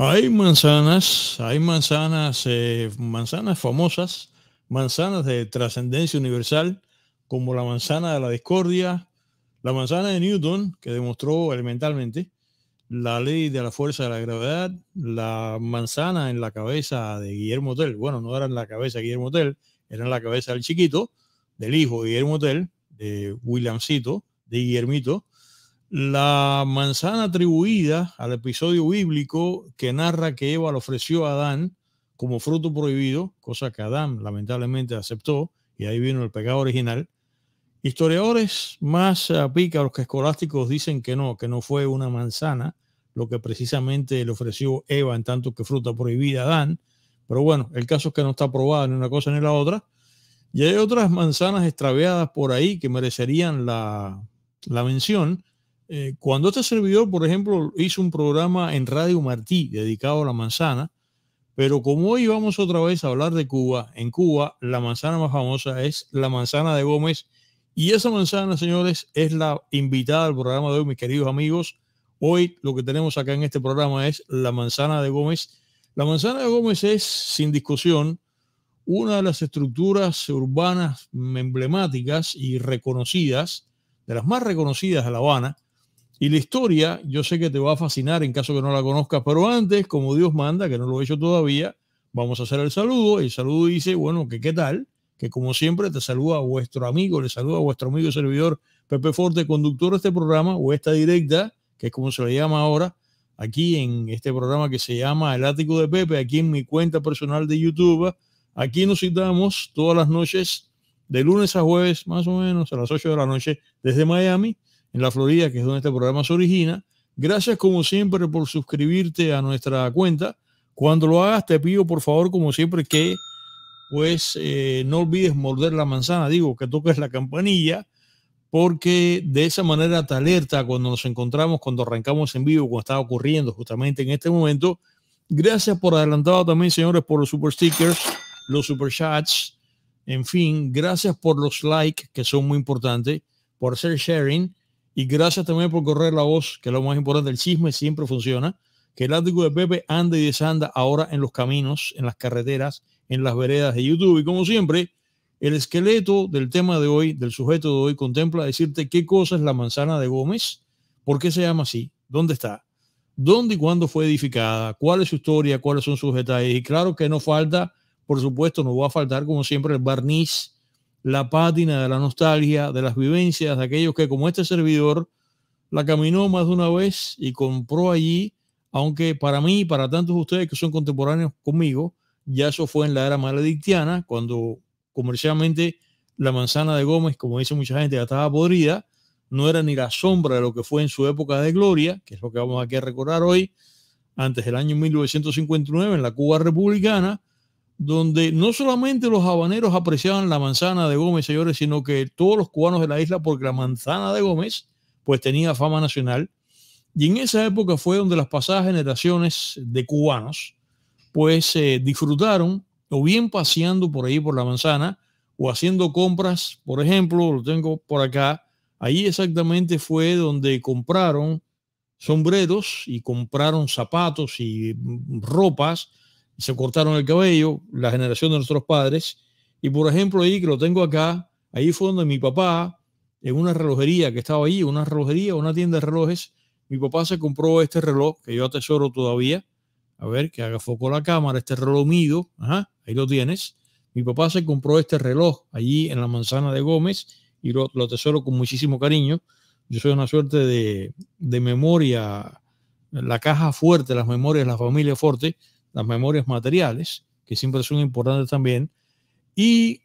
Hay manzanas famosas, manzanas de trascendencia universal, como la manzana de la discordia, la manzana de Newton, que demostró elementalmente la ley de la fuerza de la gravedad, la manzana en la cabeza de Guillermo Tell. Bueno, no era en la cabeza de Guillermo Tell, era en la cabeza del chiquito, del hijo de Guillermo Tell, de Williamcito, de Guillermito. La manzana atribuida al episodio bíblico que narra que Eva le ofreció a Adán como fruto prohibido, cosa que Adán lamentablemente aceptó, y ahí vino el pecado original. Historiadores más pícaros que escolásticos dicen que no fue una manzana lo que precisamente le ofreció Eva, en tanto que fruta prohibida a Adán. Pero bueno, el caso es que no está probada ni una cosa ni la otra. Y hay otras manzanas extraviadas por ahí que merecerían la mención. Cuando este servidor, por ejemplo, hizo un programa en Radio Martí dedicado a la manzana, pero como hoy vamos otra vez a hablar de Cuba, en Cuba la manzana más famosa es la manzana de Gómez, y esa manzana, señores, es la invitada al programa de hoy, mis queridos amigos. Hoy lo que tenemos acá en este programa es la manzana de Gómez. La manzana de Gómez es, sin discusión, una de las estructuras urbanas emblemáticas y reconocidas, de las más reconocidas de La Habana. Y la historia, yo sé que te va a fascinar en caso que no la conozcas, pero antes, como Dios manda, que no lo he hecho todavía, vamos a hacer el saludo. El saludo dice, bueno, que qué tal, que como siempre te saluda vuestro amigo, le saluda a vuestro amigo y servidor Pepe Forte, conductor de este programa, o esta directa, que es como se le llama ahora, aquí en este programa que se llama El Ático de Pepe, aquí en mi cuenta personal de YouTube. Aquí nos citamos todas las noches, de lunes a jueves, más o menos, a las 8 de la noche, desde Miami, en la Florida, que es donde este programa se origina. Gracias, como siempre, por suscribirte a nuestra cuenta. Cuando lo hagas, te pido, por favor, como siempre, que pues no olvides morder la manzana, digo, que toques la campanilla, porque de esa manera te alerta cuando nos encontramos, cuando arrancamos en vivo, cuando está ocurriendo justamente en este momento. Gracias por adelantado también, señores, por los super stickers, los super chats, en fin, gracias por los likes, que son muy importantes, por hacer sharing, y gracias también por correr la voz, que es lo más importante. El chisme siempre funciona, que El Ático de Pepe anda y desanda ahora en los caminos, en las carreteras, en las veredas de YouTube. Y como siempre, el esqueleto del tema de hoy, del sujeto de hoy, contempla decirte qué cosa es la manzana de Gómez, por qué se llama así, dónde está, dónde y cuándo fue edificada, cuál es su historia, cuáles son sus detalles. Y claro que no falta, por supuesto, nos va a faltar como siempre el barniz, la pátina de la nostalgia, de las vivencias de aquellos que, como este servidor, la caminó más de una vez y compró allí, aunque para mí y para tantos de ustedes que son contemporáneos conmigo, ya eso fue en la era maledictiana, cuando comercialmente la manzana de Gómez, como dice mucha gente, ya estaba podrida, no era ni la sombra de lo que fue en su época de gloria, que es lo que vamos aquí a recordar hoy, antes del año 1959, en la Cuba republicana, donde no solamente los habaneros apreciaban la manzana de Gómez, señores, sino que todos los cubanos de la isla, porque la manzana de Gómez pues tenía fama nacional. Y en esa época fue donde las pasadas generaciones de cubanos pues disfrutaron, o bien paseando por ahí por la manzana, o haciendo compras. Por ejemplo, lo tengo por acá, ahí exactamente fue donde compraron sombreros y compraron zapatos y ropas, se cortaron el cabello, la generación de nuestros padres. Y por ejemplo, ahí que lo tengo acá, ahí fue donde mi papá, en una relojería que estaba ahí, una relojería, una tienda de relojes, mi papá se compró este reloj que yo atesoro todavía. A ver, que haga foco la cámara, este reloj mío. Ajá, ahí lo tienes. Mi papá se compró este reloj allí en la manzana de Gómez y lo atesoro con muchísimo cariño. Yo soy una suerte de memoria, la caja fuerte, las memorias, la familia fuerte, las memorias materiales, que siempre son importantes también. Y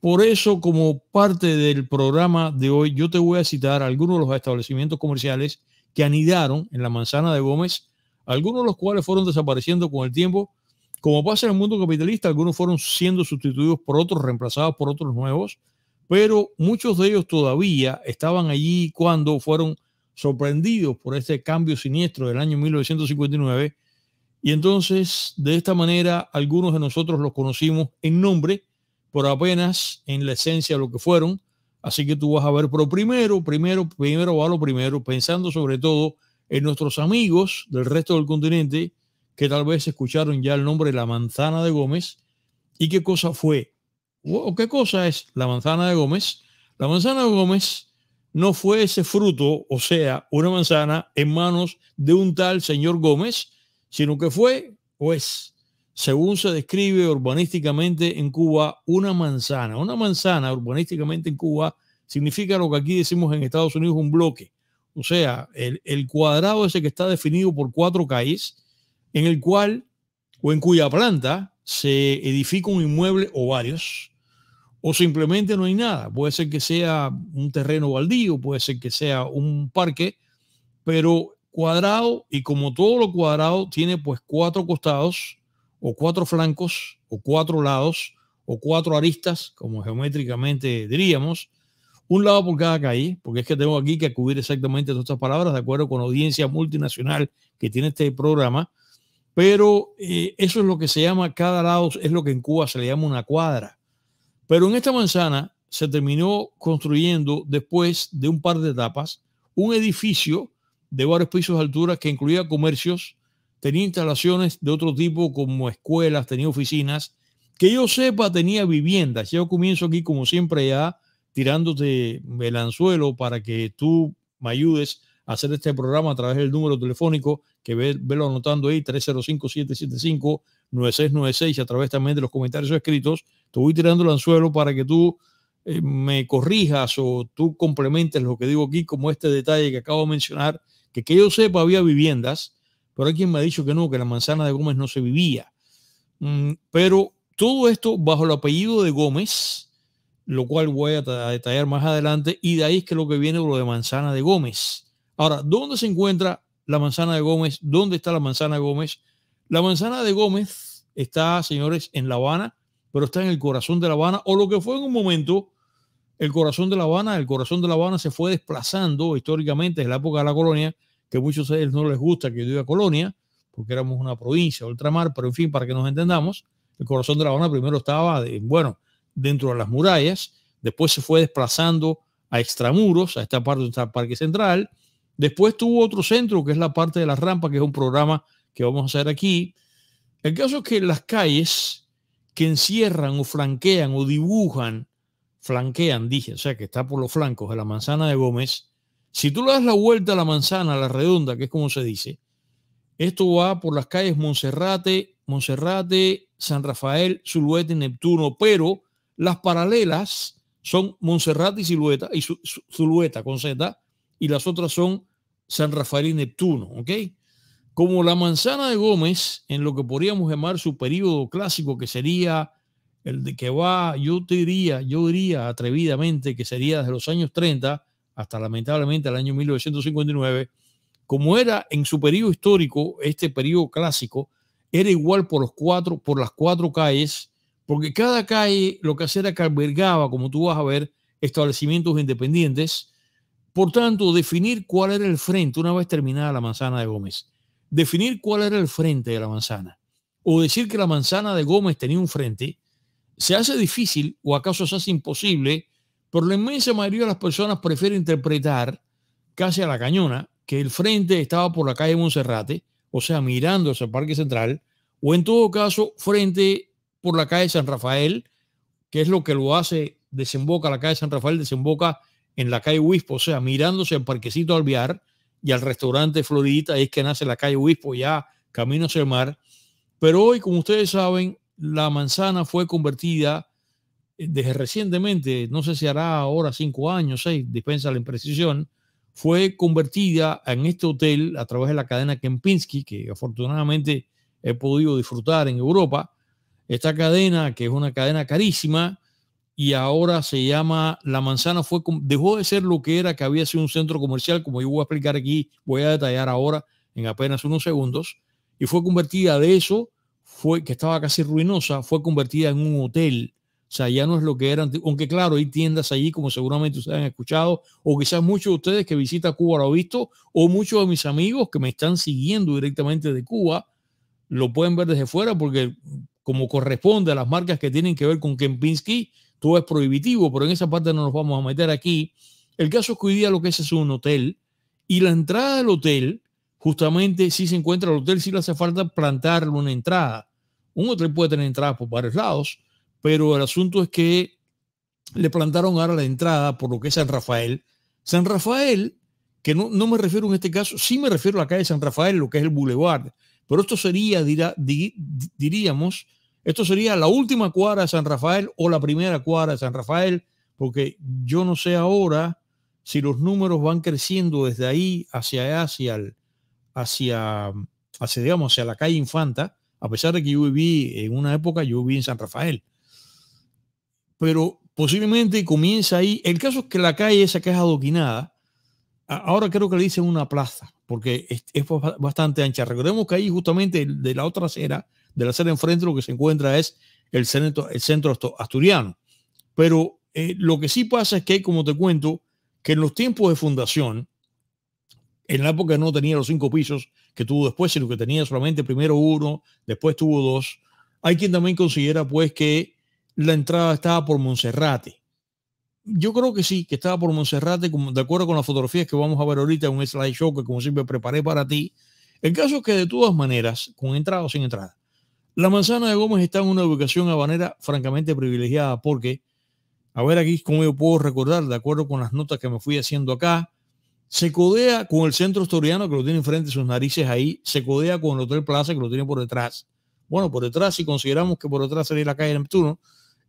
por eso, como parte del programa de hoy, yo te voy a citar algunos de los establecimientos comerciales que anidaron en la manzana de Gómez, algunos de los cuales fueron desapareciendo con el tiempo. Como pasa en el mundo capitalista, algunos fueron siendo sustituidos por otros, reemplazados por otros nuevos, pero muchos de ellos todavía estaban allí cuando fueron sorprendidos por este cambio siniestro del año 1959. Y entonces, de esta manera, algunos de nosotros los conocimos en nombre, pero apenas en la esencia de lo que fueron. Así que tú vas a ver, pero primero va lo primero, pensando sobre todo en nuestros amigos del resto del continente que tal vez escucharon ya el nombre de la manzana de Gómez. ¿Y qué cosa fue? ¿O qué cosa es la manzana de Gómez? La manzana de Gómez no fue ese fruto, o sea, una manzana en manos de un tal señor Gómez, sino que fue, o es, según se describe urbanísticamente en Cuba, una manzana. Una manzana urbanísticamente en Cuba significa lo que aquí decimos en Estados Unidos un bloque. O sea, el cuadrado ese que está definido por 4 calles, en el cual o en cuya planta se edifica un inmueble o varios, o simplemente no hay nada. Puede ser que sea un terreno baldío, puede ser que sea un parque, pero cuadrado, y como todo lo cuadrado tiene pues 4 costados, o 4 flancos, o 4 lados, o 4 aristas, como geométricamente diríamos, un lado por cada calle, porque es que tengo aquí que acudir exactamente a todas estas palabras, de acuerdo con la audiencia multinacional que tiene este programa, pero eso es lo que se llama, cada lado es lo que en Cuba se le llama una cuadra. Pero en esta manzana se terminó construyendo, después de un par de etapas, un edificio de varios pisos de altura que incluía comercios, tenía instalaciones de otro tipo como escuelas, tenía oficinas, que yo sepa tenía viviendas. Yo comienzo aquí como siempre ya tirándote el anzuelo para que tú me ayudes a hacer este programa a través del número telefónico que velo anotando ahí, 305-775-9696, a través también de los comentarios escritos. Te voy tirando el anzuelo para que tú me corrijas o tú complementes lo que digo aquí, como este detalle que acabo de mencionar, que yo sepa había viviendas, pero hay quien me ha dicho que no, que la manzana de Gómez no se vivía. Pero todo esto bajo el apellido de Gómez, lo cual voy a detallar más adelante, y de ahí es que lo que viene lo de manzana de Gómez. Ahora, ¿dónde se encuentra la manzana de Gómez? ¿Dónde está la manzana de Gómez? La manzana de Gómez está, señores, en La Habana, pero está en el corazón de La Habana, o lo que fue en un momento el corazón de La Habana. El corazón de La Habana se fue desplazando históricamente desde la época de la colonia, que a muchos de ellos no les gusta que yo diga colonia, porque éramos una provincia, ultramar, pero en fin, para que nos entendamos, el corazón de La Habana primero estaba, dentro de las murallas, después se fue desplazando a extramuros, a esta parte del Parque Central, después tuvo otro centro, que es la parte de la rampa, que es un programa que vamos a hacer aquí. El caso es que las calles que encierran o flanquean o dibujan, flanquean, dije, o sea, que está por los flancos de la manzana de Gómez, si tú le das la vuelta a la manzana, a la redonda, que es como se dice, esto va por las calles Monserrate, San Rafael, Zulueta y Neptuno, pero las paralelas son Monserrate y Zulueta, con Z, y las otras son San Rafael y Neptuno, ¿ok? Como la manzana de Gómez, en lo que podríamos llamar su periodo clásico, que sería el de que va, yo diría atrevidamente que sería desde los años 30, hasta lamentablemente el año 1959, como era en su periodo histórico, este periodo clásico, era igual por las 4 calles, porque cada calle lo que hacía era que albergaba, como tú vas a ver, establecimientos independientes. Por tanto, definir cuál era el frente, una vez terminada la manzana de Gómez, definir cuál era el frente de la manzana, o decir que la manzana de Gómez tenía un frente, se hace difícil, o acaso se hace imposible. Pero la inmensa mayoría de las personas prefieren interpretar casi a la cañona que el frente estaba por la calle Monserrate, o sea, mirando hacia el Parque Central, o en todo caso, frente por la calle San Rafael, que es lo que lo hace, desemboca la calle San Rafael, desemboca en la calle Obispo, o sea, mirándose al Parquecito Alvear y al restaurante Floridita, ahí es que nace la calle Obispo, ya camino hacia el mar. Pero hoy, como ustedes saben, la manzana fue convertida desde recientemente, no sé si hará ahora 5 años, 6, dispensa la imprecisión, fue convertida en este hotel a través de la cadena Kempinski, que afortunadamente he podido disfrutar en Europa. Esta cadena, que es una cadena carísima, y ahora se llama La Manzana, dejó de ser lo que era, que había sido un centro comercial, como yo voy a explicar aquí, voy a detallar ahora en apenas unos segundos, y fue convertida de eso, que estaba casi ruinosa, fue convertida en un hotel. O sea, ya no es lo que era, aunque claro, hay tiendas allí, como seguramente ustedes han escuchado, o quizás muchos de ustedes que visitan Cuba lo han visto, o muchos de mis amigos que me están siguiendo directamente de Cuba, lo pueden ver desde fuera, porque como corresponde a las marcas que tienen que ver con Kempinski, todo es prohibitivo, pero en esa parte no nos vamos a meter aquí. El caso es que hoy día lo que es un hotel, y la entrada del hotel justamente si se encuentra el hotel, sí le hace falta plantarle una entrada. Un hotel puede tener entradas por varios lados, pero el asunto es que le plantaron ahora la entrada por lo que es San Rafael. San Rafael, que no me refiero en este caso, sí me refiero a la calle San Rafael, lo que es el Boulevard, pero esto sería, diríamos, esto sería la última cuadra de San Rafael o la primera cuadra de San Rafael, porque yo no sé ahora si los números van creciendo desde ahí hacia allá, digamos, hacia la calle Infanta, a pesar de que yo viví en una época, yo viví en San Rafael. Pero posiblemente comienza ahí. El caso es que la calle esa que es adoquinada, ahora creo que le dicen una plaza, porque es bastante ancha. Recordemos que ahí justamente de la otra acera, de la acera enfrente, lo que se encuentra es el centro asturiano. Pero lo que sí pasa es que, como te cuento, que en los tiempos de fundación, en la época no tenía los 5 pisos que tuvo después, sino que tenía solamente primero 1, después tuvo 2. Hay quien también considera pues que la entrada estaba por Monserrate. Yo creo que sí, que estaba por Monserrate, de acuerdo con las fotografías que vamos a ver ahorita en un slideshow que como siempre preparé para ti. El caso es que de todas maneras, con entrada o sin entrada, la manzana de Gómez está en una ubicación habanera francamente privilegiada porque, a ver aquí cómo yo puedo recordar, de acuerdo con las notas que me fui haciendo acá, se codea con el centro asturiano que lo tiene enfrente de sus narices ahí, se codea con el Hotel Plaza que lo tiene por detrás. Bueno, por detrás, si consideramos que por detrás sería la calle Neptuno,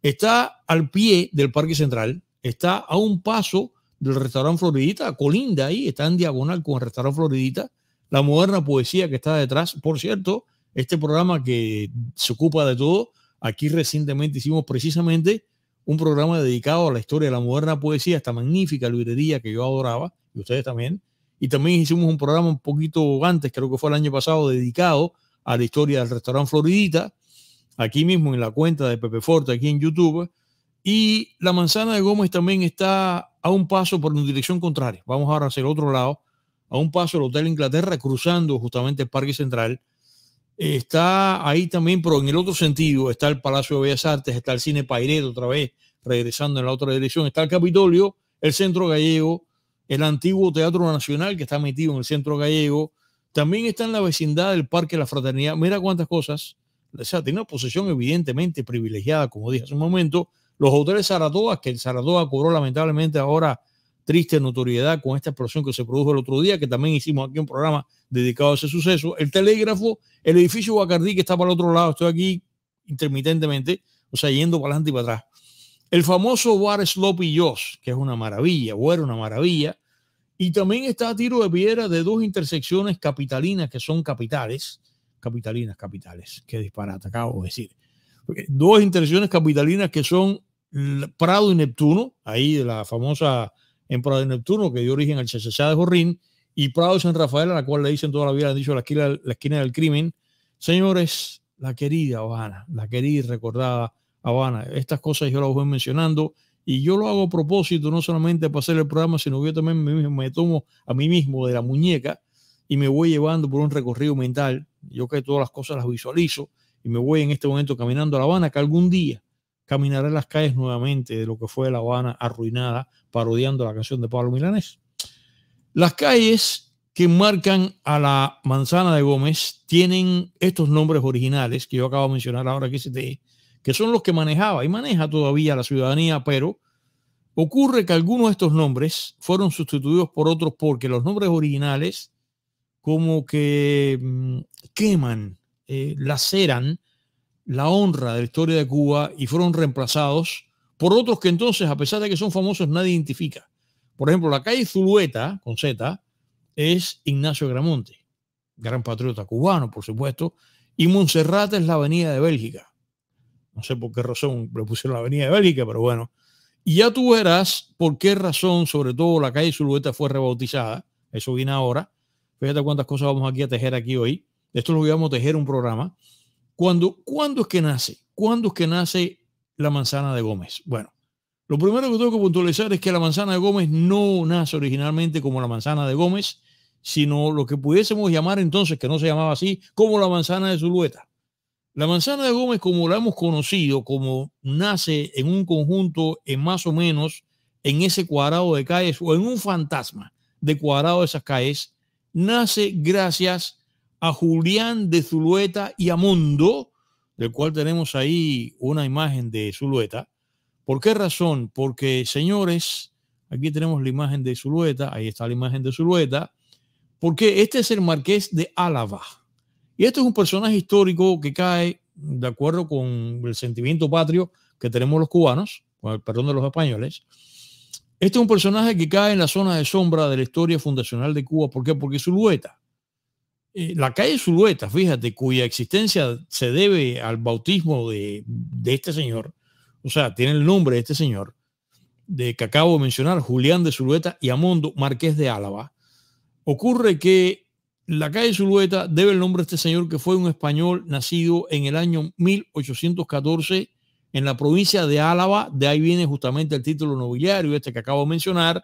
está al pie del Parque Central, está a un paso del restaurante Floridita, colinda ahí, está en diagonal con el restaurante Floridita, la Moderna Poesía que está detrás. Por cierto, este programa que se ocupa de todo, aquí recientemente hicimos precisamente un programa dedicado a la historia de la Moderna Poesía, esta magnífica librería que yo adoraba, y ustedes también. Y también hicimos un programa un poquito antes, creo que fue el año pasado, dedicado a la historia del restaurante Floridita, aquí mismo en la cuenta de Pepe Forte, aquí en YouTube. Y la manzana de Gómez también está a un paso por una dirección contraria. Vamos ahora hacia el otro lado, a un paso del Hotel Inglaterra, cruzando justamente el Parque Central. Está ahí también, pero en el otro sentido, está el Palacio de Bellas Artes, está el Cine Pairet otra vez, regresando en la otra dirección, está el Capitolio, el Centro Gallego, el antiguo Teatro Nacional que está metido en el Centro Gallego, también está en la vecindad del Parque La Fraternidad. Mira cuántas cosas, o sea, tiene una posición evidentemente privilegiada, como dije hace un momento, los hoteles Saratoga, que el Saratoga cobró lamentablemente ahora triste notoriedad con esta explosión que se produjo el otro día, que también hicimos aquí un programa dedicado a ese suceso, el Telégrafo, el edificio Bacardí que está para el otro lado, estoy aquí intermitentemente, o sea, yendo para adelante y para atrás, el famoso bar Sloppy Joe's, que es una maravilla, o era una maravilla, y también está a tiro de piedra de 2 intersecciones capitalinas que son capitales, qué disparate acabo de decir, 2 intersecciones capitalinas que son Prado y Neptuno, ahí de la famosa en Prado de Neptuno, que dio origen al Chachachá de Jorrín, y Prado de San Rafael, a la cual le dicen toda la vida, le han dicho la esquina del crimen. Señores, la querida Habana, la querida y recordada Habana. Estas cosas yo las voy mencionando, y yo lo hago a propósito, no solamente para hacer el programa, sino que yo también me tomo a mí mismo de la muñeca y me voy llevando por un recorrido mental. Yo que todas las cosas las visualizo y me voy en este momento caminando a La Habana, que algún día caminaré las calles nuevamente de lo que fue La Habana arruinada, parodiando la canción de Pablo Milanés. Las calles que marcan a la manzana de Gómez tienen estos nombres originales que yo acabo de mencionar ahora, que son los que manejaba y maneja todavía la ciudadanía, pero ocurre que algunos de estos nombres fueron sustituidos por otros porque los nombres originales como que queman, laceran la honra de la historia de Cuba y fueron reemplazados por otros que entonces, a pesar de que son famosos, nadie identifica. Por ejemplo, la calle Zulueta, con Z, es Ignacio Gramonte, gran patriota cubano, por supuesto, y Montserrat es la avenida de Bélgica. No sé por qué razón le pusieron la avenida de Bélgica, pero bueno. Y ya tú verás por qué razón, sobre todo, la calle Zulueta fue rebautizada. Eso viene ahora. Fíjate cuántas cosas vamos aquí a tejer aquí hoy. Esto lo íbamos a tejer un programa. ¿Cuándo es que nace? ¿Cuándo es que nace la manzana de Gómez? Bueno, lo primero que tengo que puntualizar es que la manzana de Gómez no nace originalmente como la manzana de Gómez, sino lo que pudiésemos llamar entonces, que no se llamaba así, como la manzana de Zulueta. La manzana de Gómez, como la hemos conocido, como nace en un conjunto, en más o menos, en ese cuadrado de calles, o en un fantasma de cuadrado de esas calles, nace gracias a Julián de Zulueta y Amondo, del cual tenemos ahí una imagen de Zulueta. ¿Por qué razón? Porque, señores, aquí tenemos la imagen de Zulueta, ahí está la imagen de Zulueta, porque este es el Marqués de Álava. Y este es un personaje histórico que cae de acuerdo con el sentimiento patrio que tenemos los cubanos, con el perdón de los españoles. Este es un personaje que cae en la zona de sombra de la historia fundacional de Cuba. ¿Por qué? Porque Zulueta, la calle Zulueta, fíjate, cuya existencia se debe al bautismo de este señor, o sea, tiene el nombre de este señor, de que acabo de mencionar, Julián de Zulueta y Amondo, Marqués de Álava. Ocurre que la calle Zulueta debe el nombre a este señor, que fue un español nacido en el año 1814 en la provincia de Álava. De ahí viene justamente el título nobiliario este que acabo de mencionar.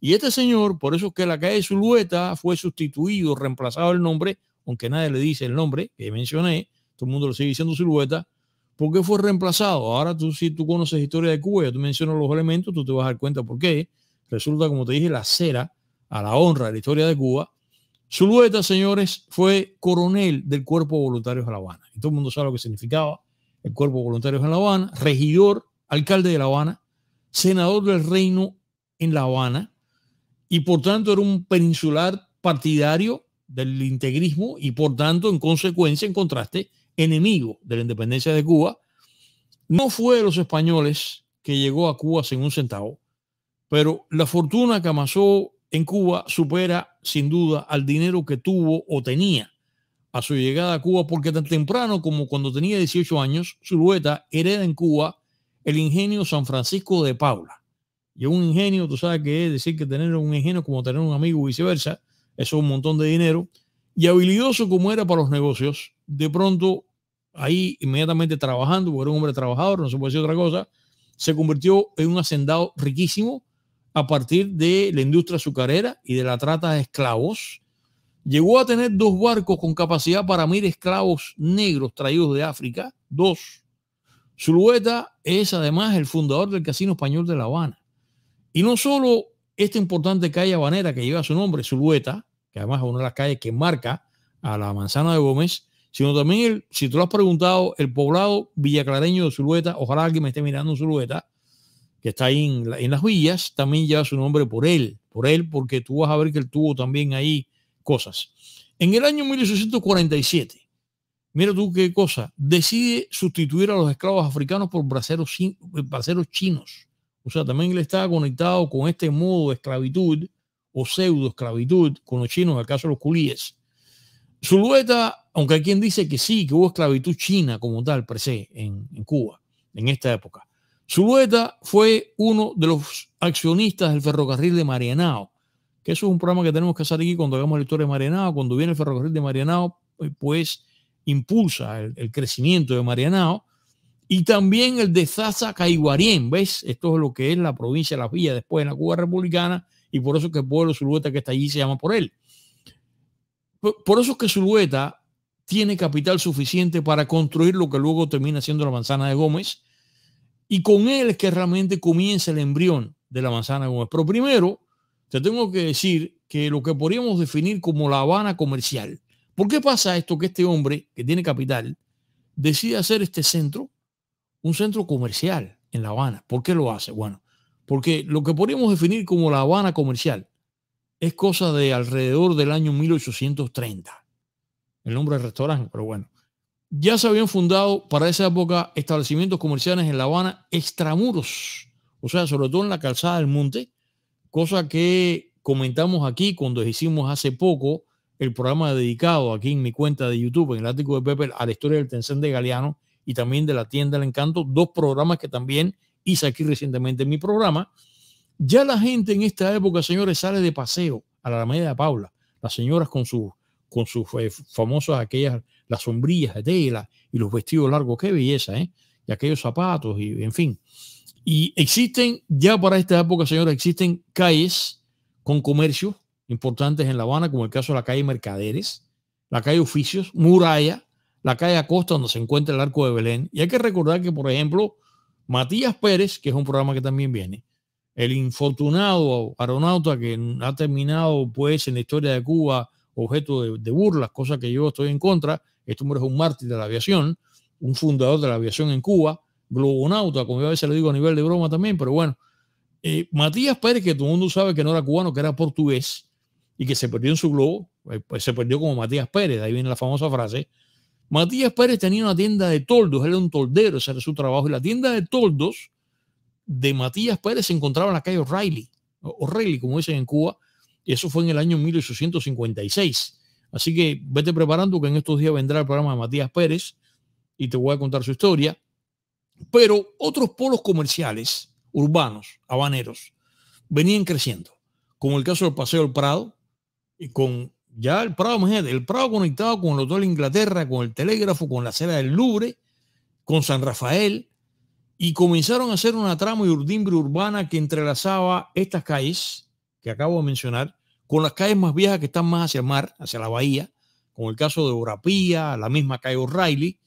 Y este señor, por eso es que la calle Zulueta fue sustituido, reemplazado el nombre, aunque nadie le dice el nombre que mencioné, todo el mundo lo sigue diciendo Zulueta, porque fue reemplazado. Ahora tú, si tú conoces historia de Cuba, ya tú mencionas los elementos, tú te vas a dar cuenta por qué. Resulta, como te dije, la cera a la honra de la historia de Cuba. Zulueta, señores, fue coronel del Cuerpo de Voluntarios de La Habana. Y todo el mundo sabe lo que significaba el Cuerpo de Voluntarios en La Habana, regidor, alcalde de La Habana, senador del reino en La Habana, y por tanto era un peninsular partidario del integrismo y por tanto, en consecuencia, en contraste, enemigo de la independencia de Cuba. No fue de los españoles que llegó a Cuba sin un centavo, pero la fortuna que amasó en Cuba supera sin duda al dinero que tuvo o tenía a su llegada a Cuba, porque tan temprano como cuando tenía 18 años, Zulueta hereda en Cuba el ingenio San Francisco de Paula. Y un ingenio, tú sabes que es decir que tener un ingenio como tener un amigo, viceversa, eso es un montón de dinero. Y habilidoso como era para los negocios, de pronto ahí inmediatamente trabajando, porque era un hombre trabajador, no se puede decir otra cosa, se convirtió en un hacendado riquísimo a partir de la industria azucarera y de la trata de esclavos. Llegó a tener 2 barcos con capacidad para 1000 esclavos negros traídos de África. 2. Zulueta es además el fundador del Casino Español de La Habana. Y no solo esta importante calle habanera que lleva su nombre, Zulueta, que además es una de las calles que marca a la manzana de Gómez, sino también, si tú lo has preguntado, el poblado villaclareño de Zulueta, ojalá alguien me esté mirando en Zulueta, que está ahí en Las Villas, también lleva su nombre por él, porque tú vas a ver que él tuvo también ahí cosas. En el año 1847, mira tú qué cosa, decide sustituir a los esclavos africanos por braceros chinos. O sea, también le estaba conectado con este modo de esclavitud o pseudo esclavitud con los chinos, en el caso de los culíes. Zulueta, aunque hay quien dice que sí, que hubo esclavitud china como tal, per se, en Cuba, en esta época. Zulueta fue uno de los accionistas del ferrocarril de Marianao, que eso es un programa que tenemos que hacer aquí cuando hagamos la historia de Marianao. Cuando viene el ferrocarril de Marianao, pues impulsa el crecimiento de Marianao y también el de Zaza Caiguarien. ¿Ves? Esto es lo que es la provincia de Las Villas, después en la Cuba republicana, y por eso es que el pueblo Zulueta que está allí se llama por él. Por eso es que Zulueta tiene capital suficiente para construir lo que luego termina siendo la manzana de Gómez, y con él es que realmente comienza el embrión de la manzana de Gómez. Pero primero te tengo que decir que lo que podríamos definir como La Habana comercial. ¿Por qué pasa esto? Que este hombre que tiene capital decide hacer este centro, un centro comercial en La Habana. ¿Por qué lo hace? Bueno, porque lo que podríamos definir como La Habana comercial es cosa de alrededor del año 1830. El nombre del restaurante, pero bueno. Ya se habían fundado para esa época establecimientos comerciales en La Habana extramuros, o sea, sobre todo en la calzada del Monte, cosa que comentamos aquí cuando hicimos hace poco el programa dedicado aquí en mi cuenta de YouTube, en el ático de Pepe, a la historia del Tencent de Galeano y también de la Tienda del Encanto, 2 programas que también hice aquí recientemente en mi programa. Ya la gente en esta época, señores, sale de paseo a la Alameda de Paula, las señoras con sus famosas aquellas, las sombrillas de tela y los vestidos largos, qué belleza, ¿eh? Y aquellos zapatos y en fin. Y existen, ya para esta época, señores, existen calles con comercios importantes en La Habana, como el caso de la calle Mercaderes, la calle Oficios, Muralla, la calle Acosta, donde se encuentra el Arco de Belén. Y hay que recordar que, por ejemplo, Matías Pérez, que es un programa que también viene, el infortunado aeronauta que ha terminado pues en la historia de Cuba objeto de burlas, cosa que yo estoy en contra. Este hombre es un mártir de la aviación, un fundador de la aviación en Cuba, globonauta, como yo a veces le digo a nivel de broma también, pero bueno. Matías Pérez, que todo el mundo sabe que no era cubano, que era portugués y que se perdió en su globo, pues se perdió como Matías Pérez, de ahí viene la famosa frase. Matías Pérez tenía una tienda de toldos, él era un toldero, ese era su trabajo, y la tienda de toldos de Matías Pérez se encontraba en la calle O'Reilly, O'Reilly como dicen en Cuba, y eso fue en el año 1856. Así que vete preparando que en estos días vendrá el programa de Matías Pérez y te voy a contar su historia. Pero otros polos comerciales urbanos, habaneros, venían creciendo, como el caso del Paseo del Prado, y con ya el Prado, imagínate, el Prado conectado con el Hotel Inglaterra, con el Telégrafo, con la acera del Louvre, con San Rafael, y comenzaron a hacer una trama y urdimbre urbana que entrelazaba estas calles que acabo de mencionar con las calles más viejas que están más hacia el mar, hacia la bahía, como el caso de Orapía, la misma calle O'Reilly.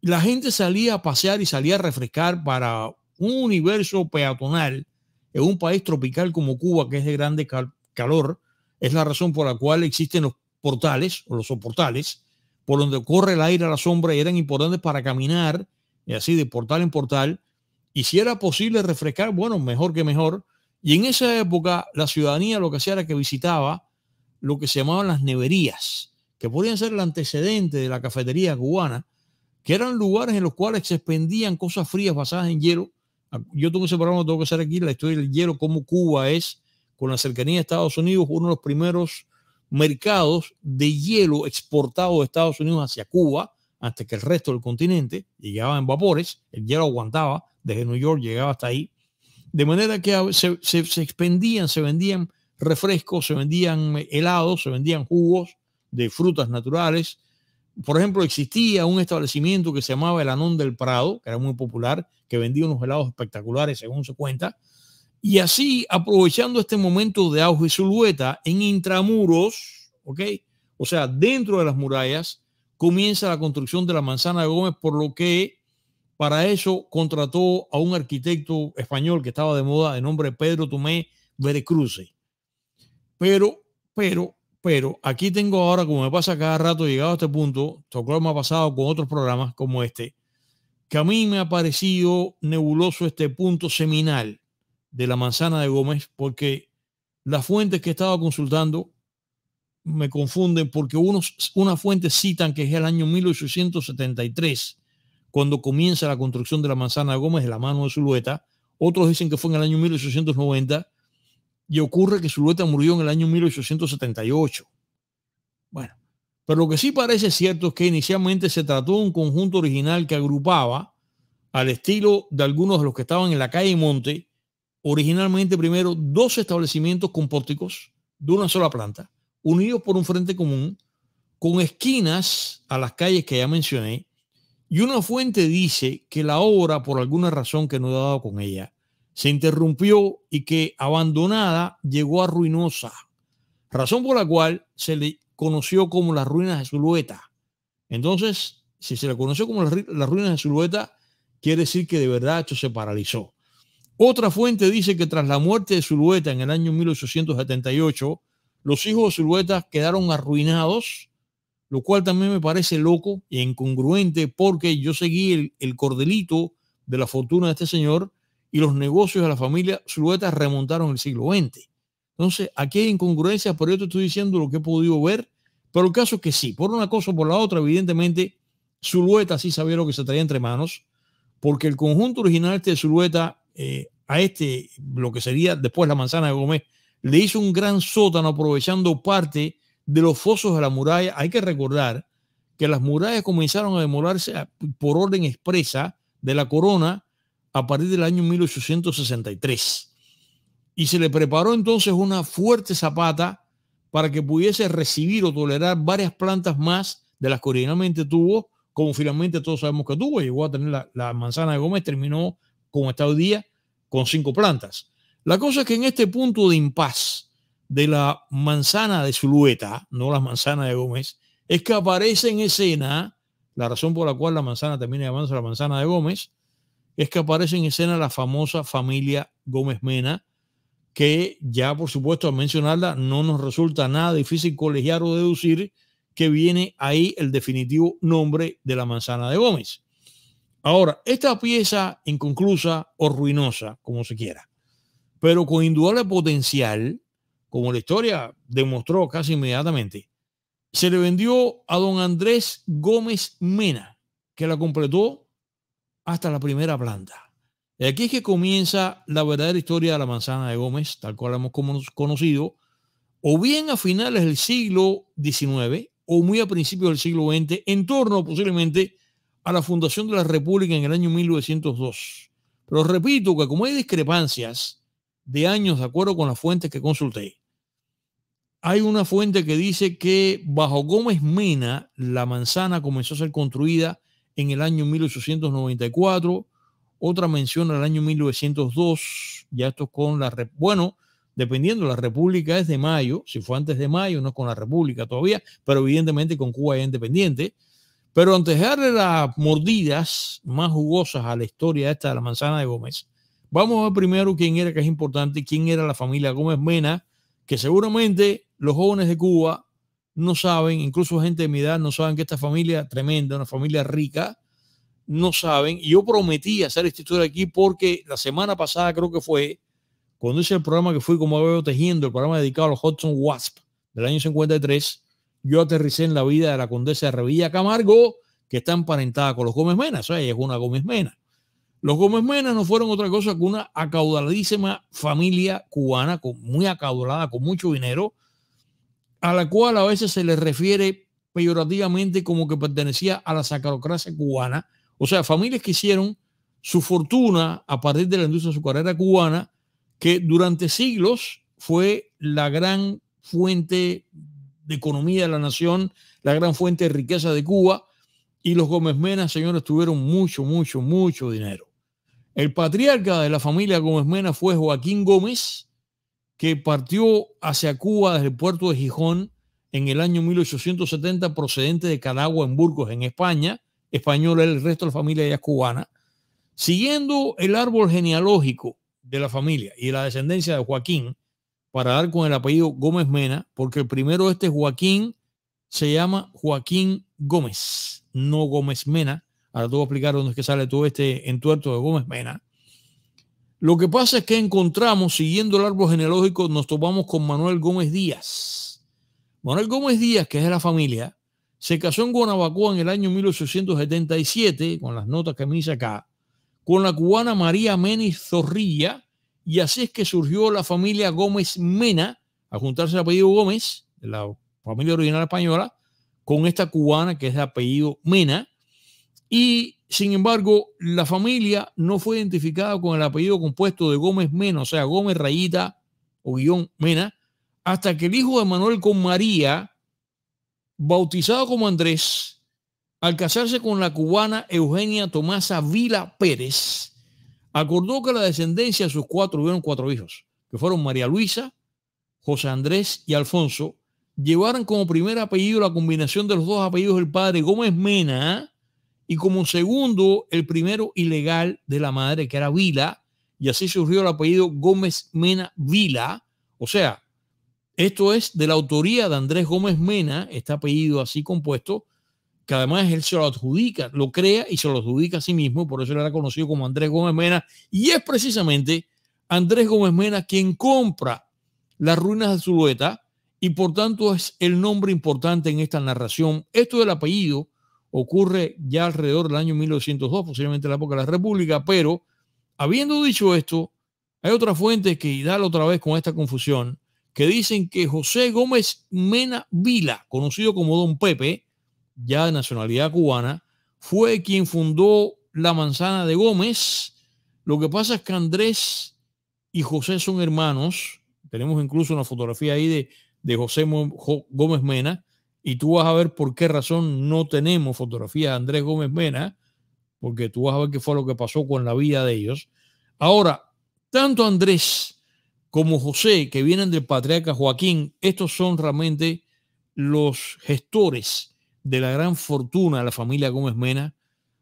La gente salía a pasear y salía a refrescar para un universo peatonal en un país tropical como Cuba, que es de grande calor. Es la razón por la cual existen los portales o los soportales, por donde corre el aire a la sombra, y eran importantes para caminar, y así de portal en portal. Y si era posible refrescar, bueno, mejor que mejor. Y en esa época la ciudadanía lo que hacía era que visitaba lo que se llamaban las neverías, que podían ser el antecedente de la cafetería cubana, que eran lugares en los cuales se expendían cosas frías basadas en hielo. Yo tengo ese programa, tengo que hacer aquí la historia del hielo, cómo Cuba es, con la cercanía de Estados Unidos, uno de los primeros mercados de hielo exportado de Estados Unidos hacia Cuba, antes que el resto del continente. Llegaba en vapores, el hielo aguantaba, desde New York llegaba hasta ahí. De manera que se expendían, se vendían refrescos, se vendían helados, se vendían jugos de frutas naturales. Por ejemplo, existía un establecimiento que se llamaba el Anón del Prado, que era muy popular, que vendía unos helados espectaculares, según se cuenta. Y así, aprovechando este momento de auge zulueta en intramuros, ¿ok? O sea, dentro de las murallas, comienza la construcción de la Manzana de Gómez, por lo que para eso contrató a un arquitecto español que estaba de moda, de nombre Pedro Tomé Veracruz. Pero aquí tengo ahora, como me pasa cada rato, llegado a este punto, tocó, me ha pasado con otros programas como este, que a mí me ha parecido nebuloso este punto seminal de la Manzana de Gómez, porque las fuentes que he estado consultando me confunden, porque unas fuentes citan que es el año 1873 cuando comienza la construcción de la Manzana de Gómez de la mano de Zulueta, otros dicen que fue en el año 1890, y ocurre que Zulueta murió en el año 1878. Bueno, pero lo que sí parece cierto es que inicialmente se trató de un conjunto original que agrupaba, al estilo de algunos de los que estaban en la calle Monte, originalmente primero dos establecimientos con pórticos de una sola planta, unidos por un frente común, con esquinas a las calles que ya mencioné, y una fuente dice que la obra, por alguna razón que no he dado con ella, se interrumpió y que abandonada llegó a ruinosa, razón por la cual se le conoció como las ruinas de Zulueta. Entonces, si se le conoció como las ruinas de Zulueta, quiere decir que de verdad esto se paralizó. Otra fuente dice que tras la muerte de Zulueta en el año 1878, los hijos de Zulueta quedaron arruinados, lo cual también me parece loco e incongruente, porque yo seguí el cordelito de la fortuna de este señor, y los negocios de la familia Zulueta remontaron el siglo XX. Entonces, aquí hay incongruencias, pero yo te estoy diciendo lo que he podido ver. Pero el caso es que sí, por una cosa o por la otra, evidentemente, Zulueta sí sabía lo que se traía entre manos, porque el conjunto original de Zulueta, lo que sería después la Manzana de Gómez, le hizo un gran sótano aprovechando parte de los fosos de la muralla. Hay que recordar que las murallas comenzaron a demorarse por orden expresa de la corona, a partir del año 1863. Y se le preparó entonces una fuerte zapata para que pudiese recibir o tolerar varias plantas más de las que originalmente tuvo, como finalmente todos sabemos que tuvo. Llegó a tener la Manzana de Gómez, terminó como está hoy día, con 5 plantas. La cosa es que en este punto de impas de la Manzana de Zulueta, no la Manzana de Gómez, es que aparece en escena, la razón por la cual la manzana termina llamándose la Manzana de Gómez, es que aparece en escena la famosa familia Gómez Mena, que ya por supuesto al mencionarla no nos resulta nada difícil colegiar o deducir que viene ahí el definitivo nombre de la manzana de Gómez. Ahora, esta pieza inconclusa o ruinosa, como se quiera, pero con indudable potencial, como la historia demostró casi inmediatamente, se le vendió a don Andrés Gómez Mena, que la completó hasta la primera planta. Y aquí es que comienza la verdadera historia de la manzana de Gómez, tal cual la hemos conocido, o bien a finales del siglo XIX o muy a principios del siglo XX, en torno posiblemente a la fundación de la República en el año 1902. Pero repito que como hay discrepancias de años de acuerdo con las fuentes que consulté, hay una fuente que dice que bajo Gómez Mena la manzana comenzó a ser construida en el año 1894, otra menciona el año 1902, ya esto con la República. Bueno, dependiendo, la República es de mayo, si fue antes de mayo, no es con la República todavía, pero evidentemente con Cuba ya independiente. Pero antes de darle las mordidas más jugosas a la historia esta de la manzana de Gómez, vamos a ver primero quién era, que es importante, quién era la familia Gómez Mena, que seguramente los jóvenes de Cuba no saben, incluso gente de mi edad no saben que esta familia tremenda, una familia rica, no saben. Y yo prometí hacer esta historia aquí porque la semana pasada creo que fue, cuando hice el programa que fui como veo tejiendo, el programa dedicado a los Hudson Wasp del año 53, yo aterricé en la vida de la condesa de Revilla Camargo, que está emparentada con los Gómez Mena. O sea, ella es una Gómez Mena. Los Gómez Mena no fueron otra cosa que una acaudaladísima familia cubana, muy acaudalada, con mucho dinero, a la cual a veces se le refiere peyorativamente como que pertenecía a la sacrocracia cubana. O sea, familias que hicieron su fortuna a partir de la industria azucarera cubana, que durante siglos fue la gran fuente de economía de la nación, la gran fuente de riqueza de Cuba, y los Gómez Mena, señores, tuvieron mucho dinero. El patriarca de la familia Gómez Mena fue Joaquín Gómez, que partió hacia Cuba desde el puerto de Gijón en el año 1870, procedente de Cadagua en Burgos, en España, español, el resto de la familia ya es cubana, siguiendo el árbol genealógico de la familia y la descendencia de Joaquín, para dar con el apellido Gómez Mena, porque el primero este Joaquín se llama Joaquín Gómez, no Gómez Mena. Ahora te voy a explicar dónde es que sale todo este entuerto de Gómez Mena. Lo que pasa es que encontramos, siguiendo el árbol genealógico, nos topamos con Manuel Gómez Díaz. Manuel Gómez Díaz, que es de la familia, se casó en Guanabacoa en el año 1877, con las notas que me hice acá, con la cubana María Menis Zorrilla, y así es que surgió la familia Gómez Mena, a juntarse el apellido Gómez, de la familia original española, con esta cubana que es de apellido Mena, y sin embargo la familia no fue identificada con el apellido compuesto de Gómez Mena, o sea, Gómez rayita o guión Mena, hasta que el hijo de Manuel con María, bautizado como Andrés, al casarse con la cubana Eugenia Tomasa Vila Pérez, acordó que la descendencia de sus hubieron cuatro hijos, que fueron María Luisa, José Andrés y Alfonso, llevaran como primer apellido la combinación de los dos apellidos del padre Gómez Mena, y como segundo el primero ilegal de la madre, que era Vila, y así surgió el apellido Gómez Mena Vila. O sea, esto es de la autoría de Andrés Gómez Mena, este apellido así compuesto, que además él se lo adjudica, lo crea y se lo adjudica a sí mismo, por eso él era conocido como Andrés Gómez Mena, y es precisamente Andrés Gómez Mena quien compra las ruinas de Zulueta, y por tanto es el nombre importante en esta narración. Esto del apellido ocurre ya alrededor del año 1902, posiblemente en la época de la República, pero habiendo dicho esto, hay otras fuentes que dan otra vez con esta confusión, que dicen que José Gómez Mena Vila, conocido como Don Pepe, ya de nacionalidad cubana, fue quien fundó la manzana de Gómez. Lo que pasa es que Andrés y José son hermanos. Tenemos incluso una fotografía ahí de José Gómez Mena, y tú vas a ver por qué razón no tenemos fotografía de Andrés Gómez Mena, porque tú vas a ver qué fue lo que pasó con la vida de ellos. Ahora, tanto Andrés como José, que vienen del patriarca Joaquín, estos son realmente los gestores de la gran fortuna de la familia Gómez Mena.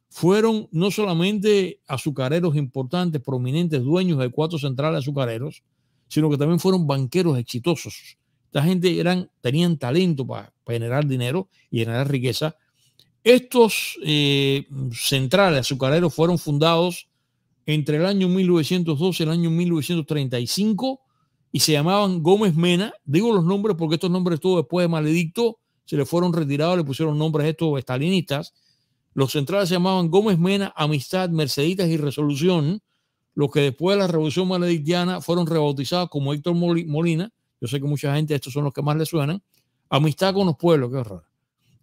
Fueron no solamente azucareros importantes, prominentes, dueños de cuatro centrales azucareros, sino que también fueron banqueros exitosos. Esta gente tenían talento para generar dinero y generar riqueza. Estos centrales azucareros fueron fundados entre el año 1912 y el año 1935 y se llamaban Gómez Mena. Digo los nombres porque estos nombres todos después de Maledicto se le fueron retirados, le pusieron nombres a estos estalinistas. Los centrales se llamaban Gómez Mena, Amistad, Merceditas y Resolución, los que después de la Revolución Maledictiana fueron rebautizados como Héctor Molina. Yo sé que mucha gente, estos son los que más le suenan. Amistad con los Pueblos, qué raro.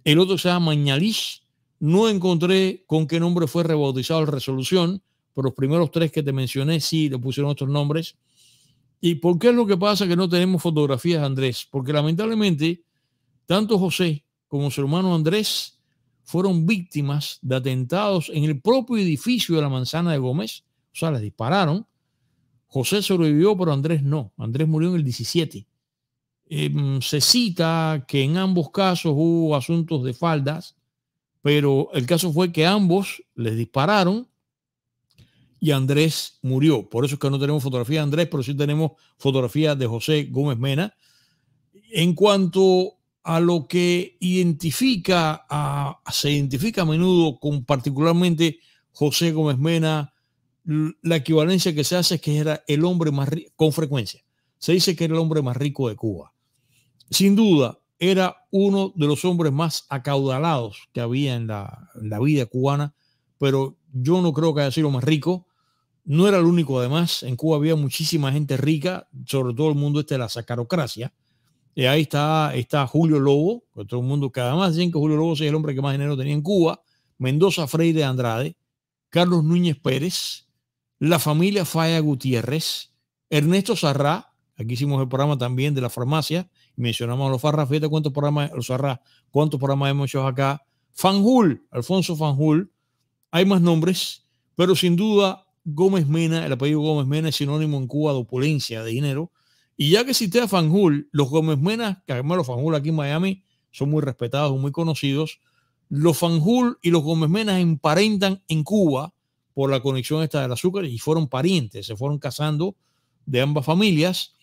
El otro se llama Mañalich. No encontré con qué nombre fue rebautizado el Resolución, pero los primeros tres que te mencioné sí le pusieron otros nombres. ¿Y por qué es lo que pasa que no tenemos fotografías, Andrés? Porque lamentablemente tanto José como su hermano Andrés fueron víctimas de atentados en el propio edificio de la Manzana de Gómez. O sea, les dispararon. José sobrevivió, pero Andrés no. Andrés murió en el 17. Se cita que en ambos casos hubo asuntos de faldas, pero el caso fue que ambos les dispararon y Andrés murió. Por eso es que no tenemos fotografía de Andrés, pero sí tenemos fotografía de José Gómez Mena. En cuanto a lo que se identifica a menudo con particularmente José Gómez Mena, la equivalencia que se hace es que era el hombre más rico, con frecuencia. Se dice que era el hombre más rico de Cuba. Sin duda, era uno de los hombres más acaudalados que había en la vida cubana, pero yo no creo que haya sido más rico. No era el único, además. En Cuba había muchísima gente rica, sobre todo el mundo de la sacarocracia. Y ahí está Julio Lobo, que todo el mundo, que además dicen que Julio Lobo es el hombre que más dinero tenía en Cuba. Mendoza Freire de Andrade, Carlos Núñez Pérez, la familia Falla Gutiérrez, Ernesto Sarrá. Aquí hicimos el programa también de la farmacia. Mencionamos a los Farrá. Fíjate cuántos programas, los Sarrá, cuántos programas hemos hecho acá. Fanjul, Alfonso Fanjul. Hay más nombres, pero sin duda Gómez Mena, el apellido Gómez Mena es sinónimo en Cuba de opulencia, de dinero. Y ya que existe a Fanjul, los Gómez Mena, que además los Fanjul aquí en Miami son muy respetados, muy conocidos. Los Fanjul y los Gómez Mena emparentan en Cuba por la conexión esta del azúcar y fueron parientes, se fueron casando de ambas familias.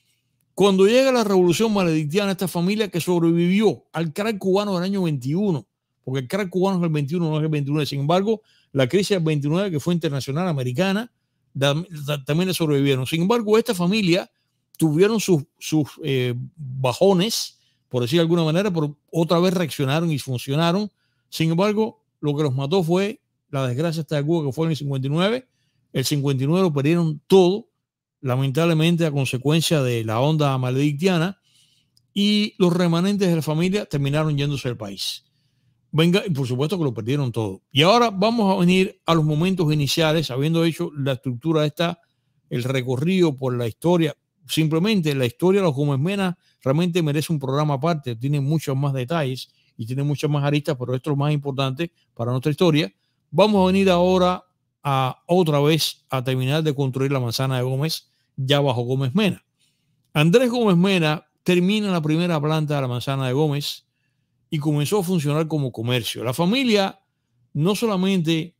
Cuando llega la Revolución Maledictiana, esta familia que sobrevivió al crack cubano del año 21, porque el crack cubano es el 21, no es el 29, sin embargo, la crisis del 29, que fue internacional americana, también le sobrevivieron. Sin embargo, esta familia tuvieron sus bajones, por decir de alguna manera, pero otra vez reaccionaron y funcionaron. Sin embargo, lo que los mató fue la desgracia esta de Cuba, que fue en el 59. El 59 lo perdieron todo, lamentablemente, a consecuencia de la onda maledictiana. Y los remanentes de la familia terminaron yéndose del país. Venga, y por supuesto que lo perdieron todo. Y ahora vamos a venir a los momentos iniciales, habiendo hecho la estructura esta, el recorrido por la historia. Simplemente la historia de los Gómez Mena realmente merece un programa aparte. Tiene muchos más detalles y tiene muchas más aristas, pero esto es lo más importante para nuestra historia. Vamos a venir ahora a otra vez a terminar de construir la Manzana de Gómez, ya bajo Gómez Mena. Andrés Gómez Mena termina la primera planta de la Manzana de Gómez y comenzó a funcionar como comercio. La familia no solamente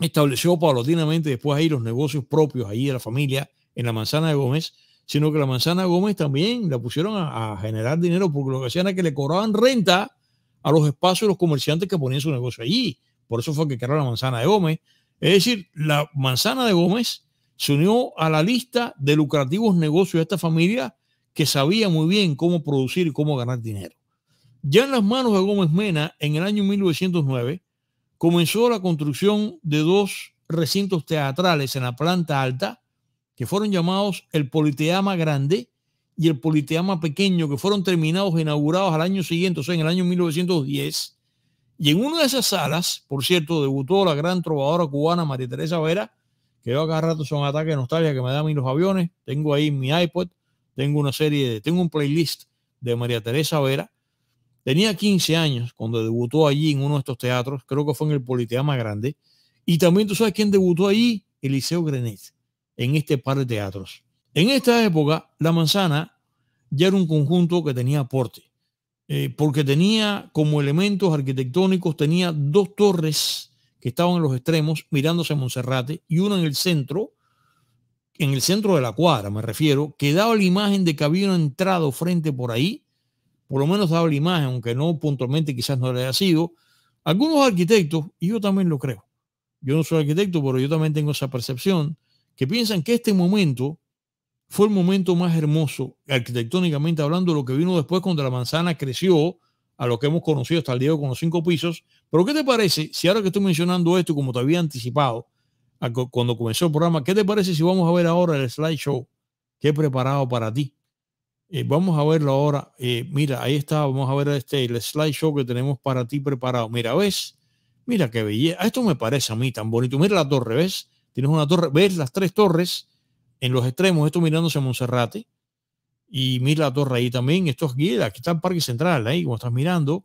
estableció paulatinamente después ahí los negocios propios ahí de la familia en la Manzana de Gómez, sino que la Manzana de Gómez también la pusieron a generar dinero, porque lo que hacían era que le cobraban renta a los espacios de los comerciantes que ponían su negocio allí. Por eso fue que crearon la Manzana de Gómez. Es decir, la Manzana de Gómez se unió a la lista de lucrativos negocios de esta familia que sabía muy bien cómo producir y cómo ganar dinero. Ya en las manos de Gómez Mena, en el año 1909, comenzó la construcción de dos recintos teatrales en la planta alta, que fueron llamados el Politeama Grande y el Politeama Pequeño, que fueron terminados e inaugurados al año siguiente, o sea, en el año 1910. Y en una de esas salas, por cierto, debutó la gran trovadora cubana María Teresa Vera, que yo a cada rato son ataques de nostalgia que me dan a mí los aviones. Tengo ahí mi iPod, tengo un playlist de María Teresa Vera. Tenía 15 años cuando debutó allí en uno de estos teatros, creo que fue en el Politeama Grande. Y también tú sabes quién debutó allí, Eliseo Grenet, en este par de teatros. En esta época, la Manzana ya era un conjunto que tenía aporte, porque tenía como elementos arquitectónicos, tenía dos torres que estaban en los extremos, mirándose a Monserrate, y una en el centro, en el centro de la cuadra, me refiero, que daba la imagen de que había entrado frente por ahí, por lo menos daba la imagen, aunque no puntualmente quizás no le haya sido. Algunos arquitectos, y yo también lo creo, yo no soy arquitecto, pero yo también tengo esa percepción, que piensan que este momento fue el momento más hermoso, arquitectónicamente hablando, lo que vino después cuando la manzana creció a lo que hemos conocido hasta el día de hoy con los 5 pisos. Pero ¿qué te parece si ahora que estoy mencionando esto, como te había anticipado cuando comenzó el programa, qué te parece si vamos a ver ahora el slideshow que he preparado para ti? Vamos a verlo ahora. Mira, ahí está. Vamos a ver el slideshow que tenemos para ti preparado. Mira, ¿ves? Mira qué belleza. Esto me parece a mí tan bonito. Mira la torre, ¿ves? Tienes una torre. ¿Ves las 3 torres en los extremos? Esto mirándose a Monserrate. Y mira la torre ahí también. Esto es guía. Aquí está el Parque Central, ahí, como estás mirando.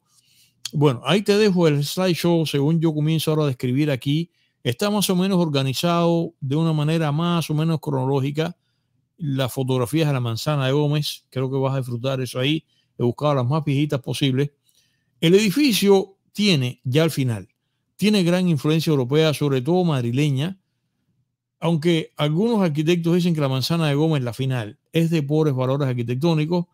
Bueno, ahí te dejo el slideshow según yo comienzo ahora a describir aquí. Está más o menos organizado de una manera más o menos cronológica. Las fotografías de la manzana de Gómez, creo que vas a disfrutar eso ahí. He buscado las más viejitas posibles. El edificio tiene, ya al final, tiene gran influencia europea, sobre todo madrileña, aunque algunos arquitectos dicen que la manzana de Gómez, la final, es de pobres valores arquitectónicos,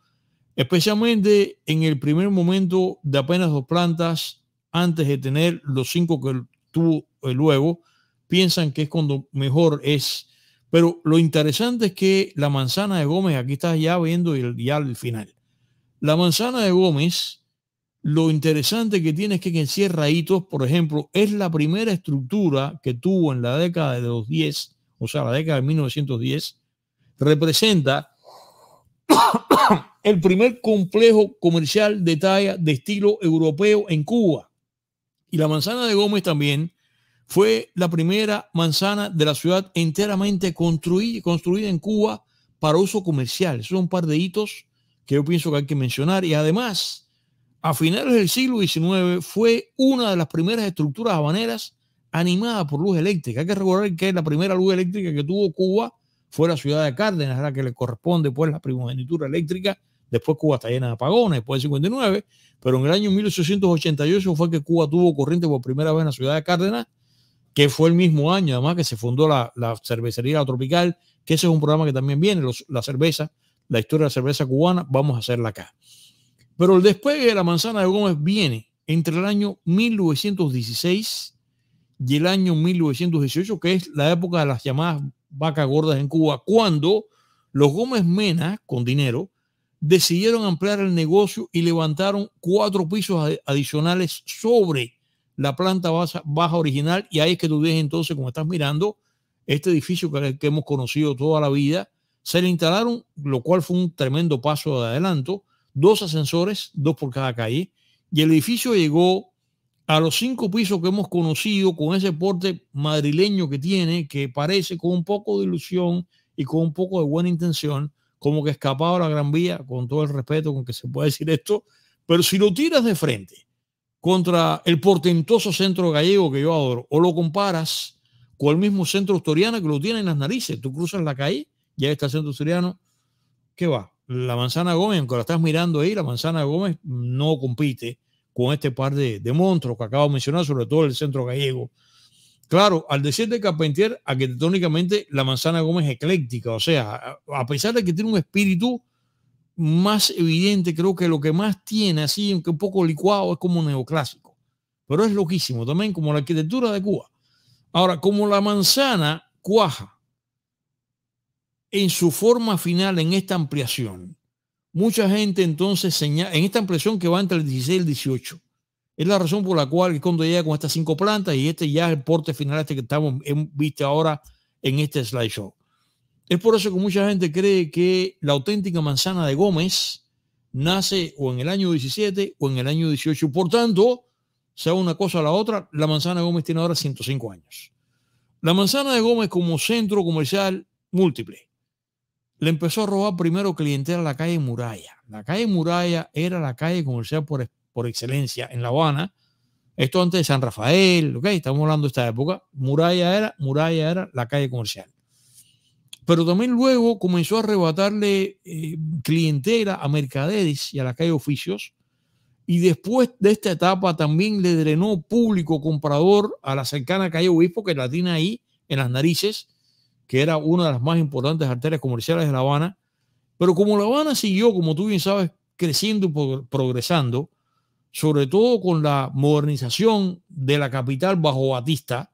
especialmente en el primer momento de apenas 2 plantas, antes de tener los 5 que tuvo luego. Piensan que es cuando mejor es. Pero lo interesante es que la manzana de Gómez, aquí estás ya viendo ya el final. La manzana de Gómez, lo interesante que tiene es que encierra hitos, por ejemplo, es la primera estructura que tuvo en la década de los 10, o sea, la década de 1910, representa el primer complejo comercial de talla de estilo europeo en Cuba. Y la manzana de Gómez también fue la primera manzana de la ciudad enteramente construida en Cuba para uso comercial. Son un par de hitos que yo pienso que hay que mencionar. Y además, a finales del siglo XIX fue una de las primeras estructuras habaneras animadas por luz eléctrica. Hay que recordar que la primera luz eléctrica que tuvo Cuba fue la ciudad de Cárdenas, a la que le corresponde pues la primogenitura eléctrica. Después Cuba está llena de apagones, después del 59. Pero en el año 1888 fue que Cuba tuvo corriente por primera vez en la ciudad de Cárdenas, que fue el mismo año, además, que se fundó la cervecería Tropical, que ese es un programa que también viene, la cerveza, la historia de la cerveza cubana, vamos a hacerla acá. Pero el despegue de la manzana de Gómez viene entre el año 1916 y el año 1918, que es la época de las llamadas vacas gordas en Cuba, cuando los Gómez Mena, con dinero, decidieron ampliar el negocio y levantaron 4 pisos adicionales sobre la planta baja original, y ahí es que tú ves entonces, como estás mirando, este edificio que hemos conocido toda la vida. Se le instalaron, lo cual fue un tremendo paso de adelanto, 2 ascensores, 2 por cada calle, y el edificio llegó a los 5 pisos que hemos conocido con ese porte madrileño que tiene, que parece con un poco de ilusión y con un poco de buena intención, como que escapado a la Gran Vía, con todo el respeto con que se puede decir esto, pero si lo tiras de frente contra el portentoso centro gallego que yo adoro, o lo comparas con el mismo centro asturiano que lo tiene en las narices, tú cruzas la calle, ya está el centro asturiano, ¿qué va? La manzana de Gómez, aunque la estás mirando ahí, la manzana de Gómez no compite con este par de monstruos que acabo de mencionar, sobre todo el centro gallego. Claro, al decir de Carpentier, arquitectónicamente la manzana de Gómez es ecléctica, o sea, a pesar de que tiene un espíritu más evidente, creo que lo que más tiene así, aunque un poco licuado, es como neoclásico, pero es loquísimo también, como la arquitectura de Cuba. Ahora, como la manzana cuaja en su forma final en esta ampliación, mucha gente entonces señala, en esta ampliación que va entre el 16 y el 18, es la razón por la cual cuando llega con estas 5 plantas, y este ya es el porte final este que hemos visto ahora en este slideshow. Es por eso que mucha gente cree que la auténtica manzana de Gómez nace o en el año 17 o en el año 18. Por tanto, sea una cosa o la otra, la manzana de Gómez tiene ahora 105 años. La manzana de Gómez como centro comercial múltiple le empezó a robar primero clientela a la calle Muralla. La calle Muralla era la calle comercial por excelencia en La Habana. Esto antes de San Rafael, ¿ok? Estamos hablando de esta época. Muralla era la calle comercial. Pero también luego comenzó a arrebatarle clientela a mercaderes y a la calle Oficios. Y después de esta etapa también le drenó público comprador a la cercana calle Obispo, que la tiene ahí en las narices. que era una de las más importantes arterias comerciales de La Habana. Pero como La Habana siguió, como tú bien sabes, creciendo y progresando, sobre todo con la modernización de la capital bajo Batista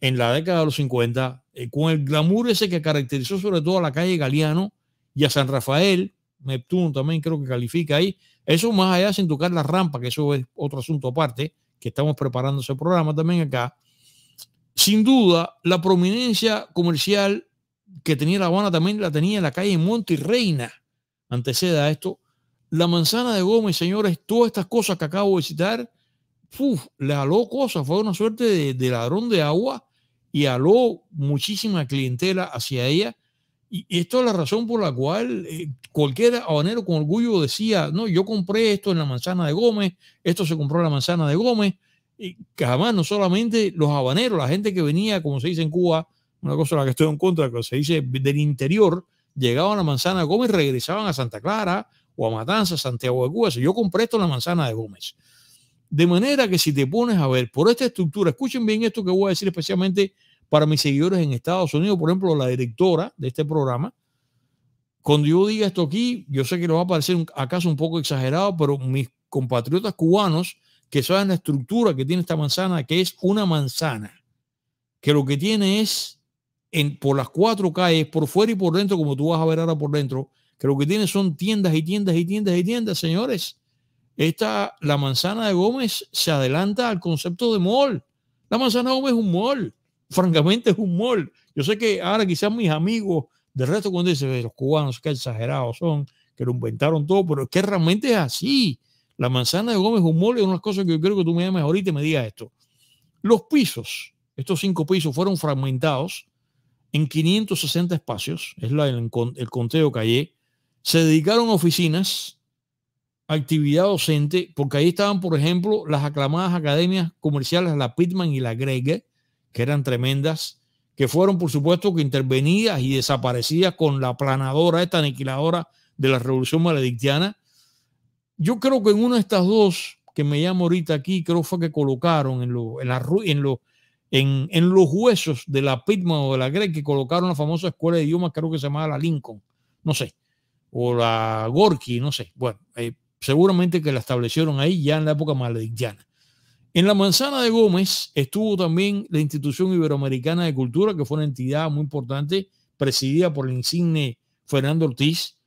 en la década de los 50, con el glamour ese que caracterizó sobre todo a la calle Galeano y a San Rafael, Neptuno también creo que califica ahí, eso más allá sin tocar la rampa, que eso es otro asunto aparte, que estamos preparando ese programa también acá. Sin duda, la prominencia comercial que tenía La Habana también la tenía en la calle Monte y Reina, antecede a esto, la manzana de Gómez, señores, todas estas cosas que acabo de citar, le aló cosas, fue una suerte de ladrón de agua y aló muchísima clientela hacia ella. Y esto es la razón por la cual cualquier habanero con orgullo decía, no, yo compré esto en la manzana de Gómez, esto se compró en la manzana de Gómez, y que jamás no solamente los habaneros, la gente que venía, como se dice en Cuba, una cosa de la que estoy en contra, que se dice del interior, llegaban a la manzana de Gómez, regresaban a Santa Clara, o a Matanzas, Santiago de Cuba. Si yo compré esto en la manzana de Gómez. De manera que si te pones a ver por esta estructura, escuchen bien esto que voy a decir especialmente para mis seguidores en Estados Unidos, por ejemplo, la directora de este programa. Cuando yo diga esto aquí, yo sé que les va a parecer acaso un poco exagerado, pero mis compatriotas cubanos que saben la estructura que tiene esta manzana, que es una manzana, que lo que tiene es por las cuatro calles, por fuera y por dentro, como tú vas a ver ahora por dentro, que lo que tiene son tiendas y tiendas y tiendas y tiendas, señores. La manzana de Gómez se adelanta al concepto de mall. La manzana de Gómez es un mall. Francamente es un mall. Yo sé que ahora quizás mis amigos del resto cuando dicen los cubanos que exagerados son, que lo inventaron todo, pero es que realmente es así. La manzana de Gómez es un mall. Es una cosa que yo quiero que tú me llames ahorita y me digas esto. Los pisos, estos 5 pisos fueron fragmentados en 560 espacios. Es el conteo que hallé. Se dedicaron a oficinas, actividad docente, porque ahí estaban, por ejemplo, las aclamadas academias comerciales, la Pitman y la Greg, que eran tremendas, que fueron, por supuesto, que intervenidas y desaparecidas con la aplanadora, esta aniquiladora de la Revolución Maledictiana. Yo creo que en una de estas dos, que me llamo ahorita aquí, creo fue que colocaron en los huesos de la Pitman o de la Greg, que colocaron la famosa escuela de idiomas, creo que se llamaba la Lincoln, no sé, o la Gorky, no sé. Bueno, seguramente que la establecieron ahí ya en la época maledictiana. En la manzana de Gómez estuvo también la Institución Iberoamericana de Cultura, que fue una entidad muy importante, presidida por el insigne Fernando Ortiz.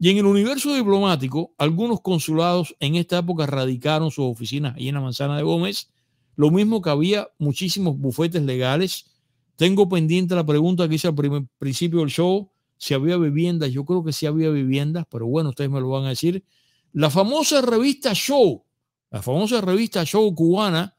Y en el universo diplomático, algunos consulados en esta época radicaron sus oficinas ahí en la manzana de Gómez. Lo mismo que había muchísimos bufetes legales. Tengo pendiente la pregunta que hice al principio del show, si había viviendas. Yo creo que sí había viviendas, pero bueno, ustedes me lo van a decir. La famosa revista Show, cubana,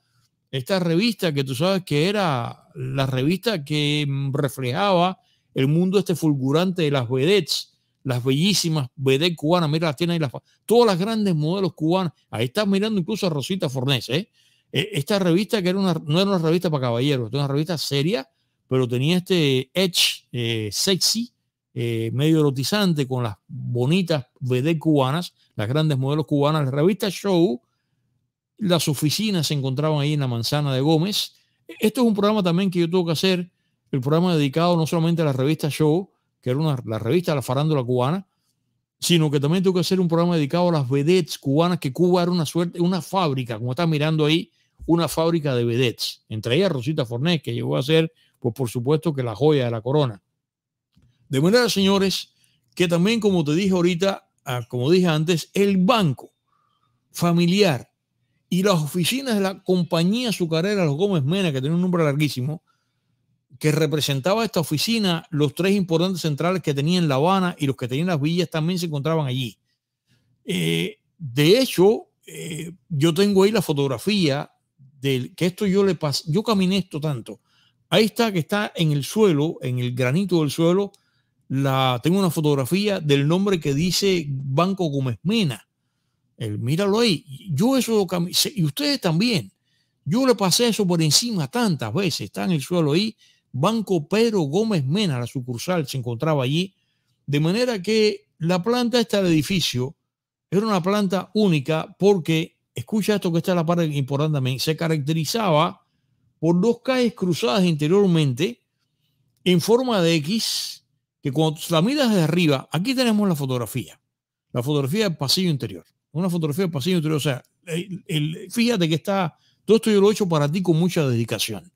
esta revista que tú sabes que era la revista que reflejaba el mundo este fulgurante de las vedettes, las bellísimas vedettes cubanas. Mira, las tiene ahí todas las grandes modelos cubanas. Ahí estás mirando incluso a Rosita Fornés, ¿eh? Esta revista que no era una revista para caballeros, era una revista seria, pero tenía este edge sexy, medio erotizante, con las bonitas vedettes cubanas, las grandes modelos cubanas. La revista Show, las oficinas se encontraban ahí en la manzana de Gómez. Esto es un programa también que yo tengo que hacer, el programa dedicado no solamente a la revista Show, que era la revista de la farándula cubana, sino que también tengo que hacer un programa dedicado a las vedettes cubanas, que Cuba era una suerte, una fábrica, como estás mirando ahí, una fábrica de vedettes, entre ellas Rosita Fornés, que llegó a ser, pues por supuesto, que la joya de la corona. De manera, señores, que también, como te dije ahorita, como dije antes, el banco familiar y las oficinas de la compañía azucarera Los Gómez Mena, que tenía un nombre larguísimo, que representaba esta oficina, los 3 importantes centrales que tenía en La Habana y los que tenían las villas también se encontraban allí. De hecho, yo tengo ahí la fotografía del que esto yo le pasé. Yo caminé esto tanto. Ahí está, que está en el suelo, en el granito del suelo. Tengo una fotografía del nombre que dice Banco Gómez Mena. Míralo ahí. Yo eso y ustedes también. Yo le pasé eso por encima tantas veces. Está en el suelo ahí. Banco Pedro Gómez Mena, la sucursal, se encontraba allí. De manera que la planta esta del edificio era una planta única porque, escucha esto que está en la parte importante también, se caracterizaba por 2 calles cruzadas interiormente informa de X que cuando la miras desde arriba, aquí tenemos la fotografía del pasillo interior. Una fotografía del pasillo interior, o sea, fíjate que está, todo esto yo lo he hecho para ti con mucha dedicación.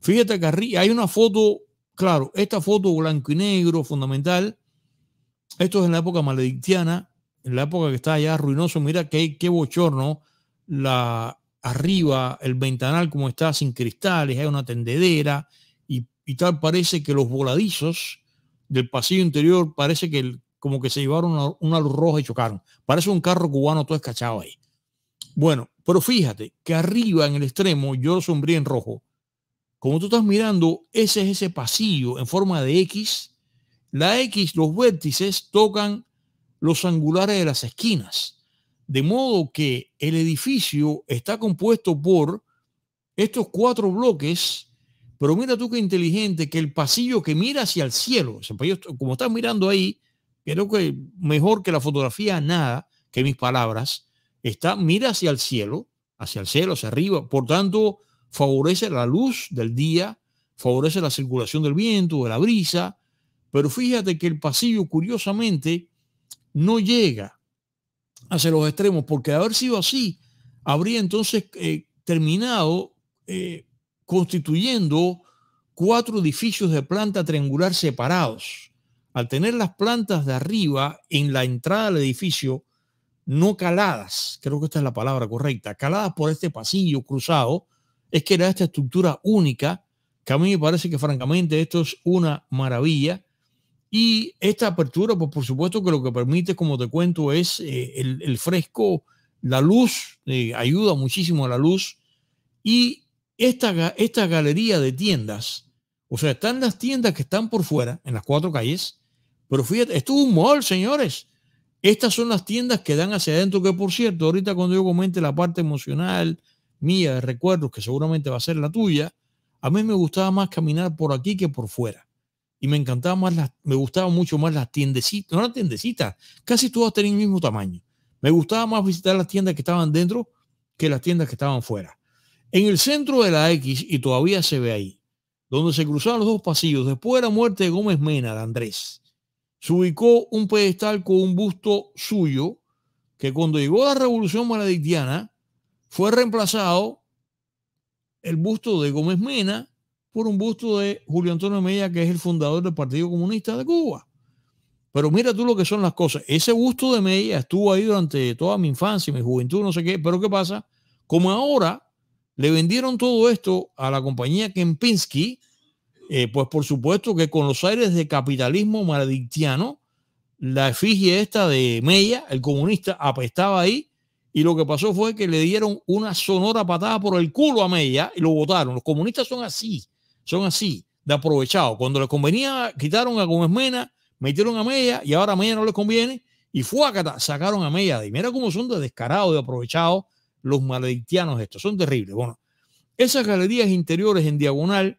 Fíjate que arriba hay una foto, claro, esta foto blanco y negro, fundamental. Esto es en la época maledictiana, en la época que está allá ruinoso. Mira qué bochorno, arriba el ventanal como está, sin cristales, hay una tendedera y tal. Parece que los voladizos del pasillo interior, parece que como que se llevaron una luz roja y chocaron. Parece un carro cubano todo escachado ahí. Bueno, pero fíjate que arriba en el extremo yo lo sombreé en rojo. Como tú estás mirando, ese es ese pasillo en forma de X. La X, los vértices tocan los angulares de las esquinas. De modo que el edificio está compuesto por estos 4 bloques. Pero mira tú qué inteligente, que el pasillo que mira hacia el cielo, como estás mirando ahí, creo que mejor que la fotografía, nada, que mis palabras, mira hacia el cielo, hacia arriba. Por tanto, favorece la luz del día, favorece la circulación del viento, de la brisa. Pero fíjate que el pasillo, curiosamente, no llega hacia los extremos, porque de haber sido así, habría entonces terminado constituyendo 4 edificios de planta triangular separados. Al tener las plantas de arriba en la entrada del edificio, no caladas, creo que esta es la palabra correcta, caladas por este pasillo cruzado, es que era esta estructura única, que a mí me parece que francamente esto es una maravilla. Y esta apertura, pues por supuesto que lo que permite, como te cuento, es el fresco, la luz, ayuda muchísimo a la luz. Y esta galería de tiendas, o sea, están las tiendas que están por fuera, en las 4 calles, pero fíjate, esto es un mall, señores. Estas son las tiendas que dan hacia adentro, que por cierto, ahorita cuando yo comente la parte emocional mía de recuerdos, que seguramente va a ser la tuya, a mí me gustaba más caminar por aquí que por fuera. Y me encantaba más me gustaban mucho más las tiendecitas, no las tiendecitas, casi todas tenían el mismo tamaño. Me gustaba más visitar las tiendas que estaban dentro que las tiendas que estaban fuera. En el centro de la X, y todavía se ve ahí, donde se cruzaban los 2 pasillos, después de la muerte de Gómez Mena, de Andrés, se ubicó un pedestal con un busto suyo, que cuando llegó la Revolución Maledictiana, fue reemplazado el busto de Gómez Mena por un busto de Julio Antonio Mella, que es el fundador del Partido Comunista de Cuba. Pero mira tú lo que son las cosas. Ese busto de Mella estuvo ahí durante toda mi infancia, mi juventud, no sé qué. Pero ¿qué pasa? Como ahora le vendieron todo esto a la compañía Kempinski, pues por supuesto que con los aires de capitalismo maledictiano, la efigie esta de Mella, el comunista, apestaba ahí. Y lo que pasó fue que le dieron una sonora patada por el culo a Mella y lo votaron. Los comunistas son así. Son así, de aprovechado. Cuando les convenía, quitaron a Gómez Mena, metieron a Mella, y ahora a Mella no les conviene, y fuácata, sacaron a Mella. Y mira cómo son de descarados, de aprovechados los maledictianos estos. Son terribles. Bueno, esas galerías interiores en diagonal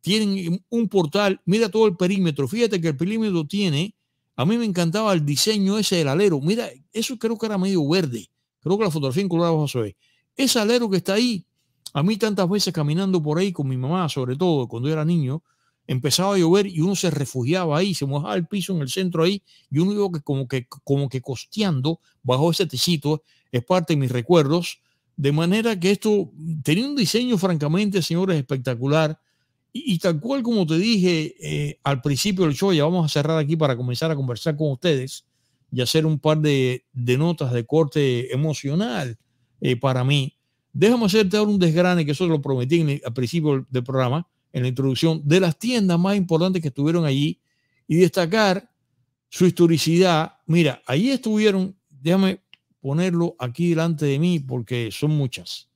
tienen un portal. Mira todo el perímetro. Fíjate que el perímetro tiene, a mí me encantaba el diseño ese del alero. Mira, eso creo que era medio verde. Creo que la fotografía en color abajo se ve. Ese alero que está ahí, a mí tantas veces caminando por ahí con mi mamá, sobre todo cuando yo era niño, empezaba a llover y uno se refugiaba ahí, se mojaba el piso en el centro ahí y uno iba como que costeando bajo ese techito. Es parte de mis recuerdos. De manera que esto tenía un diseño francamente, señores, espectacular. Y tal cual como te dije al principio del show, ya vamos a cerrar aquí para comenzar a conversar con ustedes y hacer un par de notas de corte emocional para mí. Déjame hacerte ahora un desgrane, que eso lo prometí al principio del programa, en la introducción, de las tiendas más importantes que estuvieron allí y destacar su historicidad. Mira, allí estuvieron, déjame ponerlo aquí delante de mí porque son muchas.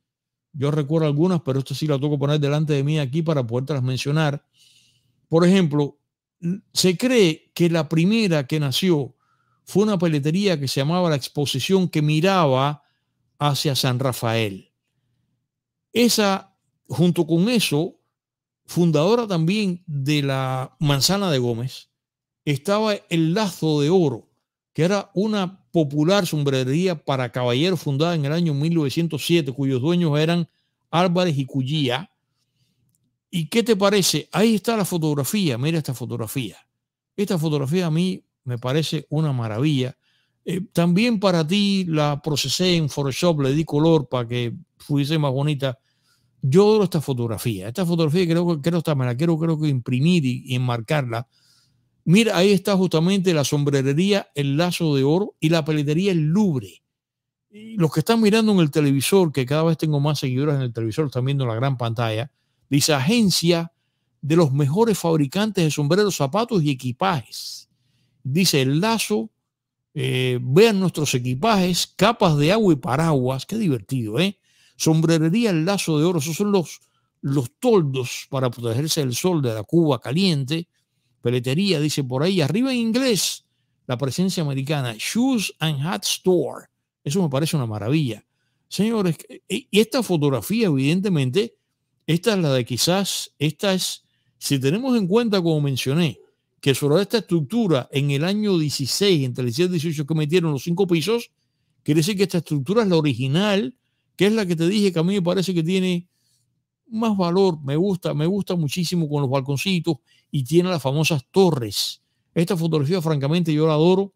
Yo recuerdo algunas, pero esto sí la tengo que poner delante de mí aquí para poderlas mencionar. Por ejemplo, se cree que la primera que nació fue una peletería que se llamaba La Exposición, que miraba hacia San Rafael. Esa, junto con eso, fundadora también de la Manzana de Gómez, estaba El Lazo de Oro, que era una popular sombrería para caballeros fundada en el año 1907, cuyos dueños eran Álvarez y Cullía. ¿Y qué te parece? Ahí está la fotografía, mira esta fotografía. Esta fotografía a mí me parece una maravilla. También para ti la procesé en Photoshop, le di color para que fuese más bonita. Yo adoro esta fotografía. Esta fotografía creo que imprimir y enmarcarla. Mira, ahí está justamente la sombrerería El Lazo de Oro y la peletería El Louvre. Y los que están mirando en el televisor, que cada vez tengo más seguidores en el televisor, están viendo la gran pantalla, dice agencia de los mejores fabricantes de sombreros, zapatos y equipajes. Dice El Lazo, vean nuestros equipajes, capas de agua y paraguas. Qué divertido, ¿eh? Sombrerería El Lazo de Oro. Esos son los toldos para protegerse del sol de la Cuba caliente. Peletería, dice por ahí, arriba en inglés, la presencia americana. Shoes and Hat Store. Eso me parece una maravilla. Señores, y esta fotografía, evidentemente, esta es la de quizás, esta es, si tenemos en cuenta, como mencioné, que sobre esta estructura en el año 16, entre el 16 y 18 que metieron los 5 pisos, quiere decir que esta estructura es la original, que es la que te dije que a mí me parece que tiene más valor, me gusta muchísimo con los balconcitos y tiene las famosas torres. Esta fotografía, francamente, yo la adoro.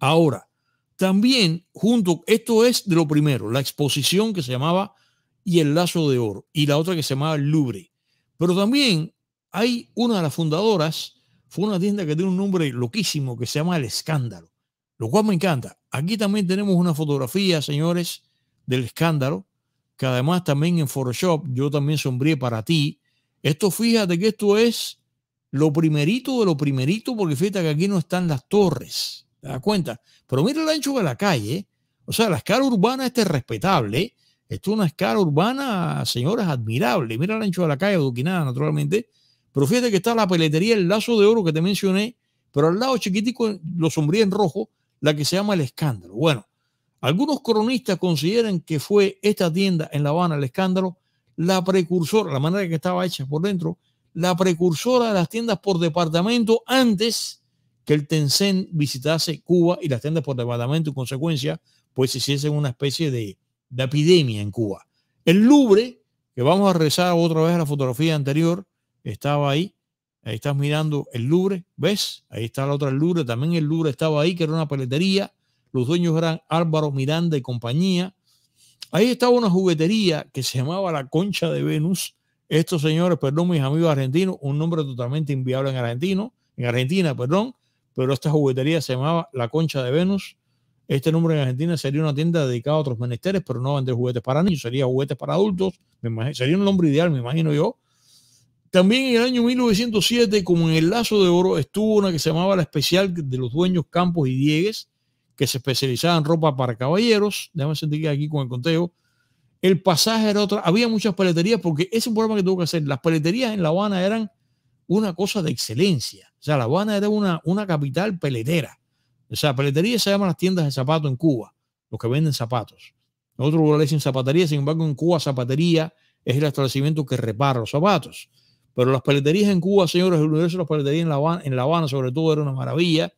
Ahora, también junto, esto es de lo primero, la exposición que se llamaba y El Lazo de Oro y la otra que se llamaba El Louvre. Pero también hay una de las fundadoras, fue una tienda que tiene un nombre loquísimo que se llama El Escándalo, lo cual me encanta. Aquí también tenemos una fotografía, señores, del Escándalo, que además también en Photoshop yo también sombreé para ti. Esto, fíjate que esto es lo primerito de lo primerito, porque fíjate que aquí no están las torres, ¿te das cuenta? Pero mira el ancho de la calle, o sea, la escala urbana esta es respetable, ¿eh? Esto es una escala urbana, señores, admirable. Mira el ancho de la calle, adoquinada naturalmente. Pero fíjate que está la peletería El Lazo de Oro que te mencioné, pero al lado chiquitico lo sombría en rojo, la que se llama El Escándalo. Bueno, algunos cronistas consideran que fue esta tienda en La Habana, El Escándalo, la precursora, la manera que estaba hecha por dentro, la precursora de las tiendas por departamento antes que el Tencent visitase Cuba y las tiendas por departamento, en consecuencia, pues hiciesen una especie de epidemia en Cuba. El Louvre, que vamos a regresar otra vez a la fotografía anterior, estaba ahí, ahí estás mirando El Louvre, ¿ves? Ahí está la otra, El Louvre, también El Louvre estaba ahí, que era una peletería, los dueños eran Álvaro Miranda y compañía. Ahí estaba una juguetería que se llamaba La Concha de Venus. Estos señores, perdón, mis amigos argentinos, un nombre totalmente inviable en Argentina, pero esta juguetería se llamaba La Concha de Venus. Este nombre en Argentina sería una tienda dedicada a otros menesteres, pero no vender juguetes para niños, sería juguetes para adultos. Sería un nombre ideal, me imagino yo. También en el año 1907, como en El Lazo de Oro, estuvo una que se llamaba La Especial, de los dueños Campos y Diegues, que se especializaba en ropa para caballeros. Déjame sentir aquí con el conteo. El Pasaje era otra. Había muchas peleterías, porque ese es un problema que tuvo que hacer. Las peleterías en La Habana eran una cosa de excelencia. O sea, La Habana era una capital peletera. O sea, peletería se llaman las tiendas de zapatos en Cuba, los que venden zapatos. En otro lugar le dicen zapatería, sin embargo, en Cuba zapatería es el establecimiento que repara los zapatos. Pero las peleterías en Cuba, señores, el universo de las peleterías en La Habana sobre todo era una maravilla.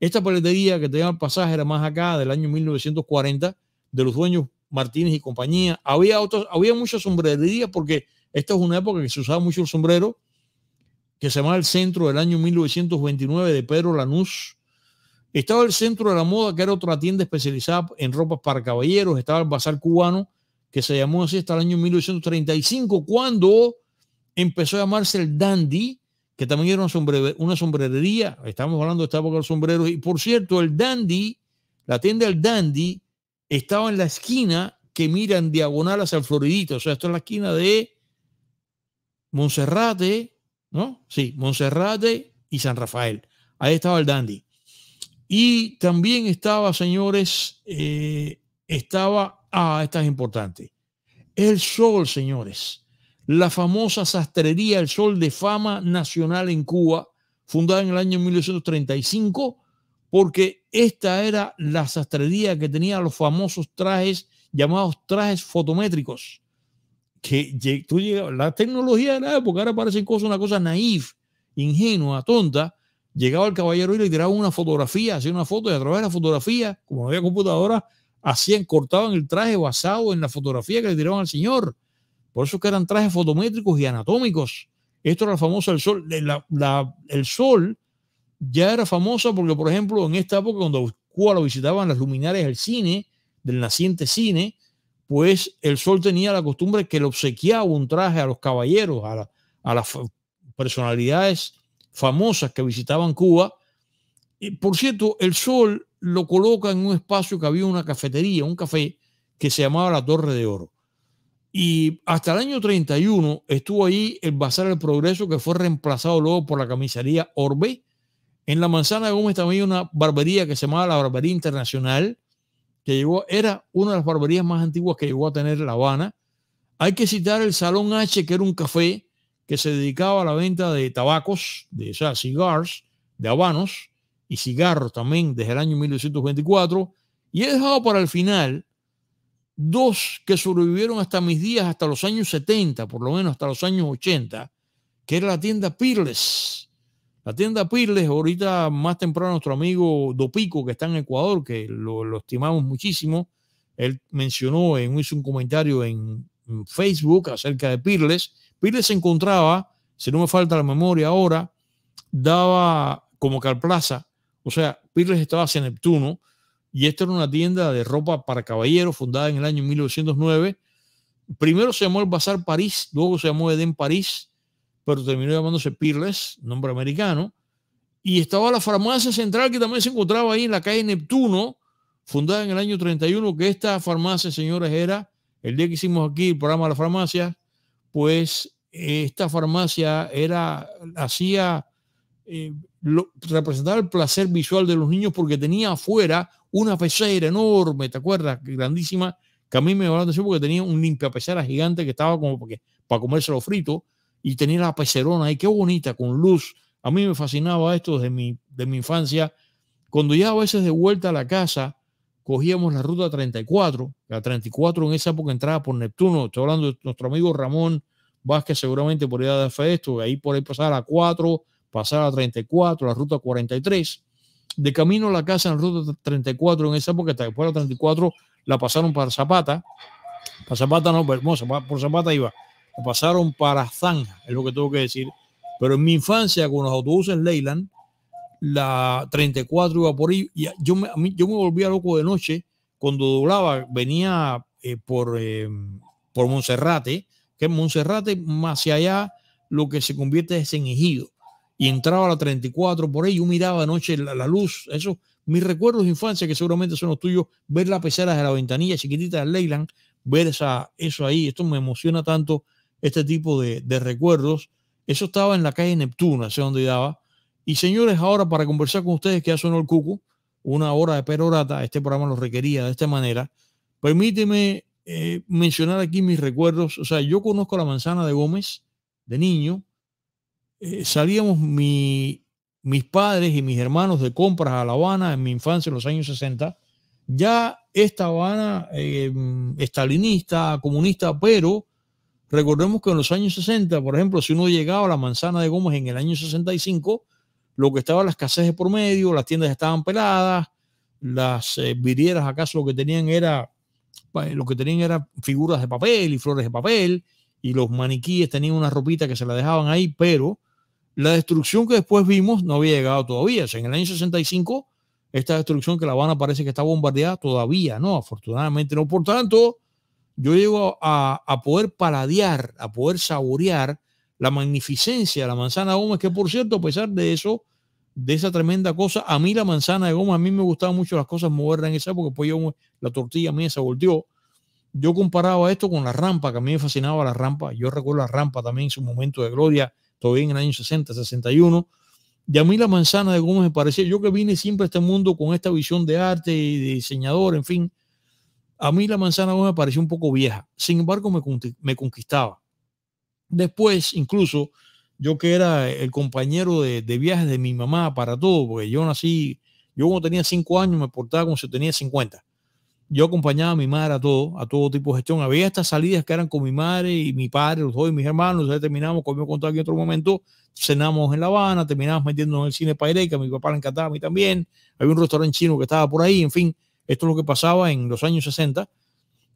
Esta peletería que tenía El Pasaje era más acá, del año 1940, de los dueños Martínez y compañía. Había muchas sombrerías, porque esta es una época que se usaba mucho el sombrero, que se llamaba El Centro, del año 1929, de Pedro Lanús. Estaba El Centro de la Moda, que era otra tienda especializada en ropas para caballeros. Estaba El Bazar Cubano, que se llamó así hasta el año 1935, cuando empezó a llamarse El Dandy, que también era una sombrerería. Estamos hablando de esta época de los sombreros. Y por cierto, El Dandy, la tienda del Dandy, estaba en la esquina que mira en diagonal hacia el Floridito. O sea, esto es la esquina de Monserrate, ¿no? Sí, Monserrate y San Rafael. Ahí estaba El Dandy. Y también estaba, señores, esta es importante, El Sol, señores, la famosa sastrería El Sol, de fama nacional en Cuba, fundada en el año 1935, porque esta era la sastrería que tenía los famosos trajes, llamados trajes fotométricos, que tú llegabas, la tecnología de la época, ahora parecen cosas, una cosa naif, ingenua, tonta. Llegaba el caballero y le tiraba una fotografía, hacía una foto, y a través de la fotografía, como no había computadora, cortaban el traje basado en la fotografía que le tiraban al señor. Por eso que eran trajes fotométricos y anatómicos. Esto era famoso el sol. El sol ya era famoso porque, por ejemplo, en esta época, cuando Cuba lo visitaban las luminarias del cine, del naciente cine, pues el sol tenía la costumbre que le obsequiaba un traje a los caballeros, a las personalidades famosas que visitaban Cuba. Y, por cierto, el sol lo coloca en un espacio que había una cafetería, un café que se llamaba la Torre de Oro. Y hasta el año 31 estuvo ahí el Bazar del Progreso, que fue reemplazado luego por la camisería Orbe. En la Manzana de Gómez también había una barbería que se llamaba la Barbería Internacional, que llegó, era una de las barberías más antiguas que llegó a tener La Habana. Hay que citar el Salón H, que era un café que se dedicaba a la venta de tabacos, de cigars, de habanos y cigarros también, desde el año 1924. Y he dejado para el final dos que sobrevivieron hasta mis días, hasta los años 70, por lo menos hasta los años 80, que era la tienda Peerless. La tienda Peerless, ahorita más temprano nuestro amigo Dopico, que está en Ecuador, que lo estimamos muchísimo, él mencionó, hizo un comentario en Facebook acerca de Peerless. Peerless se encontraba, si no me falta la memoria ahora, daba como Calplaza, o sea, Peerless estaba hacia Neptuno. Y esta era una tienda de ropa para caballeros fundada en el año 1909. Primero se llamó el Bazar París, luego se llamó Edén París, pero terminó llamándose Peerless, nombre americano. Y estaba la farmacia central, que también se encontraba ahí en la calle Neptuno, fundada en el año 31, que esta farmacia, señores, era, el día que hicimos aquí el programa de la farmacia, pues esta farmacia era, representaba el placer visual de los niños porque tenía afuera una pecera enorme, ¿te acuerdas? Grandísima, que a mí me llamó la atención porque tenía un limpiapecera gigante que estaba como para comérselo frito, y tenía la pecerona ahí, qué bonita, con luz. A mí me fascinaba esto desde mi infancia. Cuando ya a veces de vuelta a la casa cogíamos la ruta 34, la 34 en esa época entraba por Neptuno, estoy hablando de nuestro amigo Ramón Vázquez, seguramente podría dar fe de esto, ahí por ahí pasaba la 4, pasaba la 34, la ruta 43, de camino a la casa en la ruta 34 en esa época, hasta después de la 34 la pasaron para Zapata, por Zapata iba, la pasaron para Zanja, es lo que tengo que decir. Pero en mi infancia, con los autobuses Leyland, la 34 iba por ahí, y yo me volvía loco de noche cuando doblaba, venía por Monserrate, que es Monserrate más hacia allá, lo que se convierte es en Ejido. Y entraba a la 34 por ahí, yo miraba anoche la luz, eso, mis recuerdos de infancia, que seguramente son los tuyos, ver las peceras de la ventanilla chiquitita de Leyland, ver eso ahí, esto me emociona tanto, este tipo de recuerdos. Eso estaba en la calle Neptuno, hacia donde daba. Y señores, ahora para conversar con ustedes, que ya sonó el cuco, una hora de perorata, este programa lo requería de esta manera, permíteme mencionar aquí mis recuerdos. O sea, yo conozco la Manzana de Gómez de niño. Salíamos mis padres y mis hermanos de compras a La Habana en mi infancia, en los años 60. Ya esta Habana estalinista, comunista, pero recordemos que en los años 60, por ejemplo, si uno llegaba a la Manzana de Gómez en el año 65, lo que estaba la escasez de por medio, las tiendas estaban peladas, las vidrieras acaso lo que tenían era figuras de papel y flores de papel, y los maniquíes tenían una ropita que se la dejaban ahí, pero la destrucción que después vimos no había llegado todavía. O sea, en el año 65, esta destrucción que La Habana parece que está bombardeada todavía, no, afortunadamente no. Por tanto, yo llego a poder paladear, a poder saborear la magnificencia de la Manzana de Gómez, que por cierto, a pesar de eso, de esa tremenda cosa, a mí la Manzana de Gómez, a mí me gustaban mucho las cosas modernas en esa época, porque pues la tortilla mía se volteó. Yo comparaba esto con la rampa, que a mí me fascinaba la rampa. Yo recuerdo la rampa también en su momento de gloria, todavía en el año 60, 61. Y a mí la Manzana de Gómez me parecía, yo que vine siempre a este mundo con esta visión de arte y de diseñador, en fin, a mí la Manzana de Gómez me parecía un poco vieja. Sin embargo, me conquistaba. Después, incluso, yo que era el compañero de viajes de mi mamá para todo, porque yo nací, yo cuando tenía 5 años me portaba como si tenía 50. Yo acompañaba a mi madre a todo tipo de gestión. Había estas salidas que eran con mi madre y mi padre, los dos y mis hermanos. Ya terminamos, comimos con todo aquí en otro momento. Cenamos en La Habana, terminamos metiéndonos en el cine Pairé, que a mi papá le encantaba, a mí también. Había un restaurante chino que estaba por ahí. En fin, esto es lo que pasaba en los años 60.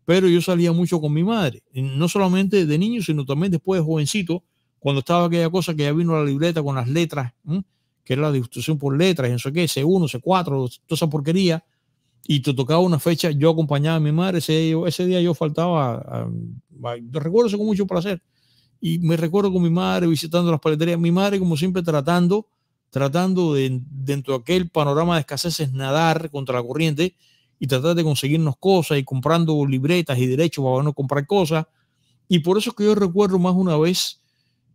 pero yo salía mucho con mi madre, no solamente de niño, sino también después de jovencito, cuando estaba aquella cosa que ya vino la libreta con las letras, que era la distribución por letras, no sé qué, C1, C4, toda esa porquería, y te tocaba una fecha, yo acompañaba a mi madre, ese día yo faltaba, recuerdo eso con mucho placer, y me recuerdo con mi madre visitando las paleterías, mi madre como siempre tratando de, dentro de aquel panorama de escaseces, nadar contra la corriente y tratar de conseguirnos cosas y comprando libretas y derechos para no comprar cosas. Y por eso es que yo recuerdo más una vez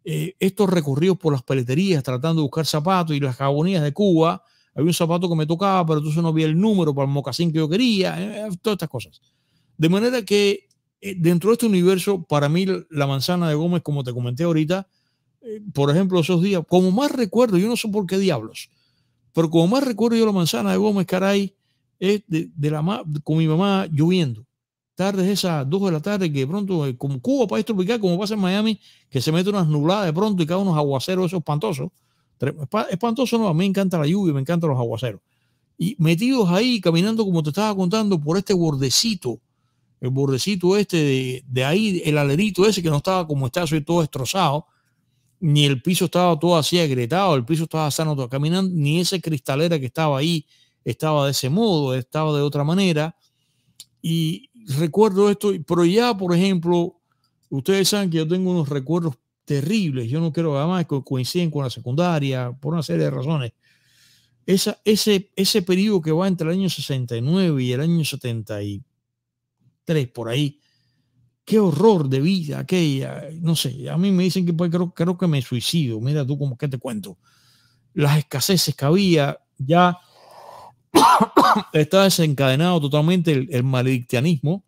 estos recorridos por las paleterías tratando de buscar zapatos y las jabonías de Cuba. Había un zapato que me tocaba, pero entonces no había el número para el mocasín que yo quería, todas estas cosas. De manera que dentro de este universo, para mí la manzana de Gómez, como te comenté ahorita, por ejemplo, esos días, como más recuerdo, yo no sé por qué diablos, pero como más recuerdo yo la manzana de Gómez, caray, es con mi mamá lloviendo. Tardes esas 2 de la tarde que de pronto, como Cuba, país tropical, como pasa en Miami, que se meten unas nubladas de pronto y caen unos aguaceros esos espantosos. Espantoso no, a mí me encanta la lluvia, me encantan los aguaceros, y metidos ahí caminando, como te estaba contando, por este bordecito, el bordecito este de ahí, el alerito ese que no estaba como está, soy todo destrozado, ni el piso estaba todo así agrietado, el piso estaba sano, todo caminando, ni esa cristalera que estaba ahí estaba de ese modo, estaba de otra manera. Y recuerdo esto, pero ya, por ejemplo, ustedes saben que yo tengo unos recuerdos terribles, yo no quiero, además que coinciden con la secundaria, por una serie de razones. Ese periodo que va entre el año 69 y el año 73, por ahí, qué horror de vida aquella, no sé, a mí me dicen que pues, creo que me suicido, mira tú como que te cuento, las escaseces que había, ya está desencadenado totalmente el maledictianismo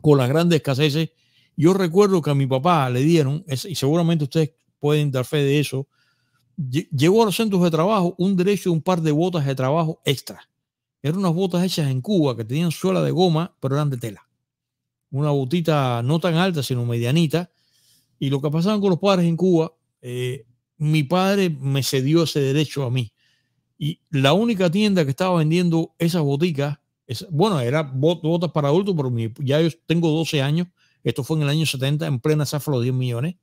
con las grandes escaseces. Yo recuerdo que a mi papá le dieron, y seguramente ustedes pueden dar fe de eso, llegó a los centros de trabajo un derecho de un par de botas de trabajo extra. Eran unas botas hechas en Cuba que tenían suela de goma, pero eran de tela. Una botita no tan alta, sino medianita. Y lo que pasaban con los padres en Cuba, mi padre me cedió ese derecho a mí. Y la única tienda que estaba vendiendo esas boticas, bueno, eran botas para adultos, pero ya yo tengo 12 años. Esto fue en el año 70, en plena zafra de los 10 millones.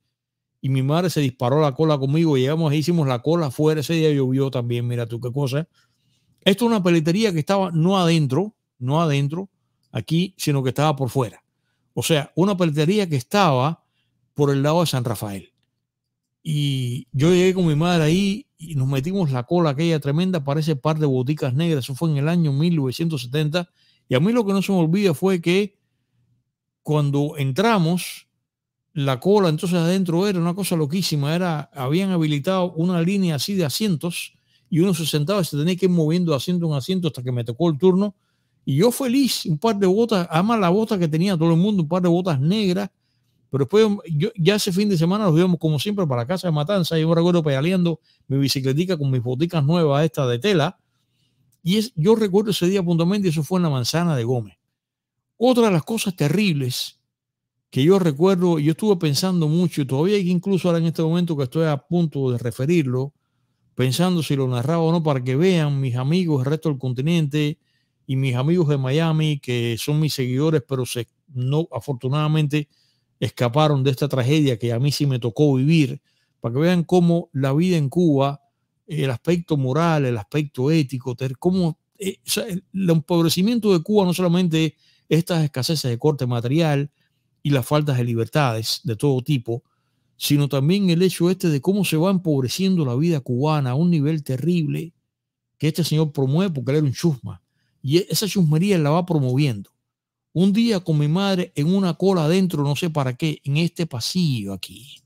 Y mi madre se disparó la cola conmigo. Llegamos ahí, hicimos la cola afuera. Ese día llovió también, mira tú qué cosa. Esto es una peletería que estaba no adentro, aquí, sino que estaba por fuera. O sea, una peletería que estaba por el lado de San Rafael. Y yo llegué con mi madre ahí y nos metimos la cola aquella tremenda para ese par de boticas negras. Eso fue en el año 1970. Y a mí lo que no se me olvida fue que cuando entramos, la cola entonces adentro era una cosa loquísima, habían habilitado una línea así de asientos y uno se sentaba y se tenía que ir moviendo de asiento en asiento hasta que me tocó el turno. Y yo feliz, un par de botas, además la bota que tenía todo el mundo, un par de botas negras. Pero después ya ese fin de semana nos íbamos como siempre para la casa de Matanza. Yo me recuerdo pedaleando mi bicicletica con mis boticas nuevas estas de tela. Y yo recuerdo ese día puntualmente, eso fue en la manzana de Gómez. Otra de las cosas terribles que yo recuerdo, yo estuve pensando mucho, y todavía hay que incluso ahora en este momento que estoy a punto de referirlo, pensando si lo narraba o no, para que vean mis amigos del resto del continente y mis amigos de Miami, que son mis seguidores, pero no, afortunadamente escaparon de esta tragedia que a mí sí me tocó vivir, para que vean cómo la vida en Cuba, el aspecto moral, el aspecto ético, cómo, o sea, el empobrecimiento de Cuba no solamente es estas escaseces de corte material y las faltas de libertades de todo tipo, sino también el hecho de cómo se va empobreciendo la vida cubana a un nivel terrible que este señor promueve porque él era un chusma. Y esa chusmería la va promoviendo. Un día con mi madre en una cola adentro, no sé para qué, en este pasillo aquí,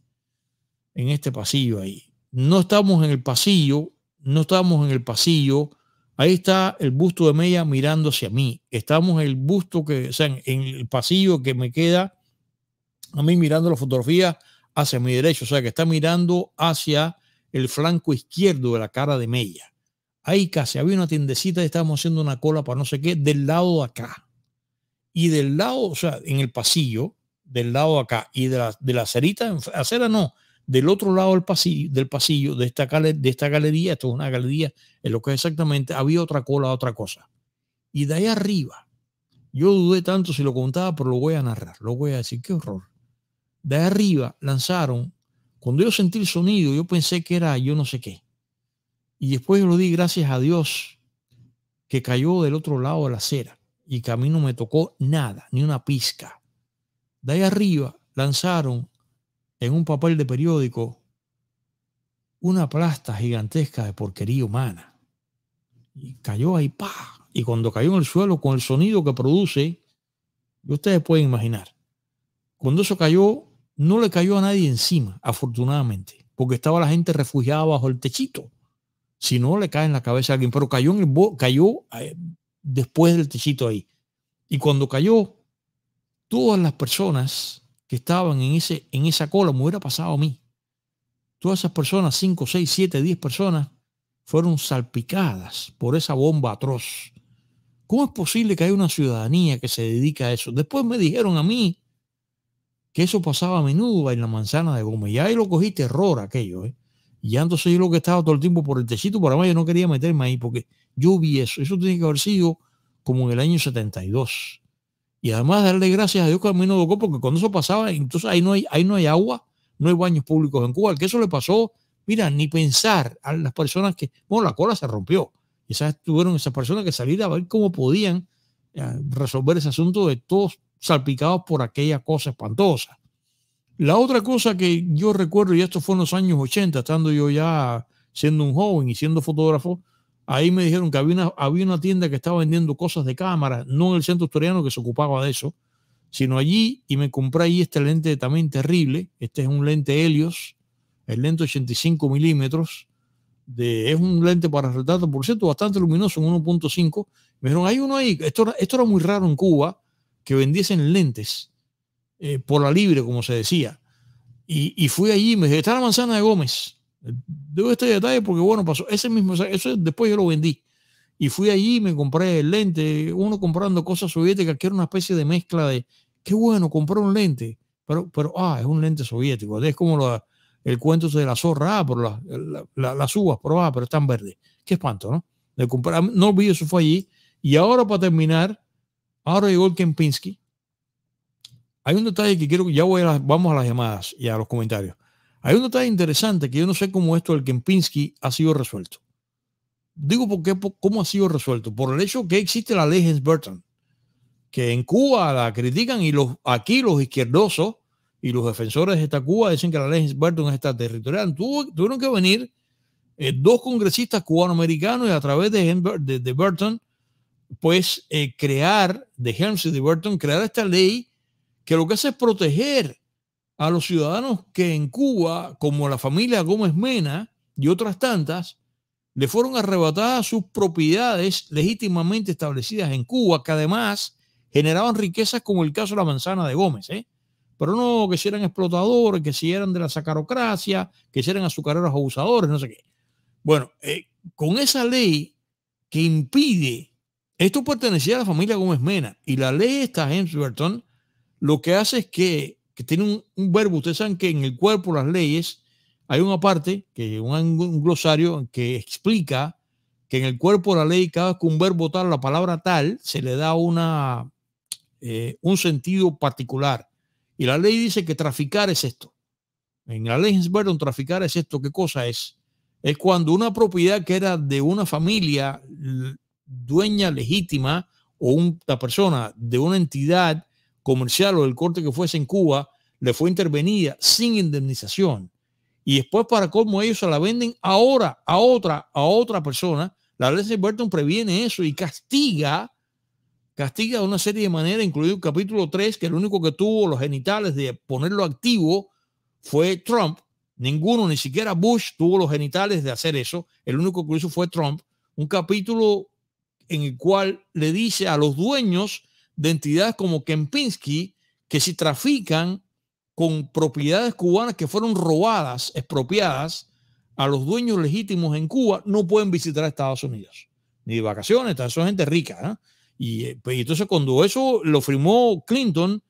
en este pasillo ahí. No estábamos en el pasillo, ahí está el busto de Mella mirando hacia mí. Estamos en el busto que, o sea, en el pasillo que me queda a mí mirando la fotografía hacia mi derecho. O sea, que está mirando hacia el flanco izquierdo de la cara de Mella. Ahí casi había una tiendecita y estábamos haciendo una cola para no sé qué del lado de acá. Y del lado, o sea, en el pasillo, del lado de acá y de la acera no, del otro lado del pasillo de esta galería, esto es una galería, en lo que es exactamente, había otra cola, otra cosa. Y de ahí arriba, Yo dudé tanto si lo contaba, pero lo voy a narrar, lo voy a decir. ¡Qué horror! De ahí arriba lanzaron, cuando yo sentí el sonido, yo pensé que era yo no sé qué. Y después yo lo di gracias a Dios que cayó del otro lado de la acera y que a mí no me tocó nada, ni una pizca. De ahí arriba lanzaron en un papel de periódico una plasta gigantesca de porquería humana. Y cayó ahí, ¡pah! Y cuando cayó en el suelo, con el sonido que produce, ustedes pueden imaginar. Cuando eso cayó, no le cayó a nadie encima, afortunadamente, porque estaba la gente refugiada bajo el techito. Si no, le cae en la cabeza a alguien, pero cayó, cayó después del techito ahí. Y cuando cayó, todas las personas que estaban en esa cola, me hubiera pasado a mí. Todas esas personas, 5, 6, 7, 10 personas, fueron salpicadas por esa bomba atroz. ¿Cómo es posible que haya una ciudadanía que se dedica a eso? Después me dijeron a mí que eso pasaba a menudo en la manzana de Gómez. Y ahí lo cogí terror aquello. Y ya entonces yo lo que estaba todo el tiempo por el techito, por además yo no quería meterme ahí porque yo vi eso. Eso tiene que haber sido como en el año 72. Y además darle gracias a Dios que a mí no tocó, porque cuando eso pasaba, entonces ahí no hay agua, no hay baños públicos en Cuba. Al que eso le pasó, mira, ni pensar a las personas que... Bueno, la cola se rompió. Quizás tuvieron esas personas que salir a ver cómo podían resolver ese asunto de todos salpicados por aquella cosa espantosa. La otra cosa que yo recuerdo, y esto fue en los años 80, estando yo ya siendo un joven y siendo fotógrafo, ahí me dijeron que había una tienda que estaba vendiendo cosas de cámara, no en el centro asturiano que se ocupaba de eso, sino allí, y me compré ahí este lente también terrible. Este es un lente Helios, el lente 85 milímetros, es un lente para retrato, por cierto, bastante luminoso, en 1.5. Me dijeron, hay uno ahí, esto era muy raro en Cuba, que vendiesen lentes por la libre, como se decía. Y fui allí, me dije, está la manzana de Gómez. Debo este detalle porque, bueno, pasó ese mismo, eso después yo lo vendí. Y fui allí, me compré el lente, uno comprando cosas soviéticas, que era una especie de mezcla de, qué bueno, compré un lente, pero es un lente soviético. Es como el cuento de la zorra, pero las uvas, pero están verdes. Qué espanto, ¿no? No olvidé, eso fue allí. Y ahora, para terminar, ahora llegó el Kempinski. Hay un detalle que quiero, vamos a las llamadas y a los comentarios. Hay un detalle interesante que yo no sé cómo esto del Kempinski ha sido resuelto. Digo, ¿cómo ha sido resuelto? Por el hecho que existe la ley Helms-Burton, que en Cuba la critican, y aquí los izquierdosos y los defensores de esta Cuba dicen que la ley Helms-Burton es extraterritorial. Tuvieron que venir dos congresistas cubanoamericanos y a través de Burton, pues de Helms y de Burton, crear esta ley que lo que hace es proteger a los ciudadanos que en Cuba, como la familia Gómez Mena y otras tantas, le fueron arrebatadas sus propiedades legítimamente establecidas en Cuba, que además generaban riquezas, como el caso de la manzana de Gómez, pero no, que si eran explotadores, que si eran de la sacarocracia, que si eran azucareros abusadores, no sé qué. Bueno, con esa ley que impide, esto pertenecía a la familia Gómez Mena, y la ley esta Helms-Burton lo que hace es que tiene un verbo. Ustedes saben que en el cuerpo las leyes hay una parte, que un glosario que explica que en el cuerpo de la ley, cada vez que un verbo tal, la palabra tal, se le da un sentido particular. Y la ley dice que traficar es esto. En la ley Helms-Burton, traficar es esto. ¿Qué cosa es? Es cuando una propiedad que era de una familia dueña legítima, o una persona de una entidad comercial o del corte que fuese en Cuba, le fue intervenida sin indemnización. Y después, para cómo ellos se la venden ahora a otra persona. La ley Helms-Burton previene eso y castiga de una serie de maneras, incluido el capítulo 3, que el único que tuvo los genitales de ponerlo activo fue Trump. Ninguno, ni siquiera Bush, tuvo los genitales de hacer eso. El único que lo hizo fue Trump. Un capítulo en el cual le dice a los dueños de entidades como Kempinski que si trafican con propiedades cubanas que fueron robadas, expropiadas, a los dueños legítimos en Cuba, no pueden visitar a Estados Unidos, ni de vacaciones. Son gente rica, y entonces, cuando eso lo firmó Clinton,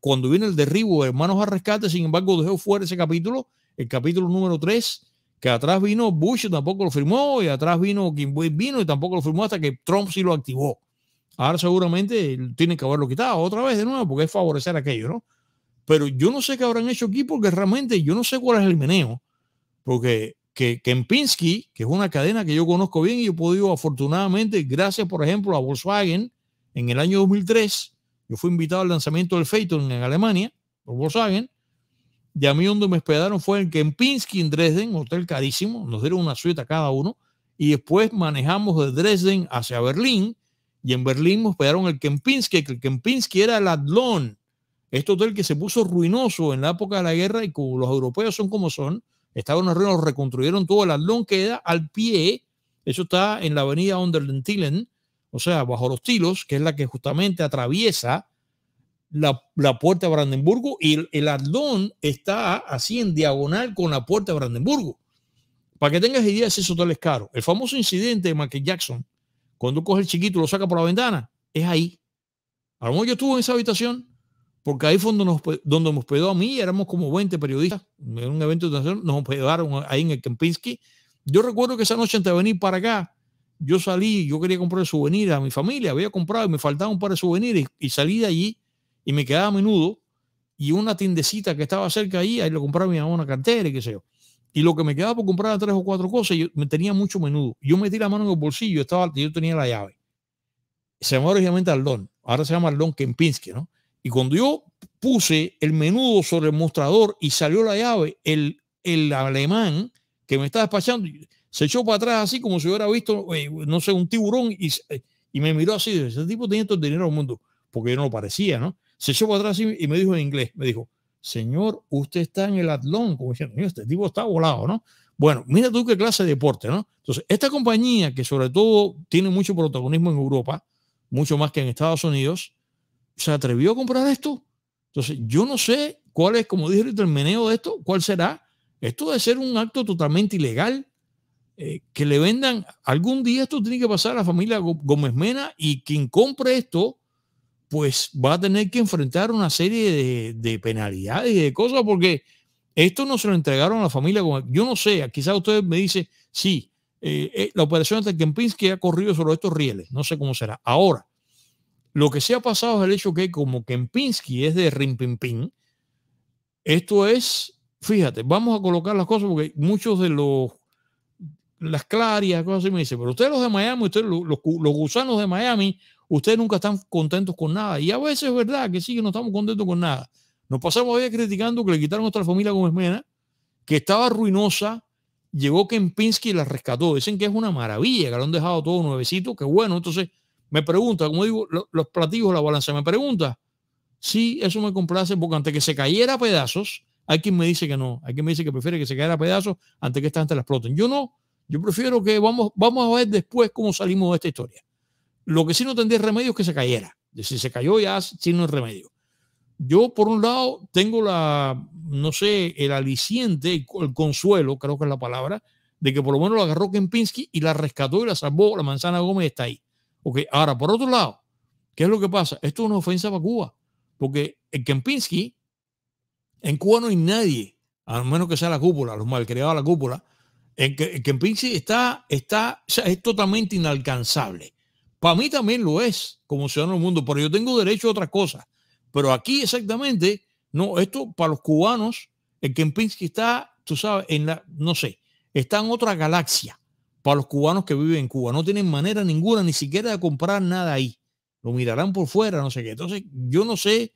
cuando viene el derribo de Hermanos al Rescate, sin embargo, dejó fuera ese capítulo, el capítulo número 3, que atrás vino Bush, tampoco lo firmó, y atrás vino Kim, y tampoco lo firmó, hasta que Trump sí lo activó. Ahora seguramente tienen que haberlo quitado otra vez de nuevo porque es favorecer aquello, ¿no? Pero yo no sé qué habrán hecho aquí porque realmente yo no sé cuál es el meneo. Porque Kempinski, que es una cadena que yo conozco bien y yo he podido afortunadamente, gracias por ejemplo a Volkswagen, en el año 2003, yo fui invitado al lanzamiento del Phaeton en Alemania por Volkswagen. Y a mí donde me hospedaron fue en Kempinski en Dresden, hotel carísimo, nos dieron una suite a cada uno. Y después manejamos de Dresden hacia Berlín y en Berlín nos hospedaron el Kempinski, que el Kempinski era el Athlon, este hotel que se puso ruinoso en la época de la guerra y como los europeos son como son, estaban en ruinas, reconstruyeron todo, el Athlon queda al pie, eso está en la avenida Unter den Linden, o sea, bajo los tilos, que es la que justamente atraviesa la puerta de Brandenburgo y el Athlon está así en diagonal con la puerta de Brandenburgo. Para que tengas idea, si eso tal es caro. El famoso incidente de Michael Jackson, cuando coge el chiquito y lo saca por la ventana, es ahí. A lo mejor yo estuve en esa habitación, porque ahí fue donde me hospedó a mí, éramos como 20 periodistas, en un evento internacional, nos hospedaron ahí en el Kempinski. Yo recuerdo que esa noche antes de venir para acá, yo salí, yo quería comprar souvenirs a mi familia, había comprado y me faltaba un par de souvenirs y salí de allí y me quedaba a menudo y una tiendecita que estaba cerca ahí, ahí lo compraba mi mamá una cartera y qué sé yo. Y lo que me quedaba por comprar era 3 o 4 cosas, yo me tenía mucho menudo. Yo metí la mano en el bolsillo, yo tenía la llave. Se llamaba originalmente Athlon, ahora se llama Athlon Kempinski, ¿no? Y cuando yo puse el menudo sobre el mostrador y salió la llave, el alemán que me estaba despachando se echó para atrás así como si hubiera visto, no sé, un tiburón y me miró así. Ese tipo tenía todo el dinero del mundo, porque yo no lo parecía, ¿no? Se echó para atrás así y me dijo en inglés, me dijo, señor, usted está en el Athlon, como diciendo, este tipo está volado, ¿no? Bueno, mira tú qué clase de deporte, ¿no? Entonces, esta compañía que sobre todo tiene mucho protagonismo en Europa, mucho más que en Estados Unidos, se atrevió a comprar esto. Entonces, yo no sé cuál es, como dije ahorita, el meneo de esto, cuál será. Esto debe ser un acto totalmente ilegal, que le vendan. Algún día esto tiene que pasar a la familia Gómez Mena y quien compre esto pues va a tener que enfrentar una serie de penalidades y de cosas porque esto no se lo entregaron a la familia. Yo no sé, quizás usted me dice, sí, la operación de Kempinski ha corrido sobre estos rieles, no sé cómo será. Ahora, lo que se ha pasado es el hecho que como Kempinski es de Rimpimpín, esto es, fíjate, vamos a colocar las cosas porque muchos de las clarias, cosas así me dicen, pero ustedes los de Miami, ustedes los gusanos de Miami, ustedes nunca están contentos con nada. Y a veces es verdad que sí que no estamos contentos con nada. Nos pasamos ahí criticando que le quitaron a nuestra familia Gómez Mena, que estaba ruinosa, llegó Kempinski y la rescató. Dicen que es una maravilla, que lo han dejado todo nuevecito, que bueno. Entonces me pregunta, como digo, los platillos, la balanza, me pregunta. Sí, eso me complace, porque antes que se cayera a pedazos, hay quien me dice que no. Hay quien me dice que prefiere que se cayera a pedazos antes que esta gente la exploten. Yo no. Yo prefiero que vamos a ver después cómo salimos de esta historia. Lo que sí no tendría remedio es que se cayera. Si se cayó ya, sí no hay remedio. Yo, por un lado, tengo no sé, el aliciente, el consuelo, creo que es la palabra, de que por lo menos la agarró Kempinski y la rescató y la salvó. La manzana Gómez está ahí. Okay. Ahora, por otro lado, ¿qué es lo que pasa? Esto es una ofensa para Cuba. Porque el Kempinski, en Cuba no hay nadie, a menos que sea la cúpula, los malcriados de la cúpula. El Kempinski o sea, es totalmente inalcanzable. Para mí también lo es, como ciudadano del mundo, pero yo tengo derecho a otras cosas. Pero aquí exactamente, no, esto para los cubanos, el Kempinski está, tú sabes, no sé, está en otra galaxia para los cubanos que viven en Cuba. No tienen manera ninguna, ni siquiera de comprar nada ahí. Lo mirarán por fuera, no sé qué. Entonces, yo no sé,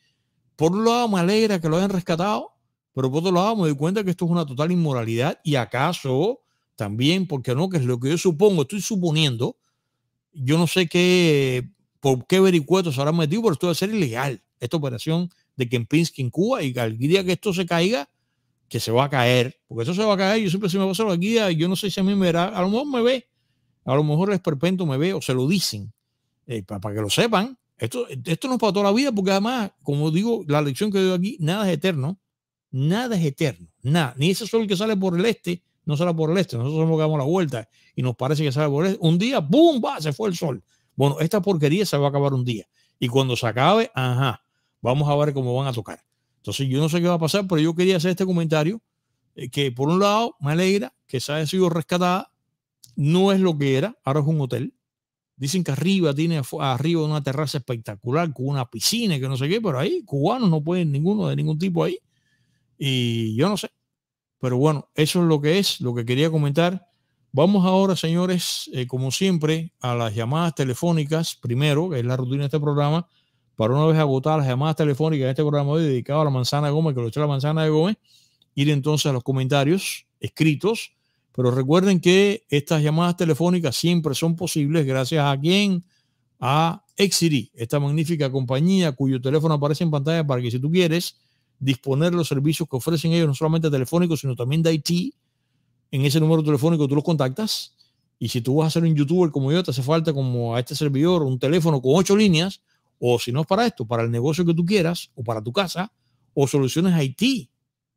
por un lado me alegra que lo hayan rescatado, pero por otro lado me doy cuenta que esto es una total inmoralidad y acaso también, porque no, que es lo que yo supongo, estoy suponiendo. Yo no sé por qué vericuetos se habrán metido, pero esto debe ser ilegal, esta operación de Kempinski en Cuba. Y al día que esto se caiga, que se va a caer, porque eso se va a caer. Yo siempre, si me pasa lo aquí, yo no sé si a mí me verá, a lo mejor me ve, a lo mejor el esperpento me ve o se lo dicen, para que lo sepan. Esto no es para toda la vida, porque además, como digo, la lección que doy aquí, nada es eterno, nada es eterno, nada, ni ese sol que sale por el este. No sale por el este, nosotros nos damos la vuelta y nos parece que sale por el este. Un día, ¡boom! ¡Va! Se fue el sol. Bueno, esta porquería se va a acabar un día. Y cuando se acabe, ajá, vamos a ver cómo van a tocar. Entonces, yo no sé qué va a pasar, pero yo quería hacer este comentario, que por un lado me alegra que se haya sido rescatada. No es lo que era, ahora es un hotel. Dicen que arriba tiene arriba una terraza espectacular con una piscina y que no sé qué, pero ahí cubanos no pueden ninguno de ningún tipo ahí. Y yo no sé. Pero bueno, eso es, lo que quería comentar. Vamos ahora, señores, como siempre, a las llamadas telefónicas primero, que es la rutina de este programa, para una vez agotadas las llamadas telefónicas de este programa hoy dedicado a la manzana de Gómez, que lo echó la manzana de Gómez, ir entonces a los comentarios escritos. Pero recuerden que estas llamadas telefónicas siempre son posibles gracias a quién, a Exiri, esta magnífica compañía cuyo teléfono aparece en pantalla para que si tú quieres disponer los servicios que ofrecen ellos, no solamente telefónicos, sino también de IT, en ese número telefónico tú los contactas. Y si tú vas a ser un youtuber como yo, te hace falta, como a este servidor, un teléfono con 8 líneas, o si no es para esto, para el negocio que tú quieras, o para tu casa, o soluciones IT,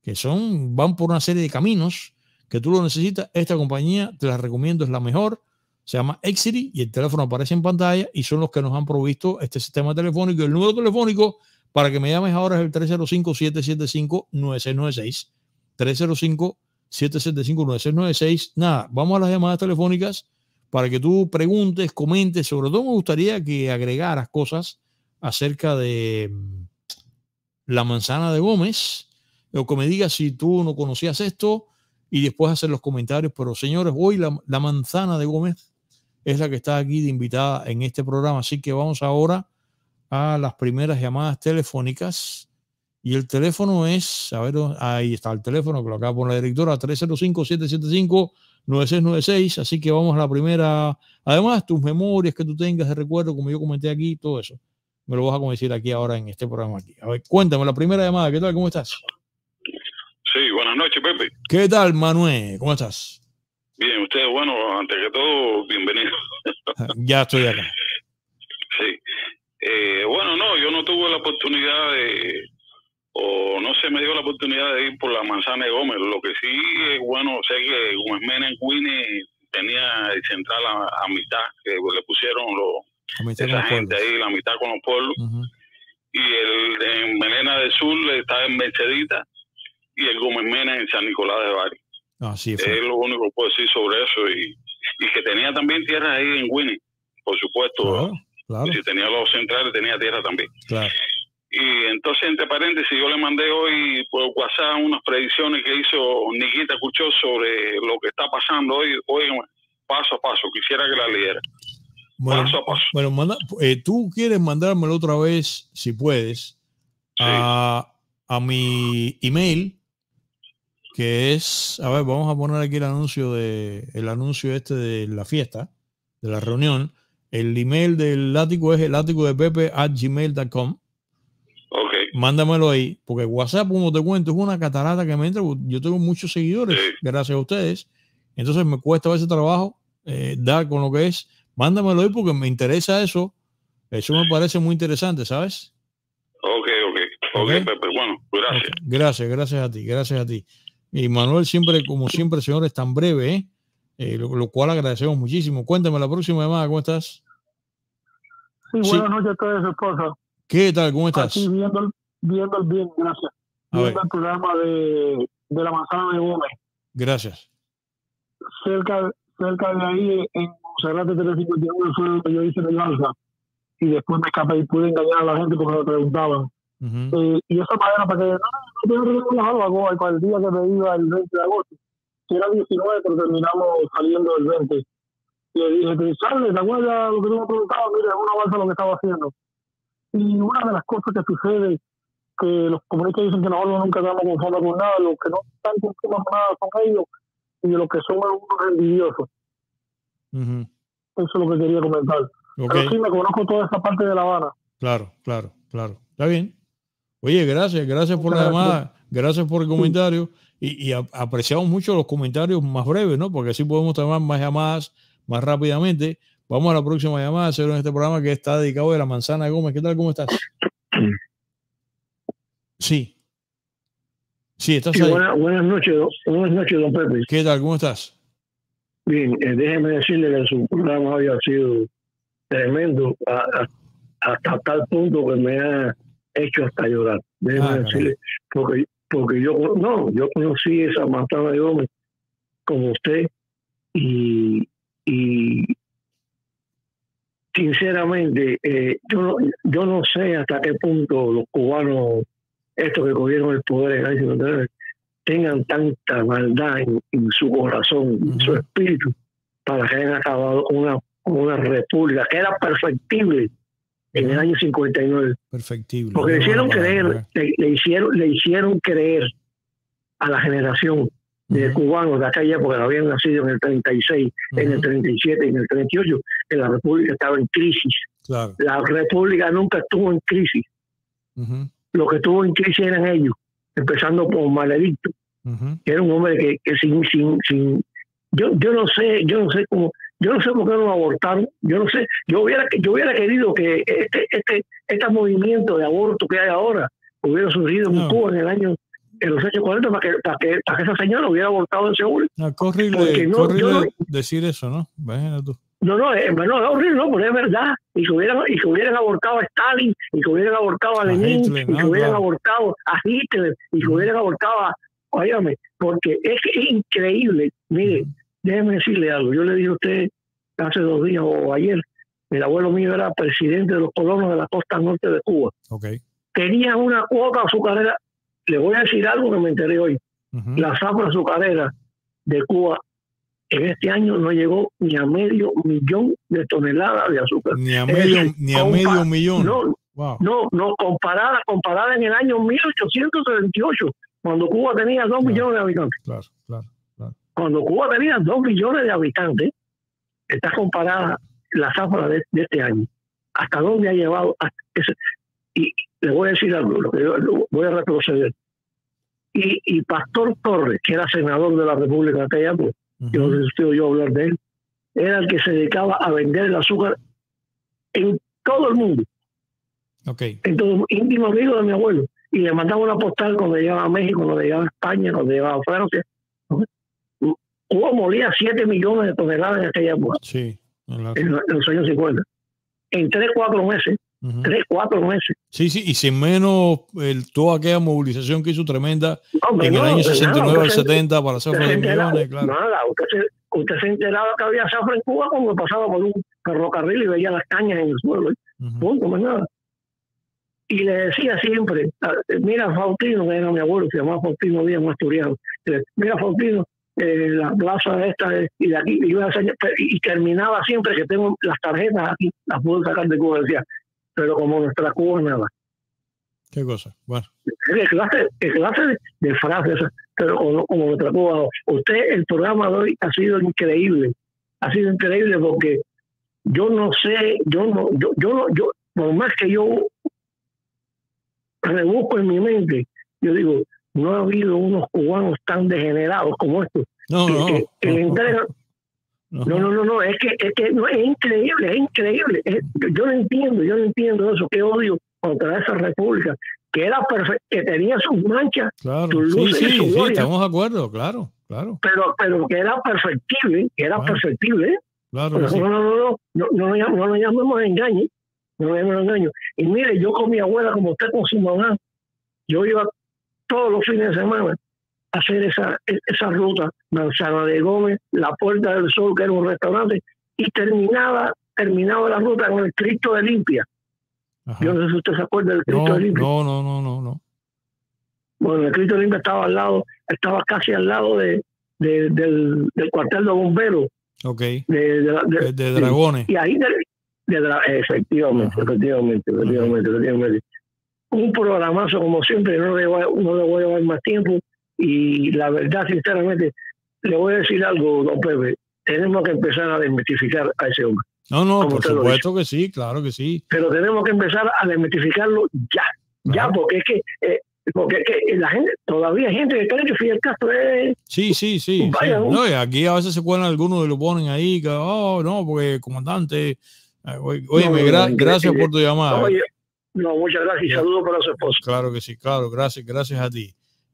que son, van por una serie de caminos que tú lo necesitas. Esta compañía te la recomiendo, es la mejor, se llama Exiri y el teléfono aparece en pantalla y son los que nos han provisto este sistema telefónico. El número telefónico para que me llames ahora es el 305-775-9696. 305-775-9696. Nada, vamos a las llamadas telefónicas para que tú preguntes, comentes. Sobre todo me gustaría que agregaras cosas acerca de la manzana de Gómez, o que me digas si tú no conocías esto, y después hacer los comentarios. Pero señores, hoy la manzana de Gómez es la que está aquí de invitada en este programa. Así que vamos ahora a las primeras llamadas telefónicas. Y el teléfono es, a ver, ahí está el teléfono que lo acaba de poner la directora, 305-775-9696. Así que vamos a la primera. Además, tus memorias que tú tengas de recuerdo, como yo comenté aquí, todo eso, me lo vas a decir aquí ahora en este programa aquí. A ver, cuéntame la primera llamada. ¿Qué tal? ¿Cómo estás? Sí, buenas noches, Pepe. ¿Qué tal, Manuel? ¿Cómo estás? Bien, usted, bueno, antes que todo, bienvenido. Ya estoy acá. Sí. Bueno, no, yo no tuve la oportunidad de, o no se me dio la oportunidad de ir por la manzana de Gómez. Lo que sí, bueno, sé que Gómez Mena en Guine tenía el central a mitad, que le pusieron esa gente ahí, la mitad con los pueblos. Uh-huh. Y en Melena del Sur está en Mercedita, y el Gómez Mena en San Nicolás de Bari. Así fue. Es lo único que puedo decir sobre eso. Y que tenía también tierras ahí en Winnie, por supuesto. Claro, claro. Si tenía los centrales, tenía tierra también. Claro. Y entonces, entre paréntesis, yo le mandé hoy por WhatsApp unas predicciones que hizo Nikita Kuchov sobre lo que está pasando hoy paso a paso. Quisiera que la leyera. Bueno, paso a paso. Bueno, tú quieres mandármelo otra vez, si puedes, sí, a mi email, que es, a ver, vamos a poner aquí el anuncio este de la fiesta, de la reunión. El email del látigo es el látigo de Pepe @gmail.com. Okay. Mándamelo ahí, porque WhatsApp, como te cuento, es una catarata que me entra. Yo tengo muchos seguidores, sí, gracias a ustedes. Entonces me cuesta a veces trabajo dar con lo que es. Mándamelo ahí porque me interesa eso. Eso me parece muy interesante, ¿sabes? Okay, Pepe, bueno, gracias. Okay. Gracias a ti. Y Manuel, siempre, como siempre, señores, tan breve, ¿eh? Lo cual agradecemos muchísimo. Cuéntame la próxima llamada, ¿cómo estás? Sí, buenas noches a todos, esposa. ¿Qué tal? ¿Cómo estás? Aquí viendo el bien, gracias. Viendo el programa de la manzana de Gómez. Gracias. Cerca de ahí, en Monserrate 351, fue donde yo hice la lanza. Y después me escapé y pude engañar a la gente porque me preguntaban. Uh-huh. Y esa manera para que no para el día que me iba el 20 de agosto, que era 19, pero terminamos saliendo el 20. Le dije, Charles, ¿te acuerdas lo que tú me preguntabas? Mira, es una balsa lo que estaba haciendo. Y una de las cosas que sucede, que los comunistas dicen que nosotros nunca estamos conformes con nada, los que no están conformes con nada son ellos, y los que son unos envidiosos. Uh-huh. Eso es lo que quería comentar. Okay. Pero sí, me conozco toda esa parte de La Habana. Claro. Está bien. Oye, gracias por la llamada, gracias por el comentario, y apreciamos mucho los comentarios más breves, ¿no? Porque así podemos tomar más llamadas más rápidamente. Vamos a la próxima llamada, hacer en este programa que está dedicado de la manzana de Gómez. ¿Qué tal? ¿Cómo estás? Sí, estás ahí. Buenas noches, don Pepe. ¿Qué tal? ¿Cómo estás? Bien, déjeme decirle que su programa hoy ha sido tremendo, hasta tal punto que me ha hecho hasta llorar, déjeme decirle, porque yo conocí esa manzana de Gómez como usted, y sinceramente, yo no sé hasta qué punto los cubanos, estos que cogieron el poder en el año 1959, tengan tanta maldad en su corazón, en su espíritu, para que hayan acabado una república que era perfectible en el año 59. Perfectible. Porque le hicieron creer a la generación de cubanos de aquella época, que habían nacido en el 36, en el 37 y en el 38, que la república estaba en crisis. Claro. La república nunca estuvo en crisis. Lo que estuvo en crisis eran ellos, empezando por Maledicto, que era un hombre que sin yo no sé cómo, yo no sé por qué no lo abortaron, yo hubiera querido que este movimiento de aborto que hay ahora hubiera surgido en Cuba en el año, en los 840, para que esa señora hubiera abortado en Seúl. Horrible decir eso, ¿no? Imagínate tú. No, es horrible, no, pero es verdad. Y que hubieran abortado a Stalin, y que hubieran abortado a Lenin, Hitler, y que hubieran abortado a Hitler, y que hubieran abortado a... Óyame, porque es increíble. Mire, déjeme decirle algo. Yo le dije a usted hace 2 días o ayer, el abuelo mío era presidente de los colonos de la costa norte de Cuba. Okay. Tenía una cuota azucarera. Le voy a decir algo que me enteré hoy. La zafra azucarera de Cuba en este año no llegó ni a medio millón de toneladas de azúcar. Ni a medio millón. No, comparada en el año 1878, cuando Cuba tenía 2 millones de habitantes. Claro. Cuando Cuba tenía 2 millones de habitantes, está comparada la zafra de este año. ¿Hasta dónde ha llevado? Y le voy a decir algo, lo voy a retroceder. Y Pastor Torres, que era senador de la República de aquella época, yo hablar de él, era el que se dedicaba a vender el azúcar en todo el mundo. Okay. Entonces, íntimo amigo de mi abuelo, y le mandaba una postal cuando llegaba a México, cuando llegaba a España, cuando llegaba a Francia. Cuba molía 7 millones de toneladas en aquella época, en los años 50. En 3-4 meses, 3-4 meses. Sí, y sin menos toda aquella movilización que hizo tremenda en el año 69 al 70 para zafra de millones, claro. Nada, usted se enteraba que había zafra en Cuba cuando pasaba por un ferrocarril y veía las cañas en el suelo. Punto, más nada. Y le decía siempre, mira Faustino, que era mi abuelo, se llamaba Faustino Díaz, un asturiano. Mira Faustino, la plaza esta y de aquí, y terminaba siempre que tengo las tarjetas aquí, las puedo sacar de Cuba, decía. Pero como nuestra Cuba, nada. ¿Qué cosa? Bueno. Es clase de frases, pero como nuestra Cuba. Usted, el programa de hoy ha sido increíble. Ha sido increíble porque yo no sé, yo, por más que yo rebusco en mi mente, yo digo, no ha habido unos cubanos tan degenerados como estos. No, es que no, es increíble. Yo no entiendo eso, qué odio contra esa república, que era perfecta, que tenía sus manchas, sus luces, sus glorias, estamos de acuerdo, claro. Pero que era perfectible, Claro, pero no nos llamemos engaño, Y mire, yo con mi abuela, como usted con su mamá, yo iba todos los fines de semana hacer esa ruta, Manzana de Gómez, La Puerta del Sol, que era un restaurante, y terminaba la ruta con el Cristo de Limpia. Ajá. Yo no sé si usted se acuerda del Cristo de Limpia. No. Bueno, el Cristo de Limpia estaba casi al lado del cuartel de bomberos. Ok. De Dragones. Y ahí efectivamente. Un programazo como siempre, no le voy a llevar más tiempo. Y la verdad, sinceramente, le voy a decir algo, don Pepe, tenemos que empezar a desmitificar a ese hombre. No, por supuesto que sí, claro que sí. Pero tenemos que empezar a desmitificarlo ya, porque es que la gente, todavía hay gente que cree que Fidel Castro es... Sí. Vaya, sí. No, y aquí a veces se cuelan algunos y lo ponen ahí, que, porque comandante, gracias por tu llamada. Muchas gracias y saludos para su esposo. Claro que sí, gracias a ti.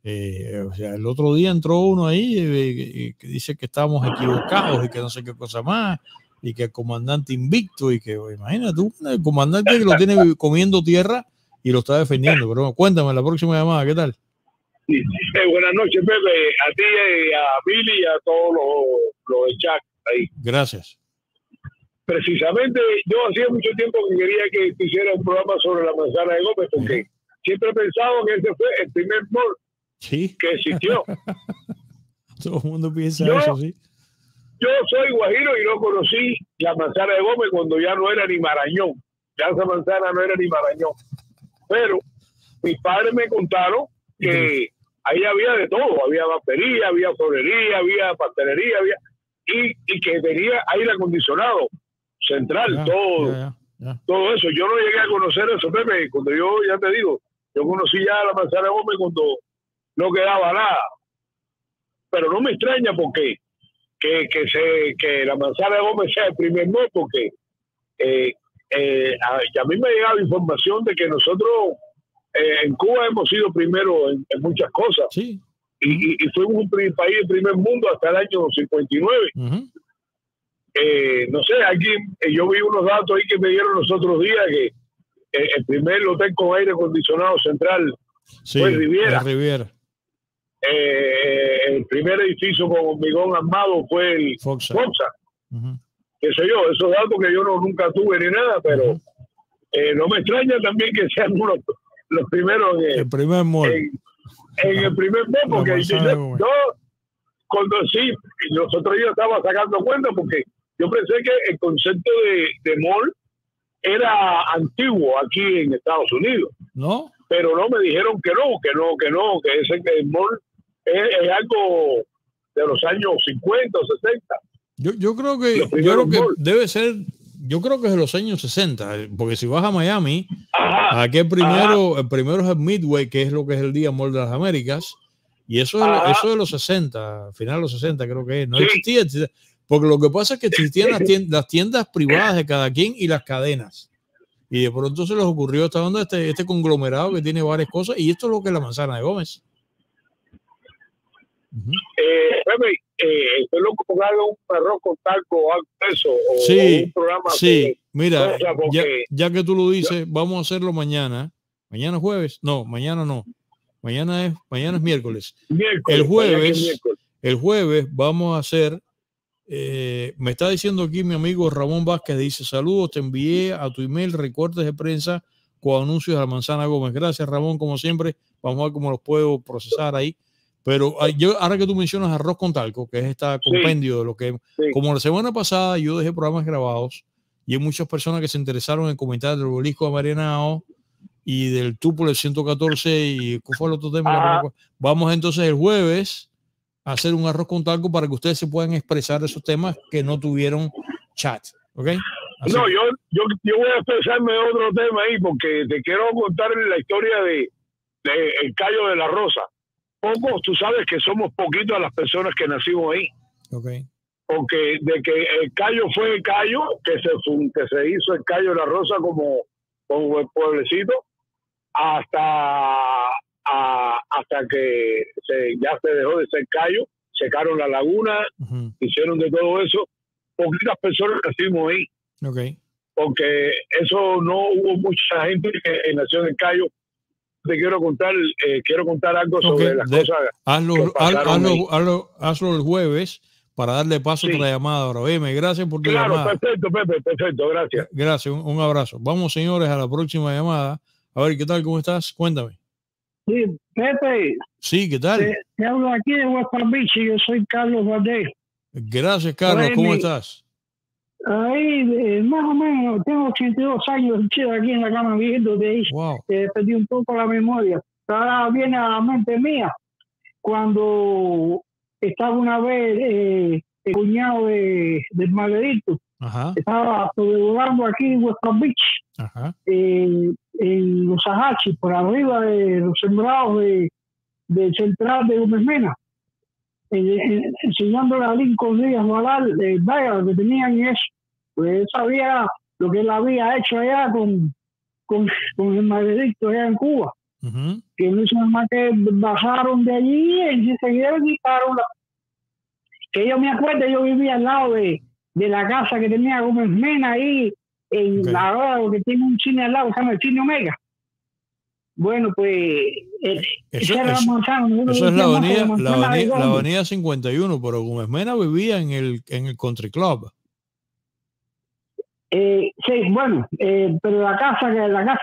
El otro día entró uno ahí que dice que estamos equivocados y que no sé qué cosa más y que el comandante invicto y que imagínate, el comandante que lo tiene comiendo tierra y lo está defendiendo. Pero cuéntame la próxima llamada, ¿qué tal? Buenas noches, Pepe, a ti, a Billy y a todos los chat ahí. Gracias. Precisamente yo hacía mucho tiempo que quería que tú hicieras un programa sobre la manzana de Gómez, porque siempre he pensado que ese fue el primer mall que existió. Todo el mundo piensa eso, sí. Yo soy guajiro y no conocí la manzana de Gómez cuando ya no era ni Marañón. Ya esa manzana no era ni Marañón. Pero mis padres me contaron que ahí había de todo. Había batería, había florería, había pastelería, había... Y que tenía aire acondicionado central, todo eso. Yo no llegué a conocer eso, Pepe. Cuando yo, ya te digo, yo conocí ya la manzana de Gómez cuando no quedaba nada. Pero no me extraña porque que la manzana de Gómez sea el primer mall, porque a mí me ha llegado información de que nosotros en Cuba hemos sido primero en muchas cosas. Sí. Y fuimos un país de primer mundo hasta el año 59. No sé, aquí yo vi unos datos ahí que me dieron los otros días que el primer hotel con aire acondicionado central fue Riviera. El primer edificio con hormigón armado fue el Foxa. Qué sé yo, esos datos que yo nunca tuve ni nada, pero no me extraña también que sean los primeros en el primer mall. En el primer mes, porque yo cuando nosotros yo estaba sacando cuenta, porque yo pensé que el concepto de mall era antiguo aquí en Estados Unidos, ¿no? Pero no me dijeron que no, que ese el mall es algo de los años 50 o 60. Yo creo que debe ser, yo creo que es de los años 60, porque si vas a Miami, el primero es el Midway, que es lo que es el día Mall de las Américas, y eso es de los 60, final de los 60 creo que es. No existía, porque lo que pasa es que existían las tiendas privadas de cada quien y las cadenas, y de pronto se les ocurrió esta onda, este conglomerado que tiene varias cosas, y esto es lo que es la manzana de Gómez. Estoy loco por darle un arroz con talco o algo de eso, o un programa que, mira, o sea, ya que tú lo dices, vamos a hacerlo mañana. ¿Mañana jueves? No, mañana no. Mañana es miércoles. El jueves vamos a hacer, me está diciendo aquí mi amigo Ramón Vázquez, dice, saludos, te envié a tu email recortes de prensa con anuncios de la manzana Gómez. Gracias, Ramón, como siempre. Vamos a ver cómo los puedo procesar ahí. Pero yo, ahora que tú mencionas arroz con talco, que es este compendio de lo que... Como la semana pasada yo dejé programas grabados y hay muchas personas que se interesaron en comentar del obelisco de Marianao y del Túpulo del 114 y ¿cuál fue el otro tema? Vamos entonces el jueves a hacer un arroz con talco para que ustedes se puedan expresar esos temas que no tuvieron chat, ¿ok? Así. No, yo voy a expresarme de otro tema ahí porque te quiero contar la historia de el Cayo de la Rosa. Pocos, tú sabes que somos poquitos a las personas que nacimos ahí. Porque de que el Cayo fue el Cayo, que se hizo el Cayo de la Rosa como el pueblecito, hasta que ya se dejó de ser Cayo, secaron la laguna, hicieron de todo eso. Poquitas personas nacimos ahí. Porque eso no hubo mucha gente que nació en el Cayo. Te quiero contar algo sobre las cosas. Hazlo el jueves para darle paso a la llamada ahora. Oye, gracias por tu llamada. Perfecto, Pepe, perfecto, gracias. Gracias, un abrazo. Vamos, señores, a la próxima llamada. A ver, ¿qué tal? ¿Cómo estás? Cuéntame. Sí, Pepe. Sí, ¿qué tal? Te hablo aquí de West Palm Beach, yo soy Carlos Valdés. Gracias, Carlos. Oye, ¿cómo estás? Ahí, más o menos, tengo 82 años aquí en la cama viviendo de ahí. Perdí un poco la memoria. Ahora viene a la mente mía cuando estaba una vez el cuñado del Margarito. Estaba sobrevolando aquí en West Palm Beach, en los Ajachis, por arriba de los sembrados de Central de Gómez Mena. Enseñándole a Lincoln Díaz Valar el baile que tenían y eso, pues sabía lo que él había hecho allá con el Margarito allá en Cuba, que no hizo nada más que bajaron de allí y enseguida quitaron que yo me acuerdo, yo vivía al lado de la casa que tenía Gómez Mena ahí en la que tiene un cine al lado, se llama el Cine Omega. Bueno, pues eso es la avenida 51, pero Gómez Mena vivía en el Country Club. Pero la casa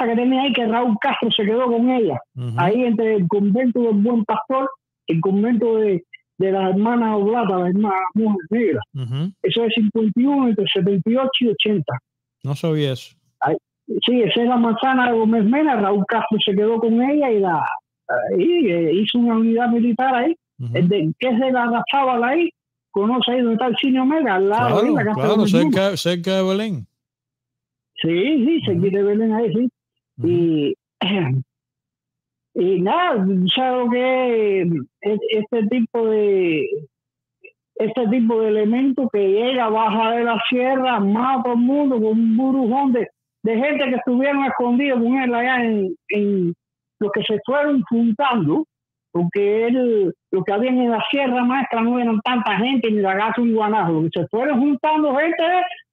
que tenía ahí, que Raúl Castro se quedó con ella, ahí entre el convento del Buen Pastor, el convento de las hermanas Oblatas, las hermanas mujeres negras. Eso es 51, entre 78 y 80. No sabía eso. Ahí, sí, esa es la manzana de Gómez Mena. Raúl Castro se quedó con ella y hizo una unidad militar ahí, que es de la Razábal ahí. Conoce ahí donde está el Cine Omega, al lado de la casa. Claro, cerca de Belén. Sí, cerca de Belén ahí, sí. Y nada, ¿sabes lo que es? Este tipo de elementos que llega, baja de la sierra, mata al mundo con un burujón de gente que estuvieron escondidos con él allá en los que se fueron juntando, porque lo que había en la Sierra Maestra no eran tanta gente ni la Gato y Guanajo, lo que se fueron juntando gente,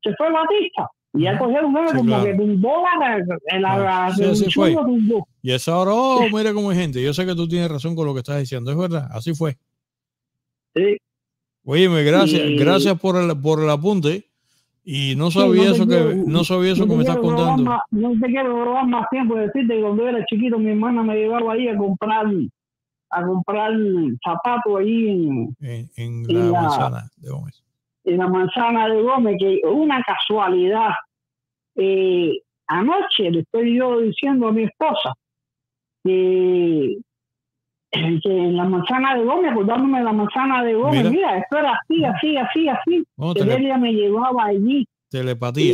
se fue Batista. Y ya cogieron una como que tumbó la y eso ahora, mira cómo hay gente. Yo sé que tú tienes razón con lo que estás diciendo, es verdad, así fue. Sí. Óyeme, gracias por el apunte. Y no sabía eso que me estás contando. No te quiero robar más tiempo de decirte que cuando era chiquito mi hermana me llevaba ahí a comprar zapatos ahí en la manzana de Gómez. En la manzana de Gómez, que una casualidad. Anoche le estoy yo diciendo a mi esposa que en la manzana de Gómez, acordándome de la manzana de Gómez, mira esto era así. Ella me llevaba allí. Telepatía.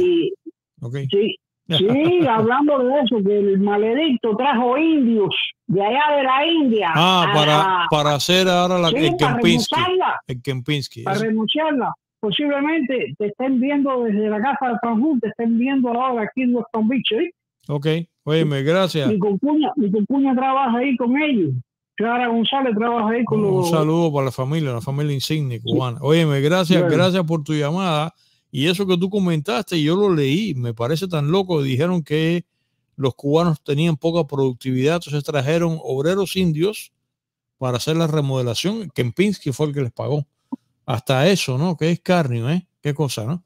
Sí, hablando de eso, que el maledicto trajo indios de allá de la India. Para hacer ahora el Kempinski. Para renunciarla. Posiblemente te estén viendo desde la casa de San Juan, te estén viendo ahora aquí en West Palm Beach, ¿eh? Ok, óyeme, gracias. Mi compuña trabaja ahí con ellos. Clara González trabaja ahí con los... Un saludo para la familia insigne cubana. Óyeme, gracias por tu llamada. Y eso que tú comentaste, yo lo leí, me parece tan loco. Dijeron que los cubanos tenían poca productividad, entonces trajeron obreros indios para hacer la remodelación. Kempinski fue el que les pagó. Hasta eso, ¿no? Que es escarnio, ¿eh? Qué cosa, ¿no?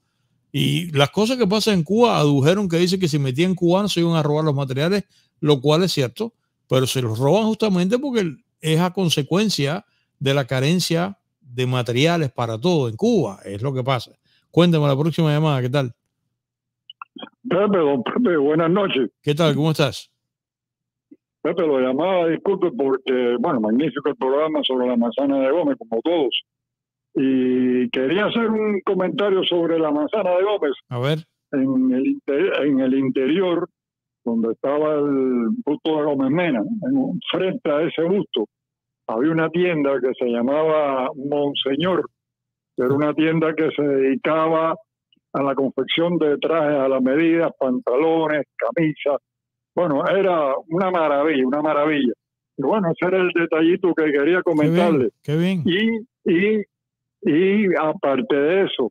Y las cosas que pasan en Cuba, adujeron que dice que si metían cubanos se iban a robar los materiales, lo cual es cierto, pero se los roban justamente porque es a consecuencia de la carencia de materiales para todo en Cuba, es lo que pasa. Cuéntame la próxima llamada, ¿qué tal? Pepe, buenas noches. ¿Qué tal? ¿Cómo estás? Pepe, lo llamaba, disculpe, porque, magnífico el programa sobre la manzana de Gómez, como todos. Y quería hacer un comentario sobre la manzana de Gómez. A ver. En el interior, donde estaba el busto de Gómez Mena, frente a ese busto, había una tienda que se llamaba Monseñor. Era una tienda que se dedicaba a la confección de trajes a la medida, pantalones, camisas. Era una maravilla. Y ese era el detallito que quería comentarle. Qué bien. Y aparte de eso,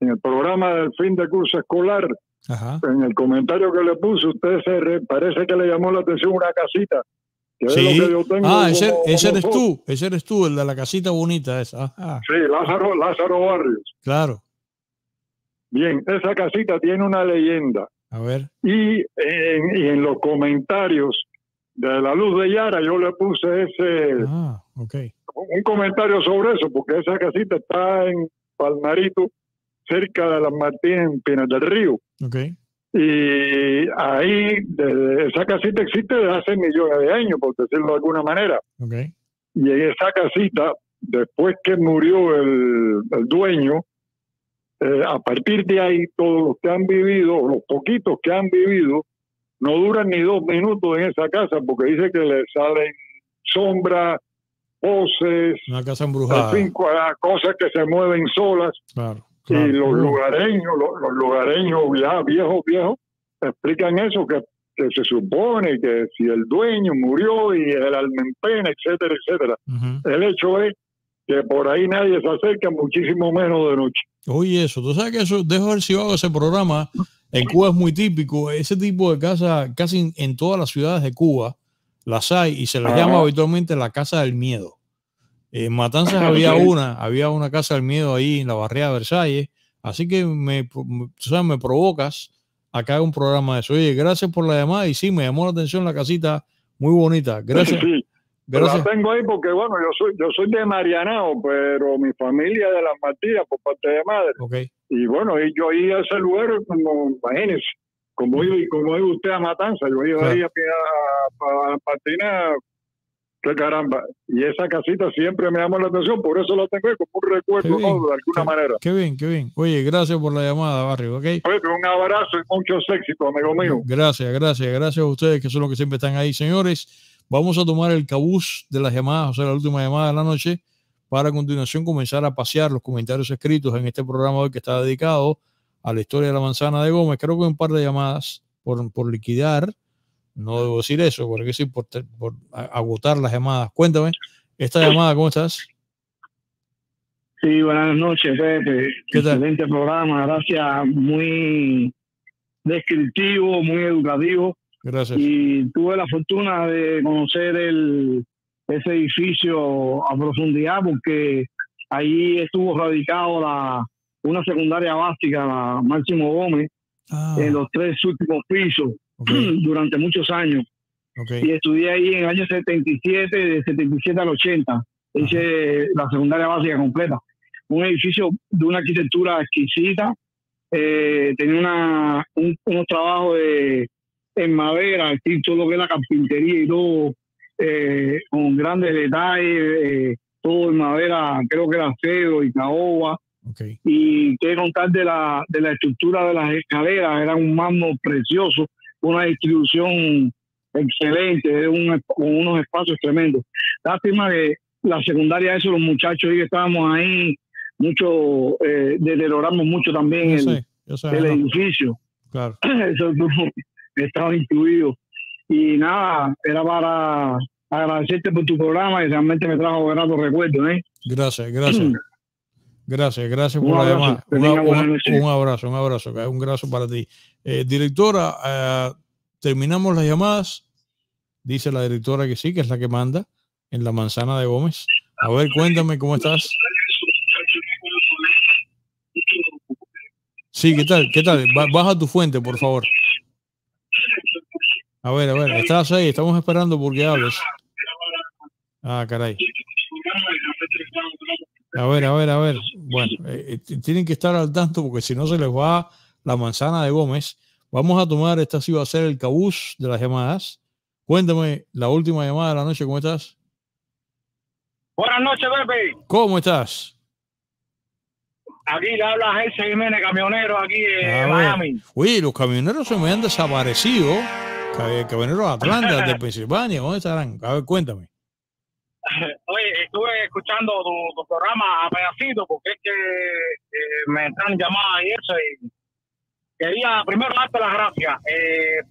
en el programa del fin de curso escolar, en el comentario que le puso, usted parece que le llamó la atención una casita. Sí. Es lo que yo tengo ese eres tú, el de la casita bonita esa. Sí, Lázaro Barrios. Claro. Bien, esa casita tiene una leyenda. A ver. Y en los comentarios de La Luz de Yara yo le puse un comentario sobre eso, porque esa casita está en Palmarito, cerca de Las Martínez, en Pinar del Río. Okay. Y ahí, desde esa casita existe desde hace millones de años, por decirlo de alguna manera. Okay. Y en esa casita, después que murió el dueño, a partir de ahí, todos los que han vivido, los poquitos que han vivido, no duran ni 2 minutos en esa casa, porque dice que les salen sombras, voces, una casa embrujada, cosas que se mueven solas. Claro. Y los lugareños ya viejos, explican eso, que se supone que si el dueño murió y el alma en pena, etcétera. El hecho es que por ahí nadie se acerca, muchísimo menos de noche. Oye, eso, tú sabes que eso, dejo archivado ese programa, en Cuba es muy típico, ese tipo de casa casi en todas las ciudades de Cuba las hay y se las llama habitualmente la casa del miedo. En Matanzas había una casa del miedo ahí en la barriada de Versalles, Así que me provocas a que haga un programa de eso. Oye, gracias por la llamada. Y sí, me llamó la atención la casita, muy bonita. Gracias. Sí, sí. Gracias. La tengo ahí porque, bueno, yo soy de Marianao, pero mi familia de Las Martillas por parte de madre. Okay. Y bueno, y yo iba a ese lugar, como, imagínense, como iba usted a Matanza, yo iba ahí a Patina, qué caramba. Y esa casita siempre me llamó la atención, por eso la tengo ahí como un recuerdo, ¿no? De alguna manera. Qué bien, qué bien. Oye, gracias por la llamada, Barrio, ¿ok? Oye, un abrazo y muchos éxitos, amigo mío. Gracias, gracias, gracias a ustedes que son los que siempre están ahí, señores. Vamos a tomar el cabuz de las llamadas, o sea, la última llamada de la noche, para a continuación comenzar a pasear los comentarios escritos en este programa hoy que está dedicado a la historia de la manzana de Gómez. Creo que un par de llamadas por liquidar, no debo decir eso, porque es importante por agotar las llamadas. Cuéntame, esta llamada, ¿cómo estás? Sí, buenas noches, Pepe. ¿Qué tal? Excelente programa, gracias, muy descriptivo, muy educativo. Gracias. Y tuve la fortuna de conocer ese edificio a profundidad porque ahí estuvo radicado una secundaria básica, la Máximo Gómez, en los tres últimos pisos durante muchos años. Y estudié ahí en el año 77, de 77 al 80. Hice la secundaria básica completa. Un edificio de una arquitectura exquisita. Tenía unos trabajos en madera, aquí todo lo que es la carpintería y todo, con grandes detalles, todo en madera, creo que era acero y caoba. Y qué contar de la estructura de las escaleras, era un mármol precioso, una distribución excelente, con unos espacios tremendos. Lástima que la secundaria, eso los muchachos que estábamos ahí, mucho, deterioramos mucho también el edificio. Claro. Eso, estaba incluido. Y nada, era para agradecerte por tu programa y realmente me trajo gratos recuerdos, ¿eh? Gracias, gracias. Gracias, gracias por la llamada. Un abrazo, un abrazo. Un abrazo para ti. Directora, terminamos las llamadas. Dice la directora que sí, que es la que manda en la manzana de Gómez. A ver, cuéntame cómo estás. Sí, ¿qué tal? ¿Qué tal? Baja tu fuente, por favor. A ver, estás ahí, estamos esperando porque hables. Ah, caray. A ver. Bueno, tienen que estar al tanto porque si no se les va la manzana de Gómez. Vamos a tomar, esta sí va a ser el cabuz de las llamadas. Cuéntame, la última llamada de la noche, ¿cómo estás? Buenas noches, Pepe. ¿Cómo estás? Aquí le habla Jesse Jiménez, camionero aquí en Miami. Uy, los camioneros se me han desaparecido. Caberneros de Atlanta, de Pensilvania, ¿dónde estarán? A ver, cuéntame. Oye, estuve escuchando tu programa a pedacito porque es que me están llamadas y eso. Y quería primero darte las gracias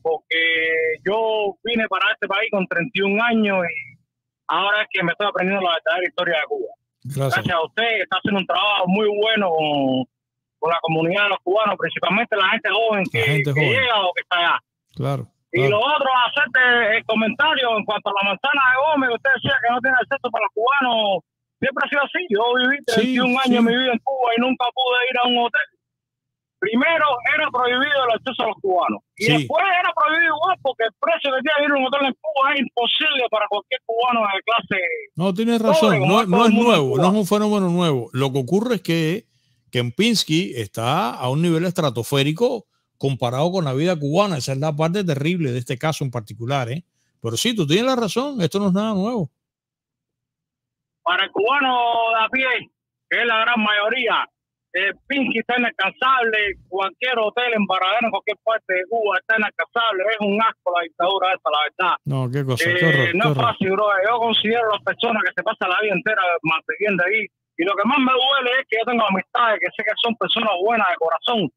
porque yo vine para este país con 31 años y ahora es que me estoy aprendiendo la verdadera historia de Cuba. Gracias a usted, está haciendo un trabajo muy bueno con la comunidad de los cubanos, principalmente la gente joven que llega o que está allá. Claro. Y lo otro, hacerte el comentario en cuanto a la manzana de Gómez, usted decía que no tiene acceso para los cubanos. Siempre ha sido así. Yo viví 31 años de mi vida en Cuba y nunca pude ir a un hotel. Primero era prohibido el acceso a los cubanos. Y después era prohibido igual porque el precio que tiene ir a un hotel en Cuba es imposible para cualquier cubano de clase. No, tienes razón. No es nuevo, no es un fenómeno nuevo. Lo que ocurre es que Kempinski está a un nivel estratosférico comparado con la vida cubana. Esa es la parte terrible de este caso en particular, ¿eh? Pero sí, tú tienes la razón, esto no es nada nuevo. Para el cubano de a pie, que es la gran mayoría, el Pinky está inalcanzable, cualquier hotel en Baradero, en cualquier parte de Cuba está inalcanzable, es un asco la dictadura esta, la verdad. No, qué cosa, no es fácil, bro. Yo considero a las personas que se pasan la vida entera manteniendo ahí, y lo que más me duele es que yo tengo amistades que sé que son personas buenas de corazón,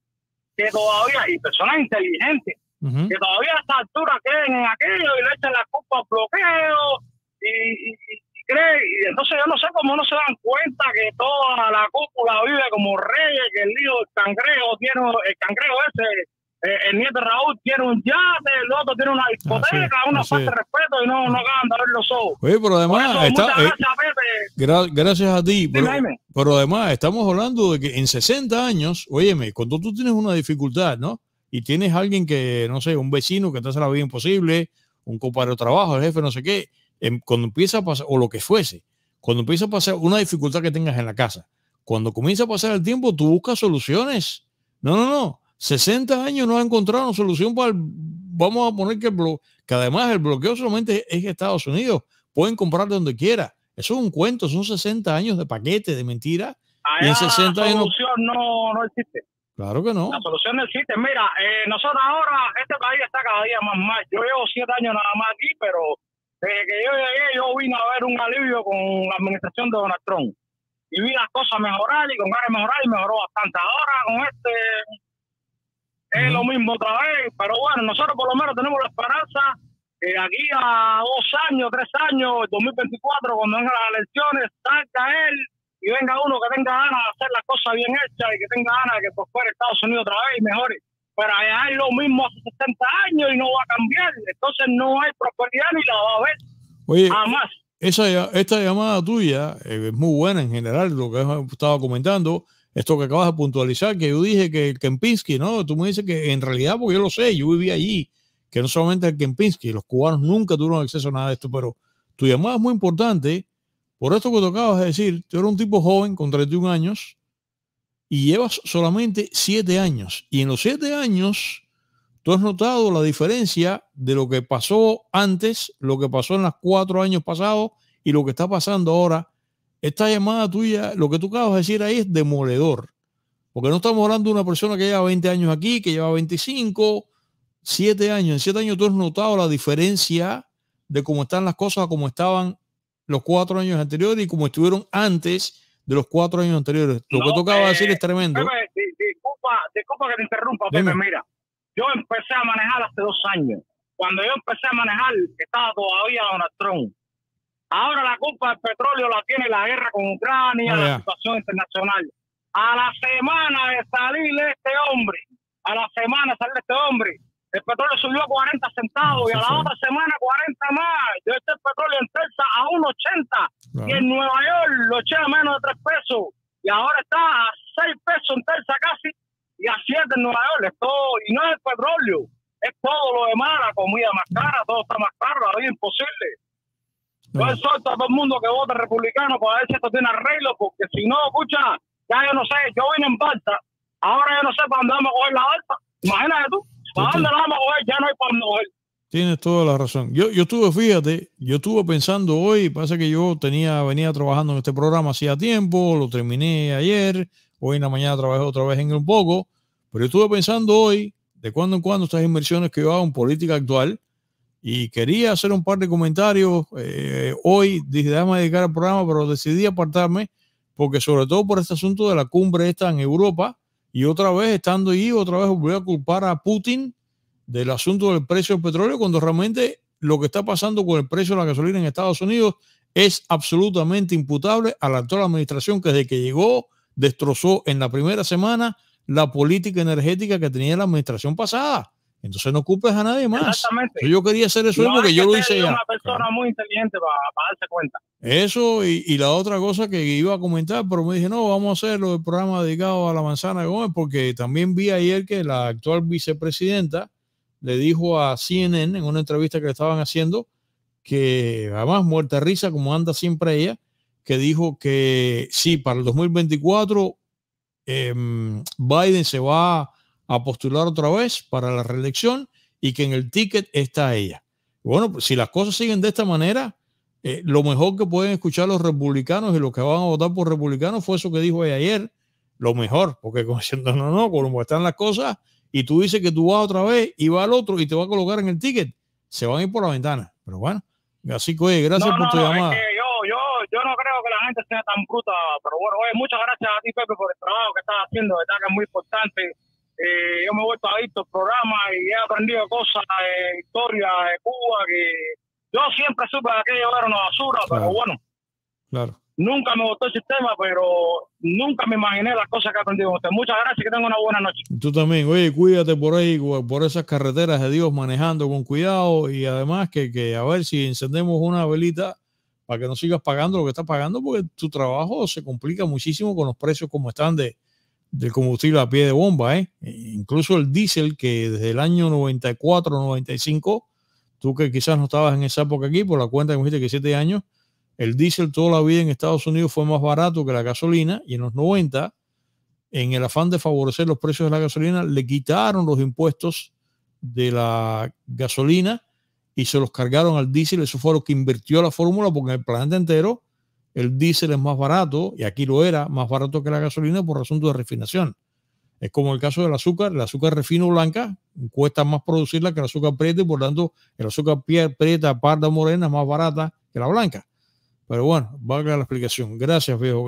que todavía, y personas inteligentes, que todavía a esta altura creen en aquello y le echan la culpa al bloqueo, y creen, y entonces yo no sé cómo no se dan cuenta que toda la cúpula vive como reyes, que el lío del cangrejo tiene, el cangrejo ese el nieto de Raúl tiene un yate, el otro tiene una discoteca, una falta de respeto y no acaban de ver los ojos. Oye, pero además, eso, gracias a ti, pero además estamos hablando de que en 60 años, óyeme, cuando tú tienes una dificultad, ¿no? Y tienes alguien que, no sé, un vecino que te hace la vida imposible, un compañero de trabajo, el jefe, no sé qué, cuando empieza a pasar, o lo que fuese, cuando empieza a pasar una dificultad que tengas en la casa, cuando comienza a pasar el tiempo, tú buscas soluciones. No. 60 años no ha encontrado solución para el, vamos a poner que el bloqueo, que además el bloqueo solamente es Estados Unidos, pueden comprar de donde quiera. Eso es un cuento, son 60 años de paquete, de mentira. Allá y en 60 la solución años no existe. Claro que no. La solución no existe. Mira, nosotros ahora, este país está cada día más mal. Yo llevo 7 años nada más aquí, pero desde que yo llegué, yo vine a ver un alivio con la administración de Donald Trump. Y vi las cosas mejorar y con ganas de mejorar y mejoró bastante. Ahora con este... es lo mismo otra vez, pero bueno, nosotros por lo menos tenemos la esperanza que aquí a 2 años, 3 años, el 2024, cuando vengan las elecciones, salga él y venga uno que tenga ganas de hacer las cosas bien hechas y que tenga ganas de que prospere Estados Unidos otra vez y mejore. Pero allá es lo mismo hace 60 años y no va a cambiar, entonces no hay prosperidad ni la va a haber. Oye, jamás. Esta llamada tuya es muy buena en general, lo que estaba comentando. Esto que acabas de puntualizar, que yo dije que el Kempinski, ¿no? Tú me dices que en realidad, porque yo lo sé, yo viví allí, que no solamente el Kempinski, los cubanos nunca tuvieron acceso a nada de esto, pero tu llamada es muy importante, por esto que tú acabas de decir, tú eres un tipo joven con 31 años y llevas solamente 7 años. Y en los 7 años, tú has notado la diferencia de lo que pasó antes, lo que pasó en los 4 años pasados y lo que está pasando ahora. Esta llamada tuya, lo que tú acabas de decir ahí es demoledor, porque no estamos hablando de una persona que lleva 20 años aquí, que lleva 25, 7 años. En 7 años tú has notado la diferencia de cómo están las cosas, cómo estaban los 4 años anteriores y cómo estuvieron antes de los 4 años anteriores. Lo que tú acabas de decir es tremendo. Pepe, disculpa que te interrumpa, Pepe. Mira, yo empecé a manejar hace 2 años. Cuando yo empecé a manejar, estaba todavía Donald Trump. Ahora la culpa del petróleo la tiene la guerra con Ucrania, la situación internacional. A la semana de salir este hombre, el petróleo subió a 40 centavos y a la otra semana 40 más. Yo este petróleo en Texas a 1.80 y en Nueva York lo eché a menos de 3 pesos. Y ahora está a 6 pesos en Texas casi y a 7 en Nueva York. Es todo, y no es el petróleo, es todo lo demás, la comida más cara, todo está más caro, la vida imposible. Yo exhorto a todo el mundo que vote republicano para ver si esto tiene arreglo, porque si no, escucha, ya yo no sé, yo vine en balsa, ahora yo no sé para dónde vamos a coger la balsa. Imagínate tú, para dónde la vamos a coger, ya no hay para dónde coger. Tienes toda la razón. Yo estuve, fíjate, yo estuve pensando hoy, pasa que yo venía trabajando en este programa hacía tiempo, lo terminé ayer, hoy en la mañana trabajé otra vez en él un poco, pero yo estuve pensando hoy, de cuando en cuando estas inversiones que yo hago en política actual, y quería hacer un par de comentarios hoy, dije, déjame dedicar al programa, pero decidí apartarme porque sobre todo por este asunto de la cumbre esta en Europa y otra vez estando allí, otra vez voy a culpar a Putin del asunto del precio del petróleo cuando realmente lo que está pasando con el precio de la gasolina en Estados Unidos es absolutamente imputable a la actual administración que desde que llegó destrozó en la primera semana la política energética que tenía la administración pasada. Entonces no culpes a nadie más. Exactamente. Yo quería hacer eso porque yo lo hice ya. Una persona muy inteligente para darse cuenta. Eso y la otra cosa que iba a comentar, pero me dije, no, vamos a hacerlo el programa dedicado a la manzana de Gómez, porque también vi ayer que la actual vicepresidenta le dijo a CNN en una entrevista que le estaban haciendo, que además muerta risa, como anda siempre ella, que dijo que sí, para el 2024 Biden se va a postular otra vez para la reelección y que en el ticket está ella. Bueno, pues si las cosas siguen de esta manera, lo mejor que pueden escuchar los republicanos y los que van a votar por republicanos fue eso que dijo ella ayer, lo mejor, porque como diciendo, no, como están las cosas, y tú dices que tú vas otra vez y va al otro y te va a colocar en el ticket, se van a ir por la ventana. Pero bueno, así que oye, gracias por tu llamada. Es que yo no creo que la gente sea tan bruta, pero bueno, oye, muchas gracias a ti, Pepe, por el trabajo que estás haciendo, de verdad que es muy importante. Yo me he vuelto adicto al programa y he aprendido cosas de historia de Cuba que yo siempre supe que aquello era una basura, pero bueno. Claro. Nunca me gustó el sistema, pero nunca me imaginé las cosas que aprendí con usted. Muchas gracias, que tengan una buena noche. Tú también. Oye, cuídate por ahí, por esas carreteras de Dios, manejando con cuidado. Y además que a ver si encendemos una velita para que no sigas pagando lo que estás pagando, porque tu trabajo se complica muchísimo con los precios como están del combustible a pie de bomba, ¿eh? Incluso el diésel, que desde el año 94, 95, tú que quizás no estabas en esa época aquí, por la cuenta que me dijiste que 7 años, el diésel toda la vida en Estados Unidos fue más barato que la gasolina, y en los 90, en el afán de favorecer los precios de la gasolina, le quitaron los impuestos de la gasolina y se los cargaron al diésel. Eso fue lo que invirtió la fórmula, porque en el planeta entero el diésel es más barato, y aquí lo era, más barato que la gasolina por asunto de refinación. Es como el caso del azúcar. El azúcar refino blanca cuesta más producirla que el azúcar prieta, y por tanto el azúcar prieta, parda, morena, es más barata que la blanca. Pero bueno, valga la explicación. Gracias, viejo.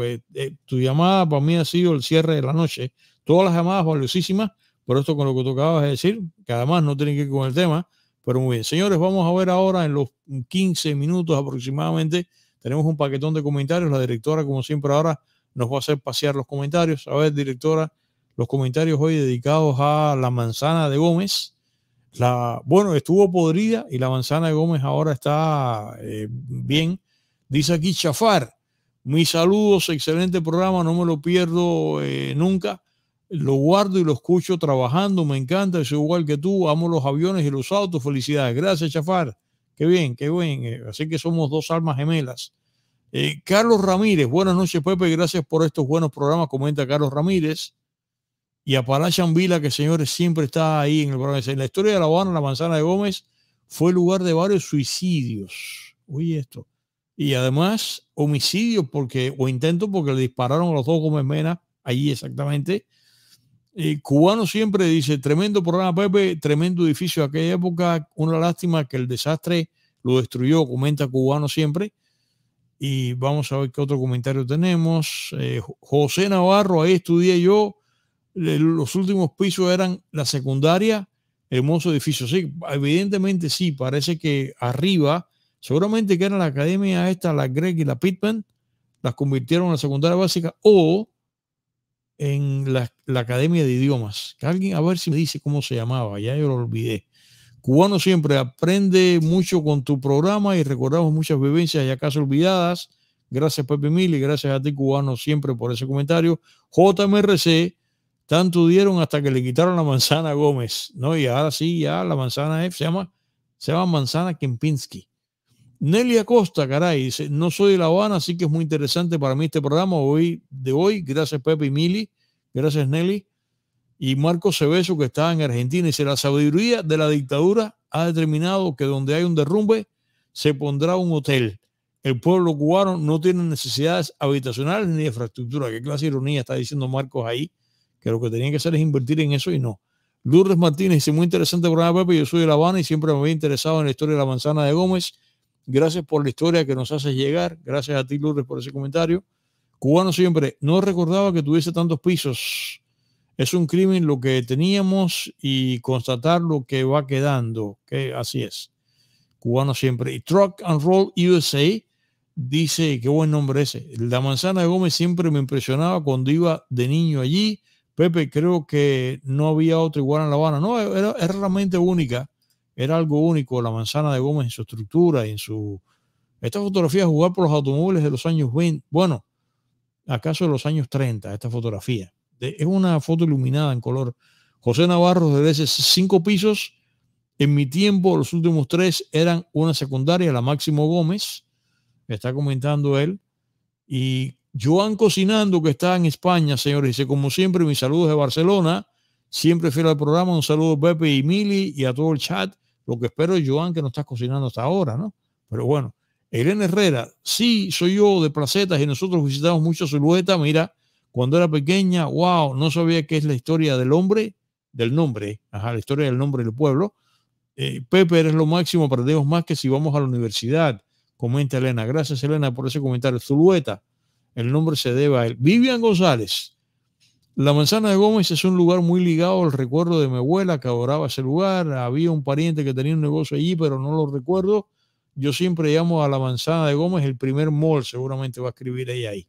Tu llamada para mí ha sido el cierre de la noche. Todas las llamadas valiosísimas, pero esto con lo que tú acabas de decir, que además no tiene que ver con el tema, pero muy bien. Señores, vamos a ver ahora en los 15 minutos aproximadamente, tenemos un paquetón de comentarios. La directora, como siempre, ahora nos va a hacer pasear los comentarios. A ver, directora, los comentarios hoy dedicados a la manzana de Gómez. Bueno, estuvo podrida y la manzana de Gómez ahora está bien. Dice aquí Chafar, mis saludos, excelente programa, no me lo pierdo nunca, lo guardo y lo escucho trabajando, me encanta, soy igual que tú, amo los aviones y los autos, felicidades. Gracias, Chafar, qué bien, qué bien, así que somos dos almas gemelas. Carlos Ramírez, buenas noches, Pepe, gracias por estos buenos programas, comenta Carlos Ramírez. Y Apalachian Vila, que señores siempre está ahí en el programa. En la historia de La Habana, la manzana de Gómez fue el lugar de varios suicidios. Oye esto. Y además, homicidio o intento porque le dispararon a los dos Gómez Mena, allí exactamente. Cubano siempre dice, tremendo programa, Pepe, tremendo edificio de aquella época, una lástima que el desastre lo destruyó, comenta Cubano siempre. Y vamos a ver qué otro comentario tenemos. José Navarro, ahí estudié yo, los últimos pisos eran la secundaria, hermoso edificio. Sí, evidentemente sí, parece que arriba, seguramente que era la academia esta, la Gregg y la Pittman, las convirtieron en la secundaria básica o en la academia de idiomas. Que alguien, a ver si me dice cómo se llamaba, ya yo lo olvidé. Cubano siempre aprende mucho con tu programa y recordamos muchas vivencias y acaso olvidadas. Gracias, Pepe Mil, y gracias a ti, Cubano, siempre por ese comentario. JMRC, tanto dieron hasta que le quitaron la manzana a Gómez, ¿no? Y ahora sí, ya la manzana F se llama manzana Kempinski. Nelly Acosta, caray, dice, no soy de La Habana, así que es muy interesante para mí este programa de hoy. Gracias, Pepe y Mili. Gracias, Nelly. Y Marco Cebeso, que está en Argentina, dice, la sabiduría de la dictadura ha determinado que donde hay un derrumbe se pondrá un hotel. El pueblo cubano no tiene necesidades habitacionales ni de infraestructura. Qué clase de ironía está diciendo Marcos ahí, que lo que tenían que hacer es invertir en eso y no. Lourdes Martínez dice, muy interesante programa, Pepe, yo soy de La Habana y siempre me había interesado en la historia de la manzana de Gómez. Gracias por la historia que nos haces llegar. Gracias a ti, Lourdes, por ese comentario. Cubano siempre, no recordaba que tuviese tantos pisos. Es un crimen lo que teníamos y constatar lo que va quedando. Que así es. Cubano siempre. Y Truck and Roll USA dice, qué buen nombre ese. La manzana de Gómez siempre me impresionaba cuando iba de niño allí. Pepe, creo que no había otro igual en La Habana. No, era realmente única. Era algo único la manzana de Gómez en su estructura y en su... Esta fotografía es jugar por los automóviles de los años 20, bueno, acaso de los años 30, esta fotografía. Es una foto iluminada en color. José Navarro, desde 5 pisos, en mi tiempo los últimos 3 eran una secundaria, la Máximo Gómez, está comentando él. Y Joan Cocinando, que está en España, señores, dice, como siempre, mis saludos de Barcelona, siempre fiel al programa, un saludo a Pepe y Mili y a todo el chat. Lo que espero es, Joan, que no estás cocinando hasta ahora, ¿no? Pero bueno, Elena Herrera, sí, soy yo de Placetas y nosotros visitamos mucho Silueta. Mira, cuando era pequeña, wow, no sabía qué es la historia del hombre, del nombre, ajá, la historia del nombre del pueblo. Pepe, eres lo máximo, aprendemos más que si vamos a la universidad, comenta Elena. Gracias, Elena, por ese comentario. Silueta, el nombre se debe a él. Vivian González. La manzana de Gómez es un lugar muy ligado al recuerdo de mi abuela, que adoraba ese lugar. Había un pariente que tenía un negocio allí, pero no lo recuerdo. Yo siempre llamo a la manzana de Gómez el primer mall, seguramente va a escribir ella ahí.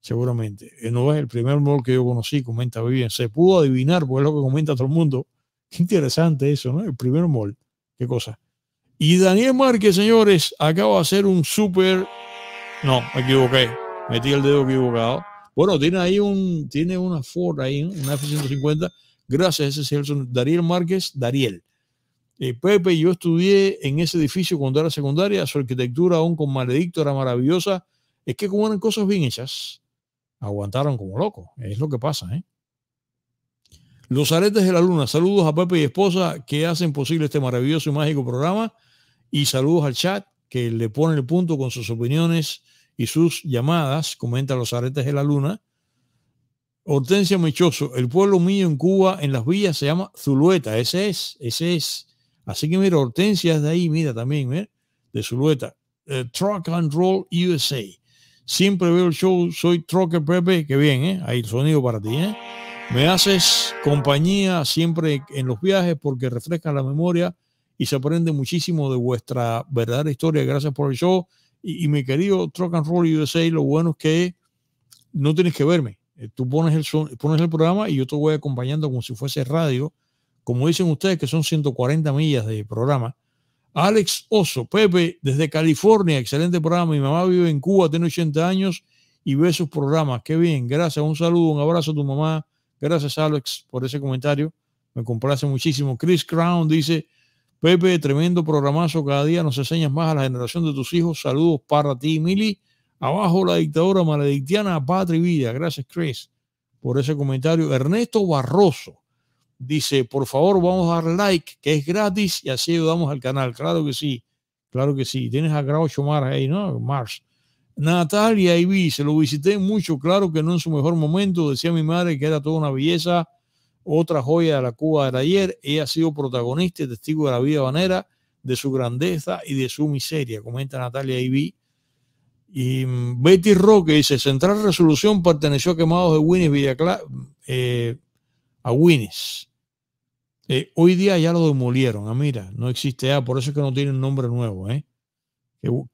Seguramente. No es el primer mall que yo conocí, comenta Vivian. Se pudo adivinar, porque es lo que comenta todo el mundo. Qué interesante eso, ¿no? El primer mall. Qué cosa. Y Daniel Márquez, señores, acaba de hacer un súper... No, me equivoqué. Metí el dedo equivocado. Bueno, tiene ahí tiene una Ford ahí, ¿no? Una F-150. Gracias, ese es el Daniel Márquez, Dariel. Pepe, yo estudié en ese edificio cuando era secundaria. Su arquitectura, aún con Maledicto, era maravillosa. Es que como eran cosas bien hechas, aguantaron como locos. Es lo que pasa, ¿eh? Los Aretes de la Luna. Saludos a Pepe y esposa que hacen posible este maravilloso y mágico programa. Y saludos al chat que le pone el punto con sus opiniones y sus llamadas. Comenta Los Aretes de la Luna. Hortensia Mechoso. El pueblo mío en Cuba, en las villas, se llama Zulueta. Ese es. Así que mira, Hortensia es de ahí, mira también, de Zulueta. Truck and Roll USA. Siempre veo el show, soy Trucker Pepe. Qué bien, ahí el sonido para ti, Me haces compañía siempre en los viajes porque refresca la memoria y se aprende muchísimo de vuestra verdadera historia. Gracias por el show. Y mi querido Truck and Roll USA, lo bueno es que no tienes que verme. Tú pones el programa y yo te voy acompañando como si fuese radio. Como dicen ustedes, que son 140 millas de programa. Alex Oso, Pepe, desde California, excelente programa. Mi mamá vive en Cuba, tiene 80 años y ve sus programas. Qué bien, gracias. Un saludo, un abrazo a tu mamá. Gracias, Alex, por ese comentario. Me complace muchísimo. Chris Crown dice, Pepe, tremendo programazo. Cada día nos enseñas más a la generación de tus hijos. Saludos para ti, Mili. Abajo la dictadura maledictiana, patria y vida. Gracias, Chris, por ese comentario. Ernesto Barroso dice, por favor, vamos a dar like, que es gratis, y así ayudamos al canal. Claro que sí, claro que sí. Tienes a Groucho Mar ahí, ¿no? Mars. Natalia Ibí, se lo visité mucho, claro que no en su mejor momento. Decía mi madre que era toda una belleza, otra joya de la Cuba del ayer. Ella ha sido protagonista y testigo de la vida habanera, de su grandeza y de su miseria, comenta Natalia Ibí. Y Betty Roque dice, Central Resolución perteneció a Quemados de Winnes Villaclara, a Winnes. Hoy día ya lo demolieron. Mira, no existe ya, por eso es que no tienen nombre nuevo.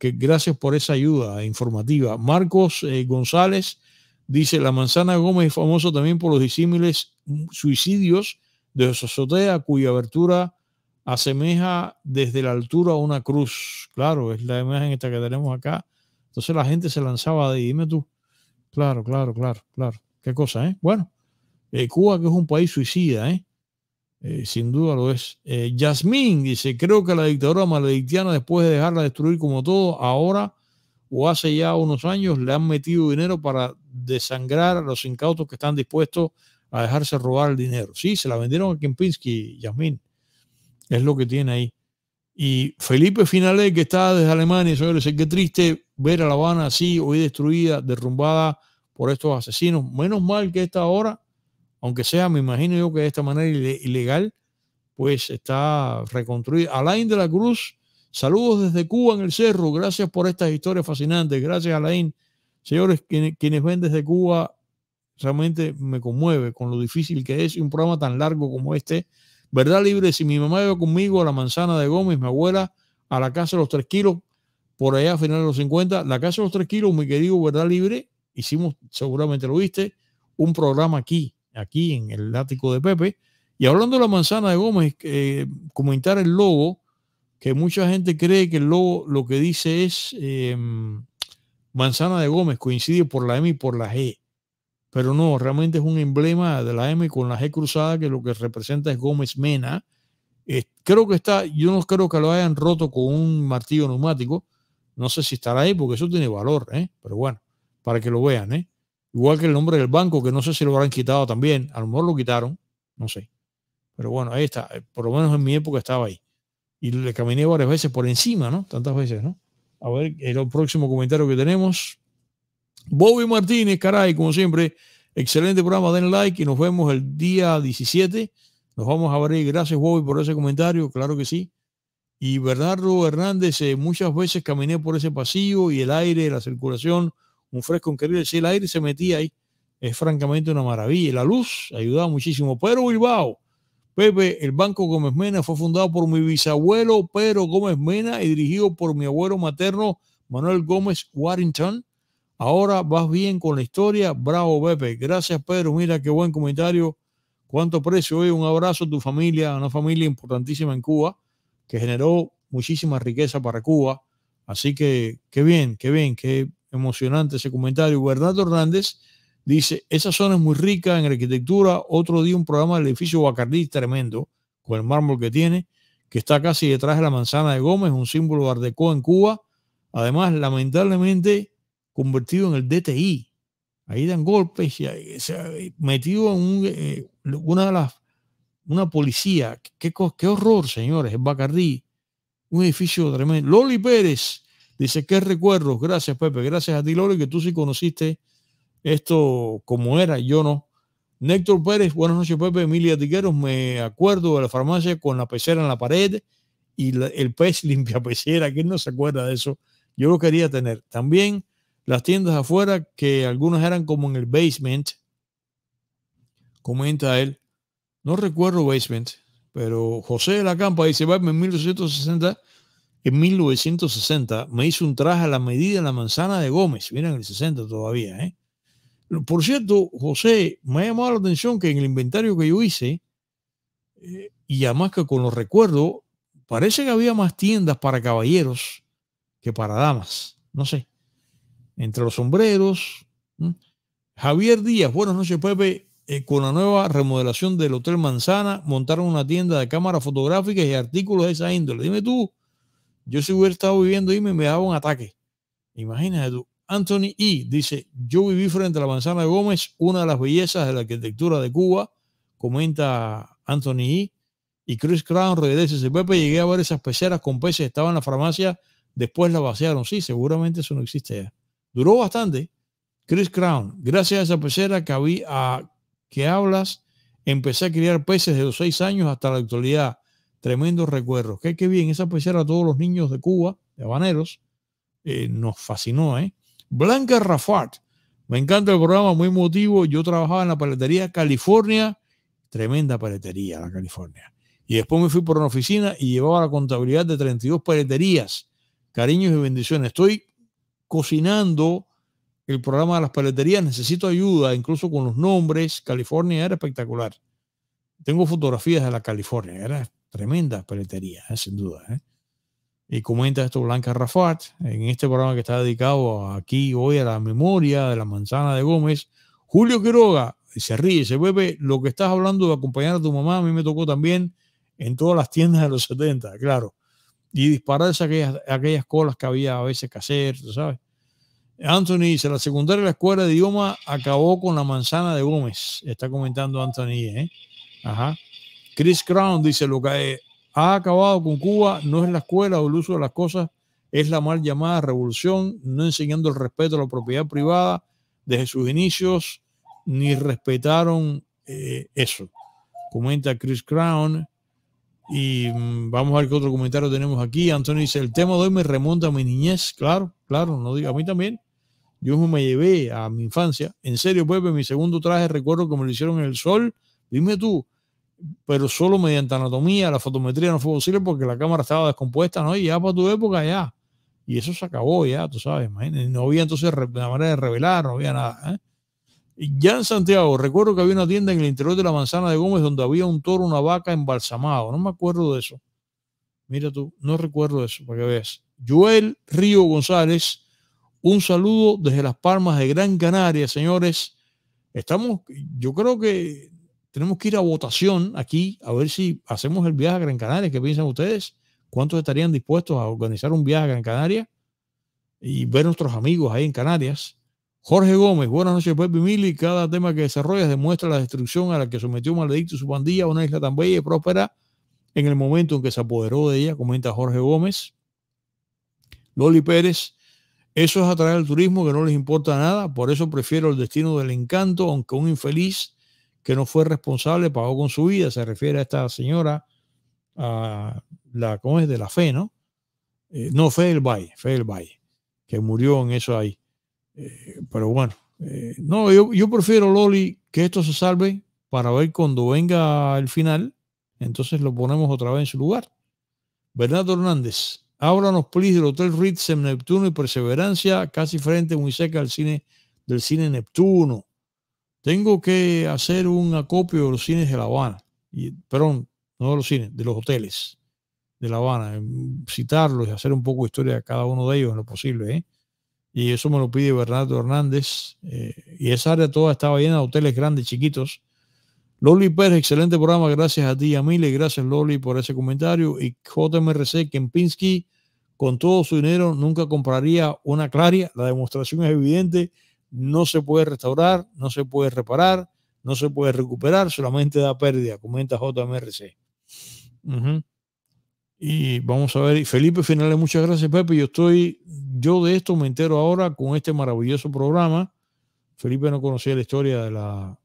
Gracias por esa ayuda informativa. Marcos González dice, la manzana Gómez es famoso también por los disímiles suicidios de su azotea, cuya abertura asemeja desde la altura a una cruz. Claro, es la imagen esta que tenemos acá. Entonces la gente se lanzaba de ahí. Dime tú. Claro. Qué cosa, Bueno, Cuba, que es un país suicida, sin duda lo es. Yasmín dice, creo que la dictadura maledictiana, después de dejarla destruir como todo, ahora o hace ya unos años le han metido dinero para desangrar a los incautos que están dispuestos a dejarse robar el dinero. Sí, se la vendieron a Kempinski, Yasmín. Es lo que tiene ahí. Y Felipe Finalé, que está desde Alemania, señores, qué triste ver a La Habana así, hoy destruida, derrumbada por estos asesinos. Menos mal que esta hora, aunque sea, me imagino yo que de esta manera ilegal, pues está reconstruida. Alain de la Cruz, saludos desde Cuba en el Cerro. Gracias por estas historias fascinantes. Gracias, Alain. Señores, quienes ven desde Cuba, realmente me conmueve con lo difícil que es un programa tan largo como este. Verdad Libre, si mi mamá iba conmigo a la manzana de Gómez, mi abuela a la Casa de los 3 Kilos, por allá a finales de los 50. La Casa de los 3 Kilos, mi querido Verdad Libre, hicimos, seguramente lo viste, un programa aquí en el ático de Pepe. Y hablando de la manzana de Gómez, comentar el logo, que mucha gente cree que el logo lo que dice es manzana de Gómez, coincide por la M y por la G, pero no, realmente es un emblema de la M con la G cruzada, que lo que representa es Gómez Mena. Creo que está, yo no creo que lo hayan roto con un martillo neumático, no sé si estará ahí porque eso tiene valor, pero bueno, para que lo vean, Igual que el nombre del banco, que no sé si lo habrán quitado también. A lo mejor lo quitaron, no sé. Pero bueno, ahí está. Por lo menos en mi época estaba ahí. Y le caminé varias veces por encima, ¿no? Tantas veces, ¿no? A ver, el próximo comentario que tenemos. Bobby Martínez, caray, como siempre. Excelente programa, den like y nos vemos el día 17. Nos vamos a ver. Gracias, Bobby, por ese comentario. Claro que sí. Y Bernardo Hernández, muchas veces caminé por ese pasillo y el aire, la circulación, un fresco increíble. Si el aire se metía ahí, es francamente una maravilla. La luz ayudaba muchísimo. Pero Bilbao, Pepe, el Banco Gómez Mena fue fundado por mi bisabuelo Pedro Gómez Mena y dirigido por mi abuelo materno Manuel Gómez Warrington. Ahora vas bien con la historia. Bravo, Pepe. Gracias, Pedro. Mira qué buen comentario. Cuánto aprecio hoy. Un abrazo a tu familia, una familia importantísima en Cuba que generó muchísima riqueza para Cuba. Así que qué bien, qué bien, qué emocionante ese comentario. Bernardo Hernández dice, esa zona es muy rica en arquitectura. Otro día un programa del edificio Bacardí tremendo, con el mármol que tiene, que está casi detrás de la manzana de Gómez, un símbolo de Art Deco en Cuba. Además, lamentablemente, convertido en el DTI. Ahí dan golpes y metido en una policía. Qué horror, señores, el Bacardí. Un edificio tremendo. Loli Pérez dice, qué recuerdos. Gracias, Pepe. Gracias a ti, Loli, que tú sí conociste esto como era, yo no. Néctor Pérez, buenas noches, Pepe. Emilia Tiqueros, me acuerdo de la farmacia con la pecera en la pared y el pez limpia pecera. ¿Quién no se acuerda de eso? Yo lo quería tener. También las tiendas afuera, que algunas eran como en el basement. Comenta él. No recuerdo basement. Pero José de la Campa dice, Pepe, en 1960 me hizo un traje a la medida en la manzana de Gómez. Miren, en el 60 todavía. Por cierto, José, me ha llamado la atención que en el inventario que yo hice, y además que con los recuerdos, parece que había más tiendas para caballeros que para damas. No sé. Entre los sombreros. Javier Díaz, buenas noches, Pepe. Con la nueva remodelación del Hotel Manzana, montaron una tienda de cámaras fotográficas y artículos de esa índole. Dime tú, yo si hubiera estado viviendo ahí me daba un ataque. Imagínate tú. Anthony E. dice, yo viví frente a la Manzana de Gómez, una de las bellezas de la arquitectura de Cuba, comenta Anthony E. Y Chris Crown regresa, Pepe, llegué a ver esas peceras con peces, estaban en la farmacia, después la vaciaron. Sí, seguramente eso no existe ya. Duró bastante. Chris Crown, gracias a esa pecera que había... que hablas, empecé a criar peces de los 6 años hasta la actualidad. Tremendos recuerdos. Qué bien, esa pecera a todos los niños de Cuba, de habaneros, nos fascinó. Blanca Rafat, me encanta el programa, muy emotivo. Yo trabajaba en la paletería California, tremenda paletería la California. Y después me fui por una oficina y llevaba la contabilidad de 32 paleterías. Cariños y bendiciones. Estoy cocinando el programa de las paleterías, necesito ayuda, incluso con los nombres. California era espectacular. Tengo fotografías de la California, era tremenda paletería, sin duda. Y comenta esto Blanca Rafat, en este programa que está dedicado aquí hoy a la memoria de la manzana de Gómez. Julio Quiroga se ríe, se bebe, lo que estás hablando de acompañar a tu mamá, a mí me tocó también en todas las tiendas de los 70, claro. Y dispararse aquellas colas que había a veces que hacer, tú sabes. Anthony dice, la secundaria de la escuela de idioma acabó con la manzana de Gómez. Está comentando Anthony. Ajá. Chris Crown dice, lo que ha acabado con Cuba no es la escuela o el uso de las cosas, es la mal llamada revolución, no enseñando el respeto a la propiedad privada desde sus inicios, ni respetaron eso. Comenta Chris Crown. Y vamos a ver qué otro comentario tenemos aquí. Anthony dice, el tema de hoy me remonta a mi niñez. Claro, claro, no diga, a mí también. Yo me llevé a mi infancia. En serio, Pepe, mi segundo traje, recuerdo que me lo hicieron en el sol. Dime tú, pero solo mediante anatomía, la fotometría no fue posible porque la cámara estaba descompuesta, ¿no? Y ya para tu época, ya. Y eso se acabó ya, tú sabes, imagínate. No había entonces la manera de revelar, no había nada. Ya en Santiago, recuerdo que había una tienda en el interior de la manzana de Gómez donde había un toro, una vaca embalsamado. No me acuerdo de eso. Mira tú, no recuerdo eso, para que veas. Joel Río González, un saludo desde Las Palmas de Gran Canaria, señores. Estamos, yo creo que tenemos que ir a votación aquí a ver si hacemos el viaje a Gran Canaria. ¿Qué piensan ustedes? ¿Cuántos estarían dispuestos a organizar un viaje a Gran Canaria y ver a nuestros amigos ahí en Canarias? Jorge Gómez, buenas noches, Pepe Mili. Cada tema que desarrollas demuestra la destrucción a la que sometió Maledicto y su pandilla a una isla tan bella y próspera en el momento en que se apoderó de ella, comenta Jorge Gómez. Loli Pérez, eso es atraer al turismo que no les importa nada, por eso prefiero el destino del encanto, aunque un infeliz que no fue responsable pagó con su vida. Se refiere a esta señora, a la, ¿cómo es? De la Fe, ¿no? No, Fe del Valle, que murió en eso ahí. Pero bueno, no, yo prefiero, Loli, que esto se salve para ver cuando venga el final, Entonces lo ponemos otra vez en su lugar. Bernardo Hernández, háblanos, please, del Hotel Ritz en Neptuno y Perseverancia, casi frente muy cerca del cine Neptuno. Tengo que hacer un acopio de los cines de La Habana. Perdón, no de los cines, de los hoteles de La Habana. Citarlos y hacer un poco de historia de cada uno de ellos en lo posible, ¿eh? Y eso me lo pide Bernardo Hernández. Y esa área toda estaba llena de hoteles grandes, chiquitos. Loli Pérez, excelente programa, gracias a ti y a Mile, gracias Loli por ese comentario. Y JMRC Kempinski, con todo su dinero nunca compraría una Claria, la demostración es evidente, no se puede restaurar, no se puede reparar, no se puede recuperar, solamente da pérdida, comenta JMRC. Y vamos a ver, Felipe Finales, muchas gracias Pepe, yo de esto me entero ahora con este maravilloso programa. Felipe no conocía la historia de la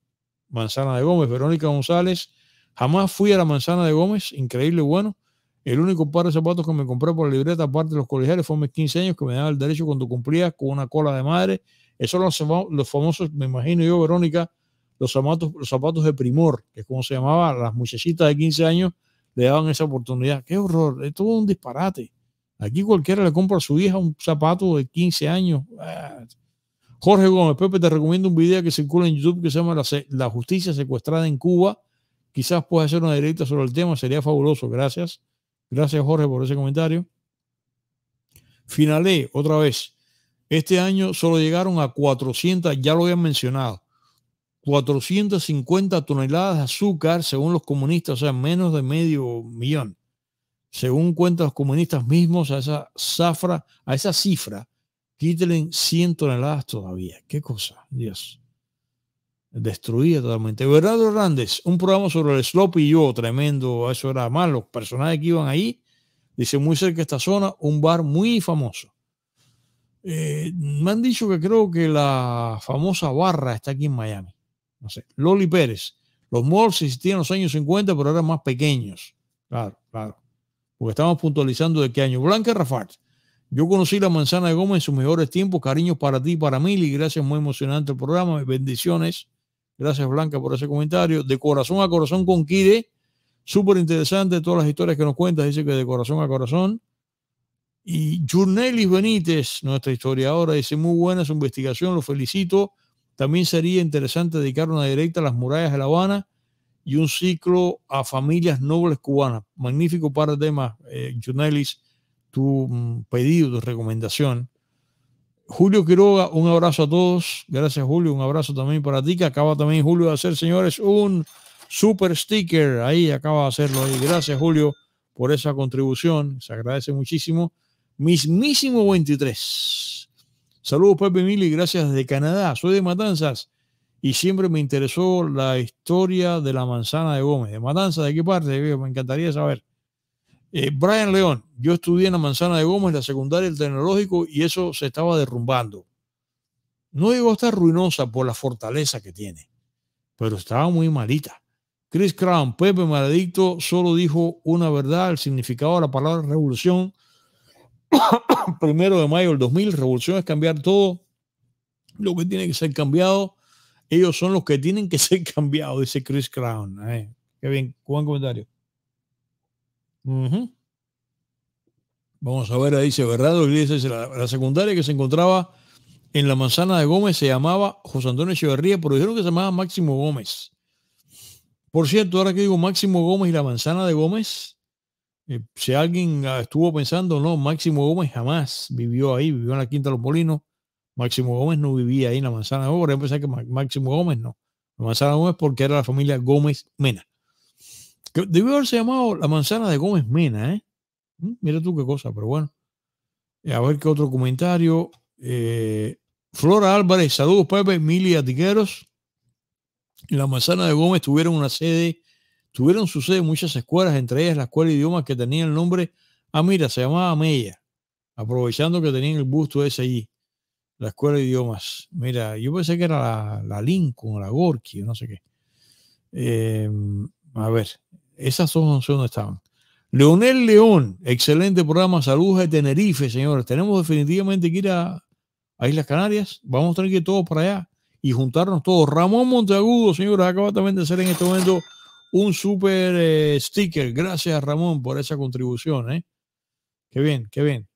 Manzana de Gómez. Verónica González, jamás fui a la Manzana de Gómez, increíble, bueno, el único par de zapatos que me compré por la libreta, aparte de los colegiales, fue a mis 15 años, que me daba el derecho cuando cumplías con una cola de madre. Esos son los famosos, me imagino yo, Verónica, los zapatos de primor, que es como se llamaba, las muchachitas de 15 años le daban esa oportunidad. ¡Qué horror! Es todo un disparate. Aquí cualquiera le compra a su hija un zapato de 15 años. ¡Ah! Jorge Gómez, Pepe, te recomiendo un video que circula en YouTube que se llama La Justicia Secuestrada en Cuba. Quizás puedas hacer una directa sobre el tema, sería fabuloso. Gracias. Gracias, Jorge, por ese comentario. Finalé, otra vez. Este año solo llegaron a 400, ya lo habían mencionado, 450 toneladas de azúcar, según los comunistas, o sea, menos de medio millón. Según cuentan los comunistas mismos, a esa cifra, quítelen 100 toneladas todavía. ¿Qué cosa? Dios. Destruida totalmente. Bernardo Hernández, un programa sobre el Sloppy Joe, tremendo. Eso era más. Los personajes que iban ahí, dice, muy cerca de esta zona, un bar muy famoso. Me han dicho que creo que la famosa barra está aquí en Miami. No sé. Loli Pérez, los malls existían en los años 50, pero eran más pequeños. Claro, claro. Porque estamos puntualizando de qué año. Blanca Rafart, yo conocí la Manzana de Gómez en sus mejores tiempos. Cariños para ti, para Mili. Gracias, muy emocionante el programa. Bendiciones. Gracias, Blanca, por ese comentario. De corazón a corazón con Kire. Súper interesante todas las historias que nos cuentas. Dice que de corazón a corazón. Y Jurnelis Benítez, nuestra historiadora, dice muy buena su investigación. Lo felicito. También sería interesante dedicar una directa a las murallas de La Habana y un ciclo a familias nobles cubanas. Magnífico par de temas, Jurnelis. Tu pedido, tu recomendación. Julio Quiroga, un abrazo a todos. Gracias, Julio. Un abrazo también para ti, que acaba también Julio de hacer, señores, un super sticker. Ahí acaba de hacerlo. Ahí. Gracias, Julio, por esa contribución. Se agradece muchísimo. Mismísimo 23. Saludos, Pepe Mili. Gracias desde Canadá. Soy de Matanzas y siempre me interesó la historia de la Manzana de Gómez. ¿De Matanzas? ¿De qué parte? Me encantaría saber. Brian León, yo estudié en la Manzana de Gómez, la secundaria del tecnológico, y eso se estaba derrumbando. No llegó a estar ruinosa por la fortaleza que tiene, pero estaba muy malita. Chris Crown, Pepe Maledicto solo dijo una verdad, el significado de la palabra revolución. 1 de mayo del 2000, revolución es cambiar todo lo que tiene que ser cambiado. Ellos son los que tienen que ser cambiados, dice Chris Crown. Qué bien, buen comentario. Vamos a ver, ahí dice Bernardo Iglesias, la secundaria que se encontraba en la Manzana de Gómez se llamaba José Antonio Echeverría, pero dijeron que se llamaba Máximo Gómez. Por cierto, ahora que digo Máximo Gómez y la Manzana de Gómez, si alguien estuvo pensando, no, Máximo Gómez jamás vivió ahí, vivió en la Quinta de los Molinos. Máximo Gómez no vivía ahí en la Manzana de Gómez. Pensé que Máximo Gómez no, la Manzana de Gómez porque era la familia Gómez Mena. Que debió haberse llamado la Manzana de Gómez Mena, ¿eh? Mira tú qué cosa, pero bueno. A ver qué otro comentario. Flora Álvarez, saludos Pepe, Mili, Atiqueros. En la Manzana de Gómez tuvieron su sede muchas escuelas, entre ellas la Escuela de Idiomas que tenía el nombre, mira, se llamaba Mella, aprovechando que tenían el busto ese allí, la Escuela de Idiomas. Mira, yo pensé que era la Lincoln, la Gorky, no sé qué. A ver, esas dos son donde estaban. Leonel León, excelente programa. Saludos de Tenerife, señores. Tenemos definitivamente que ir a Islas Canarias. Vamos a tener que ir todos para allá y juntarnos todos. Ramón Monteagudo, señores, acaba también de hacer en este momento un super sticker. Gracias, Ramón, por esa contribución, ¿eh? Qué bien, qué bien.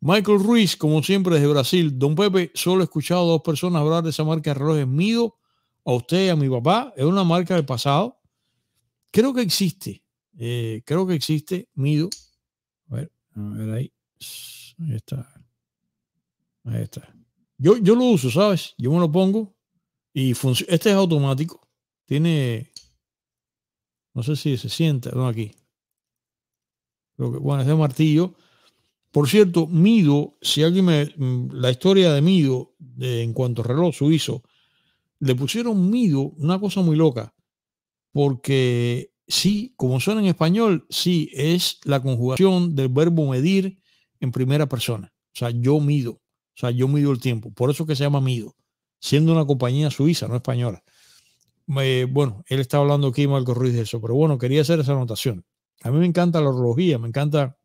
Michael Ruiz, como siempre, desde Brasil. Don Pepe, solo he escuchado a dos personas hablar de esa marca de relojes. Mido a usted y a mi papá. Es una marca del pasado. Creo que existe. Creo que existe. Mido. A ver ahí. Ahí está. Ahí está. Yo lo uso, ¿sabes? Yo me lo pongo y funciona. Este es automático. Tiene... No sé si se sienta. No, aquí. Creo que, bueno, es de martillo. Por cierto, Mido, si alguien la historia de Mido, en cuanto a reloj suizo, le pusieron Mido, una cosa muy loca. Porque sí, como suena en español, sí, es la conjugación del verbo medir en primera persona. O sea, yo mido. O sea, yo mido el tiempo. Por eso que se llama Mido, siendo una compañía suiza, no española. Bueno, él está hablando aquí, Marco Ruiz, de eso. Pero bueno, quería hacer esa anotación. A mí me encanta la horología, me encantan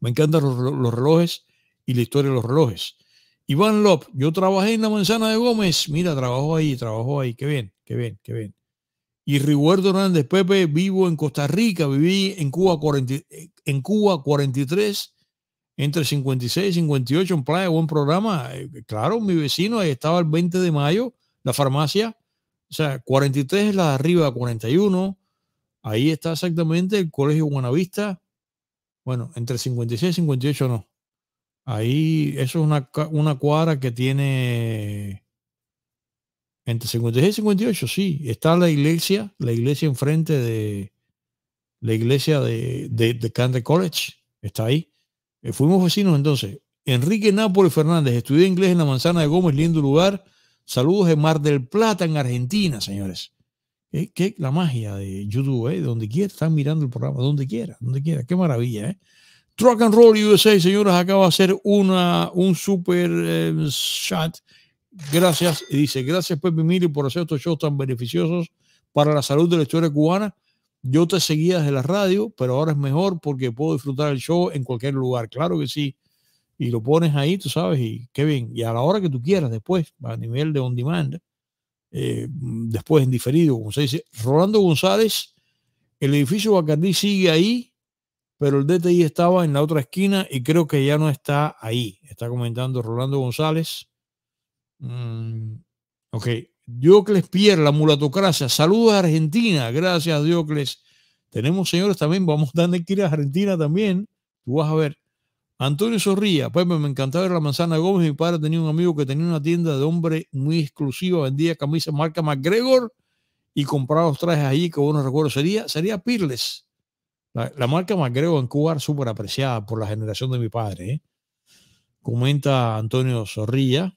los relojes y la historia de los relojes. Iván Lop, yo trabajé en la manzana de Gómez. Mira, trabajó ahí. Qué bien, qué bien, qué bien. Y Rigoberto Hernández, Pepe, vivo en Costa Rica, viví en Cuba, 43, entre 56 y 58 en Playa. Buen programa. Claro, mi vecino, ahí estaba el 20 de mayo, la farmacia. O sea, 43 es la de arriba, 41. Ahí está exactamente el Colegio Buenavista. Bueno, entre 56 y 58 no. Ahí, eso es una cuadra que tiene... Entre 56 y 58, sí. Está la iglesia enfrente de... La iglesia de Candler College. Está ahí. Fuimos vecinos entonces. Enrique Nápoles Fernández, estudié inglés en la manzana de Gómez, lindo lugar. Saludos de Mar del Plata, en Argentina, señores. Que la magia de YouTube, donde quiera están mirando el programa, donde quiera, qué maravilla, Truck and Roll USA, señoras, acaba de hacer un super chat. Gracias, dice, gracias Pepe Mili por hacer estos shows tan beneficiosos para la salud de la historia cubana. Yo te seguía desde la radio, pero ahora es mejor porque puedo disfrutar el show en cualquier lugar. Claro que sí, y lo pones ahí, tú sabes, y qué bien, y a la hora que tú quieras después, a nivel de on demand. Después en diferido, como se dice. Rolando González, el edificio Bacardí sigue ahí, pero el DTI estaba en la otra esquina y creo que ya no está ahí, está comentando Rolando González. Ok, Diocles Pierre, la mulatocracia, saludos a Argentina. Gracias, Diocles. Tenemos, señores, también, vamos a tener que ir a Argentina también, tú vas a ver. Antonio Zorrilla, Pepe, me encantaba ver la manzana de Gómez. Mi padre tenía un amigo que tenía una tienda de hombre muy exclusiva, vendía camisas marca McGregor y compraba los trajes allí, que bueno, recuerdo, sería Pirles. La marca McGregor en Cuba, súper apreciada por la generación de mi padre, comenta Antonio Zorrilla.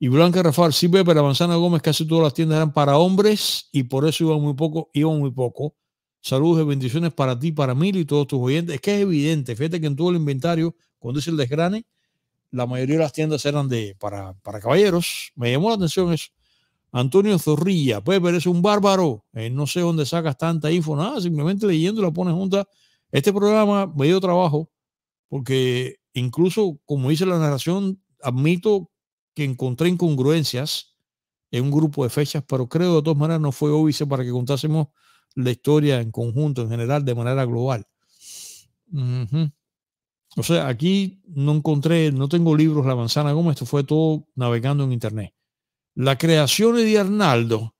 Y Blanca Rafal, sí, Pepe, la manzana de Gómez, casi todas las tiendas eran para hombres y por eso iban muy poco. Saludos y bendiciones para ti, para Mil y todos tus oyentes. Es que es evidente, fíjate que en todo el inventario, cuando hice el desgrane, la mayoría de las tiendas eran para caballeros. Me llamó la atención eso. Antonio Zorrilla, Pepe, eres un bárbaro. No sé dónde sacas tanta info, nada, simplemente leyendo la pones junta. Este programa me dio trabajo, porque incluso, como hice la narración, admito que encontré incongruencias en un grupo de fechas, pero creo de todas maneras no fue óbice para que contásemos la historia en conjunto, en general, de manera global. O sea, aquí no tengo libros La Manzana Gómez, esto fue todo navegando en internet. La creación de Arnaldo,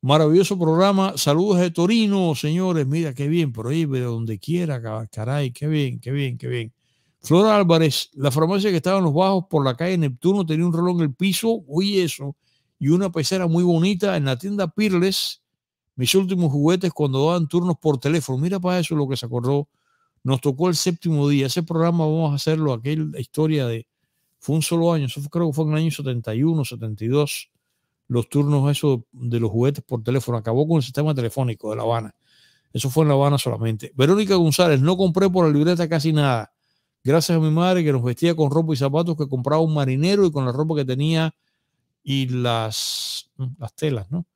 maravilloso programa, saludos de Torino, señores, mira qué bien, por ahí, de donde quiera, caray, qué bien, qué bien, qué bien. Flora Álvarez, la farmacia que estaba en Los Bajos por la calle Neptuno tenía un reloj en el piso, oye eso, y una pecera muy bonita en la tienda Pirles. Mis últimos juguetes cuando daban turnos por teléfono. Mira para eso lo que se acordó. Nos tocó el séptimo día. Ese programa vamos a hacerlo. Aquella historia de... Fue un solo año. Eso creo que fue en el año 71, 72. Los turnos esos de los juguetes por teléfono. Acabó con el sistema telefónico de La Habana. Eso fue en La Habana solamente. Verónica González. No compré por la libreta casi nada. Gracias a mi madre que nos vestía con ropa y zapatos que compraba un marinero y con la ropa que tenía y las telas, ¿no?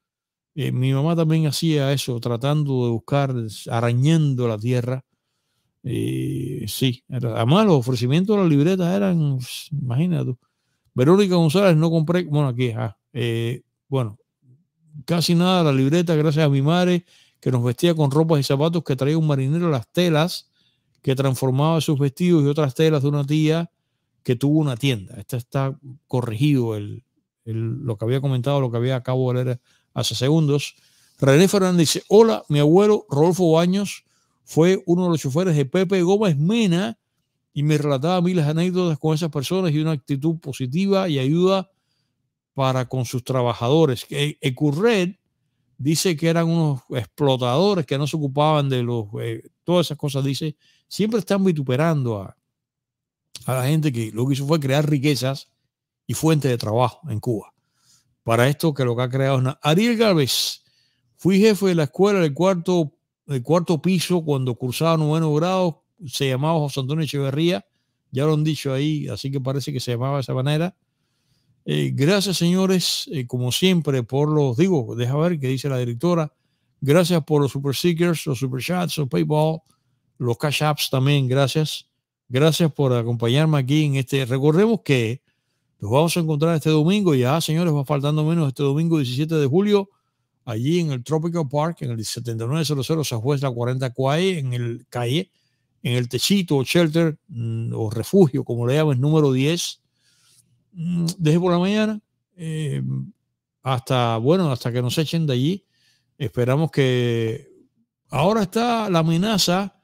Mi mamá también hacía eso, tratando de buscar, arañando la tierra. Sí, además los ofrecimientos de las libretas eran, imagínate tú. Verónica González, no compré, bueno, aquí, bueno, casi nada a la libreta, gracias a mi madre, que nos vestía con ropas y zapatos que traía un marinero, las telas que transformaba sus vestidos y otras telas de una tía que tuvo una tienda. Este está corregido, lo que había comentado, lo que había acabo de leer hace segundos. René Fernández dice: hola, mi abuelo Rodolfo Baños fue uno de los choferes de Pepe Gómez Mena y me relataba miles de anécdotas con esas personas y una actitud positiva y ayuda para con sus trabajadores. Ecurret dice que eran unos explotadores que no se ocupaban de los... todas esas cosas, dice. Siempre están vituperando a la gente que lo que hizo fue crear riquezas y fuentes de trabajo en Cuba. Para esto que lo que ha creado es... Ariel Gálvez: fui jefe de la escuela del cuarto piso cuando cursaba 9º grado. Se llamaba José Antonio Echeverría. Ya lo han dicho ahí, así que parece que se llamaba de esa manera. Gracias, señores, como siempre, por los... Digo, deja ver qué dice la directora. Gracias por los super stickers, los super chats, los PayPal, los cash apps también. Gracias. Gracias por acompañarme aquí en este... Recordemos que nos vamos a encontrar este domingo. Ya, señores, va faltando menos, este domingo 17 de julio, allí en el Tropical Park, en el 7900 Southwest La 40 Calle, en el techito o shelter o refugio, como le llaman, número 10. Desde por la mañana hasta que nos echen de allí. Esperamos que... Ahora está la amenaza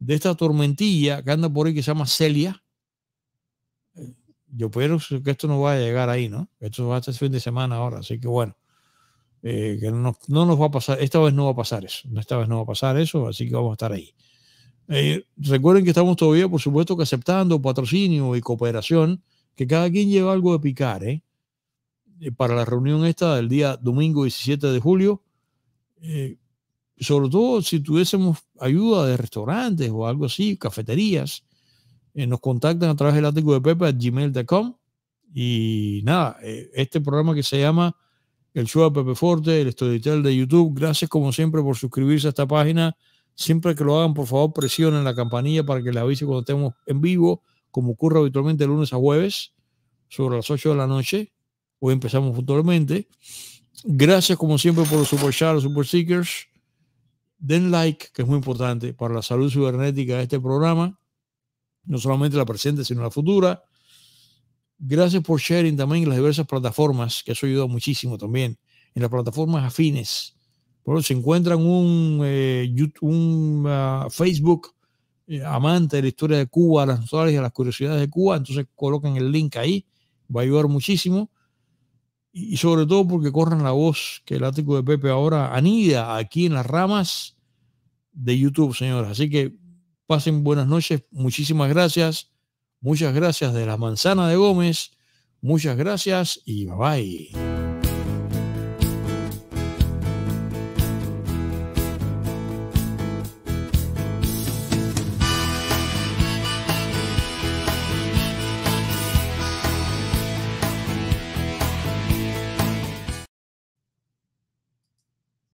de esta tormentilla que anda por ahí, que se llama Celia. Yo espero que esto no vaya a llegar ahí, ¿no? Esto va a estar el fin de semana ahora, así que bueno, que no nos va a pasar, esta vez no va a pasar eso, así que vamos a estar ahí. Recuerden que estamos todavía, por supuesto, que aceptando patrocinio y cooperación, que cada quien lleva algo de picar, para la reunión esta del día domingo 17 de julio, sobre todo si tuviésemos ayuda de restaurantes o algo así, cafeterías, nos contactan a través del @gmail.com. y nada, este programa que se llama El Show de Pepe Forte, el Storytel de YouTube. Gracias como siempre por suscribirse a esta página. Siempre que lo hagan, por favor, presionen la campanilla para que les avise cuando estemos en vivo, como ocurre habitualmente de lunes a jueves, sobre las 8 de la noche. Hoy empezamos puntualmente. Gracias, como siempre, por los super chats, los super stickers. Den like, que es muy importante para la salud cibernética de este programa. No solamente la presente, sino la futura. Gracias por sharing también en las diversas plataformas, que eso ayuda muchísimo también. En las plataformas afines. Por eso, si encuentran un Facebook amante de la historia de Cuba, las noticias y las curiosidades de Cuba, entonces colocan el link ahí, va a ayudar muchísimo. Y sobre todo porque corran la voz, que el Ático de Pepe ahora anida aquí en las ramas de YouTube, señores. Así que pasen buenas noches, muchísimas gracias, muchas gracias de la manzana de Gómez, muchas gracias y bye bye.